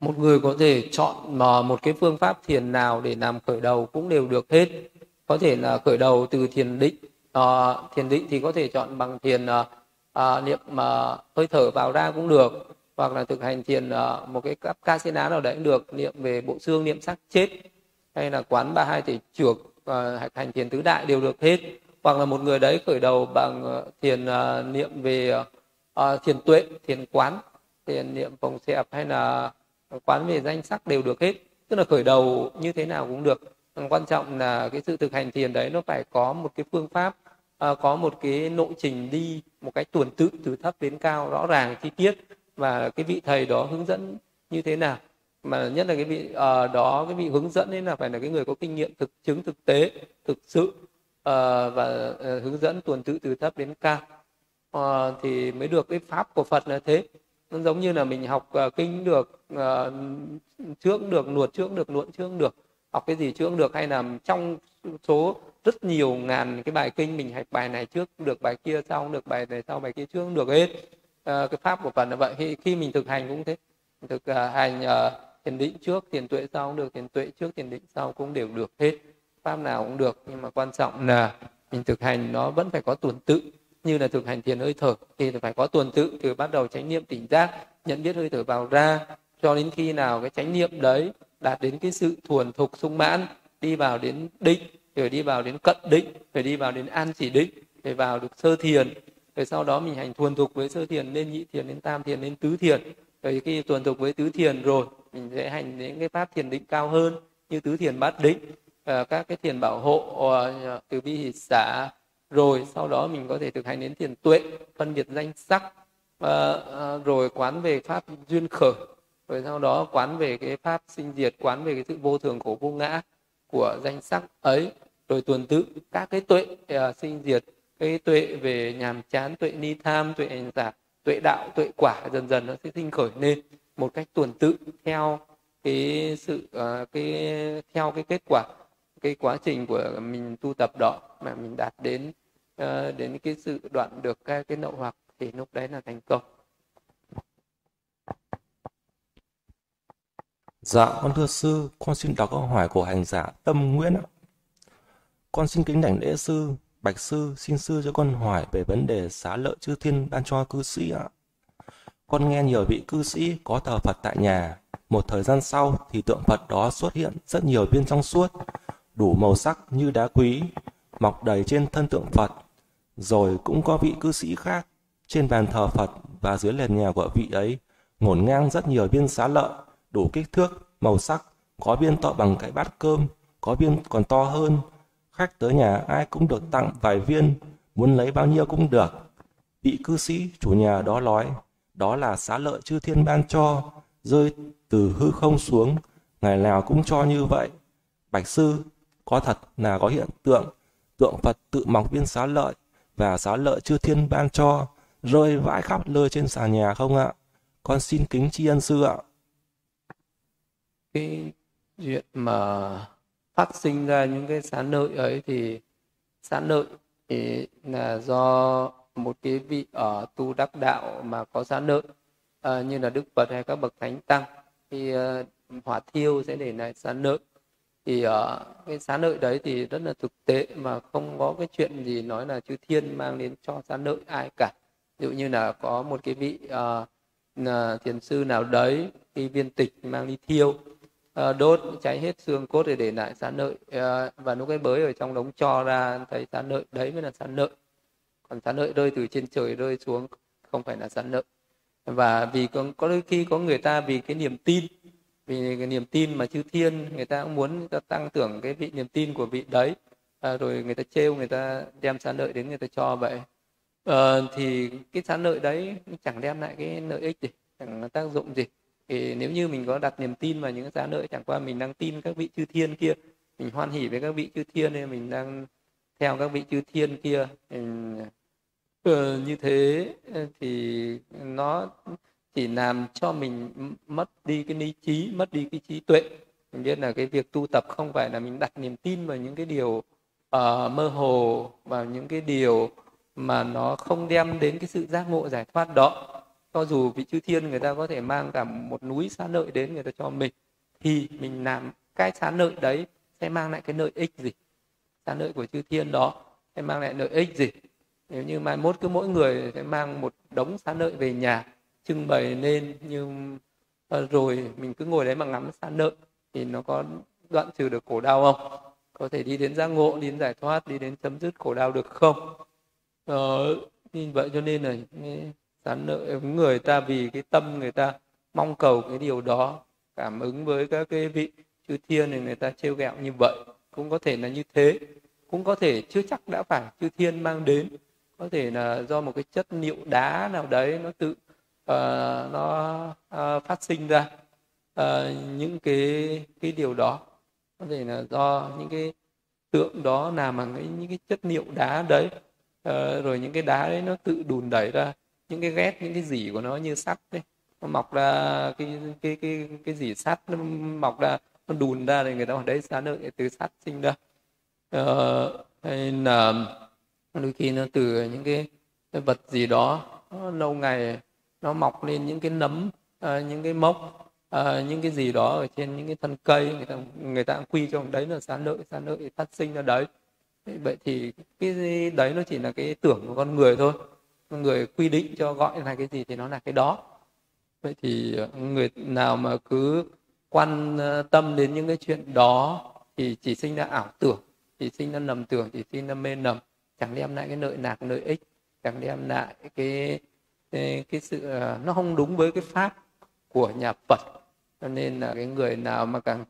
Một người có thể chọn mà một cái phương pháp thiền nào để làm khởi đầu cũng đều được hết. Có thể là khởi đầu từ thiền định, à, thiền định thì có thể chọn bằng thiền à, À, niệm mà hơi thở vào ra cũng được, hoặc là thực hành thiền uh, một cái Vipassana nào đấy cũng được, niệm về bộ xương, niệm xác chết, hay là quán ba hai thể trưởng, uh, hành thiền tứ đại đều được hết. Hoặc là một người đấy khởi đầu bằng uh, thiền uh, niệm về uh, thiền tuệ, thiền quán, thiền niệm phòng xẹp, hay là quán về danh sắc đều được hết. Tức là khởi đầu như thế nào cũng được. Quan trọng là cái sự thực hành thiền đấy nó phải có một cái phương pháp, À, có một cái lộ trình đi một cái tuần tự từ thấp đến cao rõ ràng chi tiết, và cái vị thầy đó hướng dẫn như thế nào, mà nhất là cái vị uh, đó cái vị hướng dẫn ấy là phải là cái người có kinh nghiệm thực chứng thực tế thực sự, uh, và uh, hướng dẫn tuần tự từ thấp đến cao, uh, thì mới được. Cái pháp của Phật là thế, nó giống như là mình học uh, kinh được, uh, trước được nuột trước được luận trước được, học cái gì trước được, hay là trong số rất nhiều ngàn cái bài kinh mình học bài này trước được bài kia, sau được bài này sau bài kia trước được hết. À, cái pháp của Phật là vậy. Khi, khi mình thực hành cũng thế, thực uh, hành uh, thiền định trước thiền tuệ sau cũng được, thiền tuệ trước thiền định sau cũng đều được hết, pháp nào cũng được. Nhưng mà quan trọng là mình thực hành nó vẫn phải có tuần tự, như là thực hành thiền hơi thở thì phải có tuần tự, từ bắt đầu chánh niệm tỉnh giác nhận biết hơi thở vào ra cho đến khi nào cái chánh niệm đấy đạt đến cái sự thuần thục sung mãn, đi vào đến định, rồi đi vào đến cận định, rồi đi vào đến an chỉ định, rồi vào được sơ thiền, rồi sau đó mình hành thuần thục với sơ thiền, lên nhị thiền, đến tam thiền, đến tứ thiền. Rồi khi thuần thục với tứ thiền rồi mình sẽ hành đến cái pháp thiền định cao hơn, như tứ thiền bát định, các cái thiền bảo hộ, từ bi hỷ xả. Rồi sau đó mình có thể thực hành đến thiền tuệ, phân biệt danh sắc, rồi quán về pháp duyên khởi, rồi sau đó quán về cái pháp sinh diệt, quán về cái sự vô thường khổ vô ngã của danh sắc ấy, rồi tuần tự các cái tuệ uh, sinh diệt, cái tuệ về nhàm chán, tuệ ni tham, tuệ hành giả, tuệ đạo, tuệ quả, dần dần nó sẽ sinh khởi lên một cách tuần tự theo cái sự uh, cái theo cái kết quả, cái quá trình của mình tu tập đó mà mình đạt đến uh, đến cái sự đoạn được cái cái nậu hoặc, thì lúc đấy là thành công. Dạ con thưa sư, con xin đọc câu hỏi của hành giả Tâm Nguyễn ạ. Con xin kính đảnh lễ sư. Bạch sư, xin sư cho con hỏi về vấn đề xá lợi chư thiên ban cho cư sĩ ạ. Con nghe nhiều vị cư sĩ có thờ Phật tại nhà, một thời gian sau thì tượng Phật đó xuất hiện rất nhiều viên trong suốt, đủ màu sắc như đá quý, mọc đầy trên thân tượng Phật. Rồi cũng có vị cư sĩ khác, trên bàn thờ Phật và dưới nền nhà của vị ấy ngổn ngang rất nhiều viên xá lợi, đủ kích thước, màu sắc, có viên to bằng cái bát cơm, có viên còn to hơn. Khách tới nhà ai cũng được tặng vài viên, muốn lấy bao nhiêu cũng được. Vị cư sĩ chủ nhà đó nói, đó là xá lợi chư thiên ban cho, rơi từ hư không xuống, ngày nào cũng cho như vậy. Bạch sư, có thật là có hiện tượng, tượng Phật tự mọc viên xá lợi và xá lợi chư thiên ban cho rơi vãi khắp nơi trên sàn nhà không ạ? Con xin kính tri ân sư ạ. Cái chuyện mà phát sinh ra những cái xá lợi ấy thì xá lợi thì là do một cái vị ở tu đắc đạo mà có xá lợi, à, như là Đức Phật hay các bậc thánh tăng thì uh, hỏa thiêu sẽ để lại xá lợi. Thì uh, cái xá lợi đấy thì rất là thực tế mà không có cái chuyện gì nói là chư thiên mang đến cho xá lợi ai cả. Ví dụ như là có một cái vị uh, thiền sư nào đấy khi viên tịch mang đi thiêu, uh, đốt cháy hết xương cốt để để lại xá lợi, uh, và lúc ấy bới ở trong đống tro ra thấy xá lợi, đấy mới là xá lợi. Còn xá lợi rơi từ trên trời rơi xuống không phải là xá lợi. Và vì có, có đôi khi có người ta vì cái niềm tin, vì cái niềm tin mà chư thiên, người ta cũng muốn người ta tăng tưởng cái vị niềm tin của vị đấy, à, rồi người ta trêu, người ta đem xá lợi đến người ta cho vậy, à, thì cái xá lợi đấy chẳng đem lại cái lợi ích gì, chẳng tác dụng gì. Thì nếu như mình có đặt niềm tin vào những cái xá lợi, chẳng qua mình đang tin các vị chư thiên kia, mình hoan hỉ với các vị chư thiên nên mình đang theo các vị chư thiên kia, mình... Ừ, như thế thì nó chỉ làm cho mình mất đi cái lý trí, mất đi cái trí tuệ. Mình biết là cái việc tu tập không phải là mình đặt niềm tin vào những cái điều uh, mơ hồ, vào những cái điều mà nó không đem đến cái sự giác ngộ giải thoát đó. Cho dù vị chư thiên người ta có thể mang cả một núi xá lợi đến người ta cho mình, thì mình làm cái xá lợi đấy sẽ mang lại cái lợi ích gì? Xá lợi của chư thiên đó sẽ mang lại lợi ích gì? Nếu như mai mốt cứ mỗi người sẽ mang một đống xá lợi về nhà trưng bày lên, nhưng rồi mình cứ ngồi đấy mà ngắm xá lợi thì nó có đoạn trừ được khổ đau không? Có thể đi đến giác ngộ, đi đến giải thoát, đi đến chấm dứt khổ đau được không? Ờ, như vậy cho nên là xá lợi, người ta vì cái tâm người ta mong cầu cái điều đó, cảm ứng với các cái vị chư thiên này người ta trêu ghẹo như vậy. Cũng có thể là như thế, cũng có thể chưa chắc đã phải chư thiên mang đến, có thể là do một cái chất liệu đá nào đấy nó tự uh, nó uh, phát sinh ra uh, những cái cái điều đó, có thể là do những cái tượng đó làm bằng những cái chất liệu đá đấy, uh, rồi những cái đá đấy nó tự đùn đẩy ra những cái ghét, những cái rỉ của nó như sắt đấy, nó mọc ra cái cái cái cái rỉ sắt nó mọc ra, nó đùn ra thì người ta bảo đấy xá lợi từ sắt sinh ra, uh, hay là đôi khi nó từ những cái vật gì đó lâu ngày nó mọc lên những cái nấm, à, những cái mốc, à, những cái gì đó ở trên những cái thân cây, người ta người ta quy cho đấy là xá lợi, xá lợi phát sinh ra đấy. Vậy thì cái gì đấy nó chỉ là cái tưởng của con người thôi, con người quy định cho gọi là cái gì thì nó là cái đó. Vậy thì người nào mà cứ quan tâm đến những cái chuyện đó thì chỉ sinh ra ảo tưởng, chỉ sinh ra lầm tưởng, chỉ sinh ra mê lầm, chẳng đem lại cái lợi lạc lợi ích, chẳng đem lại cái, cái cái sự nó không đúng với cái pháp của nhà Phật. Cho nên là cái người nào mà càng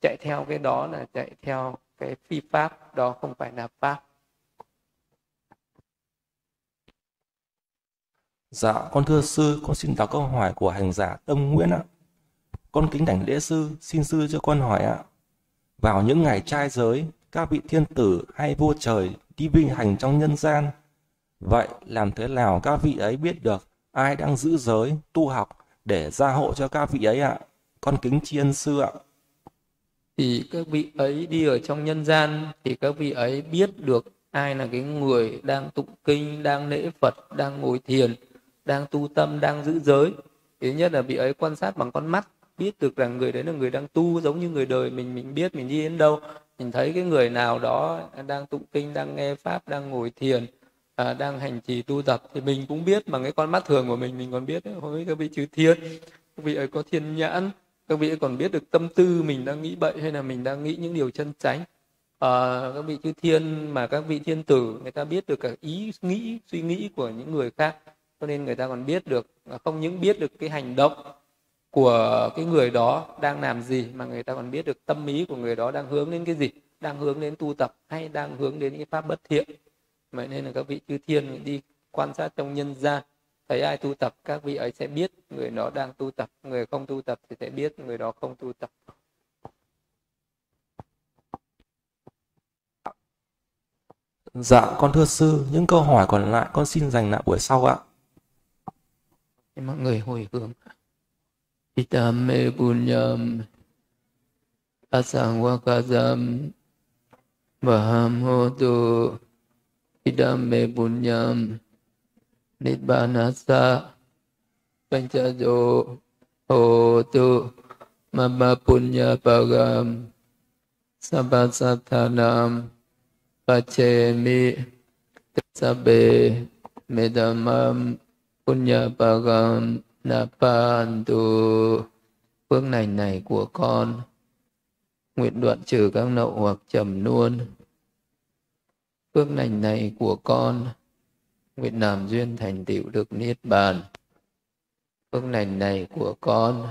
chạy theo cái đó là chạy theo cái phi pháp, đó không phải là pháp. Dạ, con thưa sư, con xin đọc câu hỏi của hành giả Tâm Nguyễn ạ. Con kính đảnh lễ sư, xin sư cho con hỏi ạ. Vào những ngày trai giới, các vị thiên tử hay vua trời đi vinh hành trong nhân gian. Vậy làm thế nào các vị ấy biết được ai đang giữ giới, tu học để gia hộ cho các vị ấy ạ? Con kính tri ân sư ạ. Thì các vị ấy đi ở trong nhân gian thì các vị ấy biết được ai là cái người đang tụng kinh, đang lễ Phật, đang ngồi thiền, đang tu tâm, đang giữ giới. Thứ nhất là vị ấy quan sát bằng con mắt, biết được rằng người đấy là người đang tu, giống như người đời mình mình biết mình đi đến đâu. Mình thấy cái người nào đó đang tụng kinh, đang nghe pháp, đang ngồi thiền, à, đang hành trì tu tập thì mình cũng biết bằng cái con mắt thường của mình, mình còn biết đấy, ôi các vị chư thiên, các vị ấy có thiên nhãn, các vị ấy còn biết được tâm tư mình đang nghĩ bậy hay là mình đang nghĩ những điều chân chánh. À, các vị chư thiên mà các vị thiên tử người ta biết được cả ý nghĩ, suy nghĩ của những người khác, cho nên người ta còn biết được, không những biết được cái hành động của cái người đó đang làm gì, mà người ta còn biết được tâm ý của người đó đang hướng đến cái gì, đang hướng đến tu tập hay đang hướng đến cái pháp bất thiện. Vậy nên là các vị chư thiên đi quan sát trong nhân gian, thấy ai tu tập các vị ấy sẽ biết người đó đang tu tập, người không tu tập thì sẽ biết người đó không tu tập. Dạ, con thưa sư, những câu hỏi còn lại con xin dành lại buổi sau ạ. Mọi người hồi hướng. Itam me punyam asang wakazam vaham hotu itam me punyam nibbanasa panchajo hotu mama punya pagam sabasatanam pachemi sabe medamam punya pagam napantu. Phước lành này của con nguyện đoạn trừ các nậu hoặc trầm luôn. Phước lành này của con nguyện làm duyên thành tựu được niết bàn. Phước lành này của con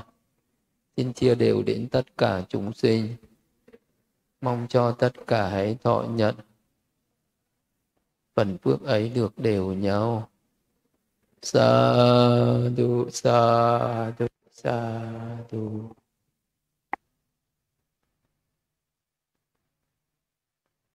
xin chia đều đến tất cả chúng sinh, mong cho tất cả hãy thọ nhận phần phước ấy được đều nhau. Sadhu, sadhu, sadhu.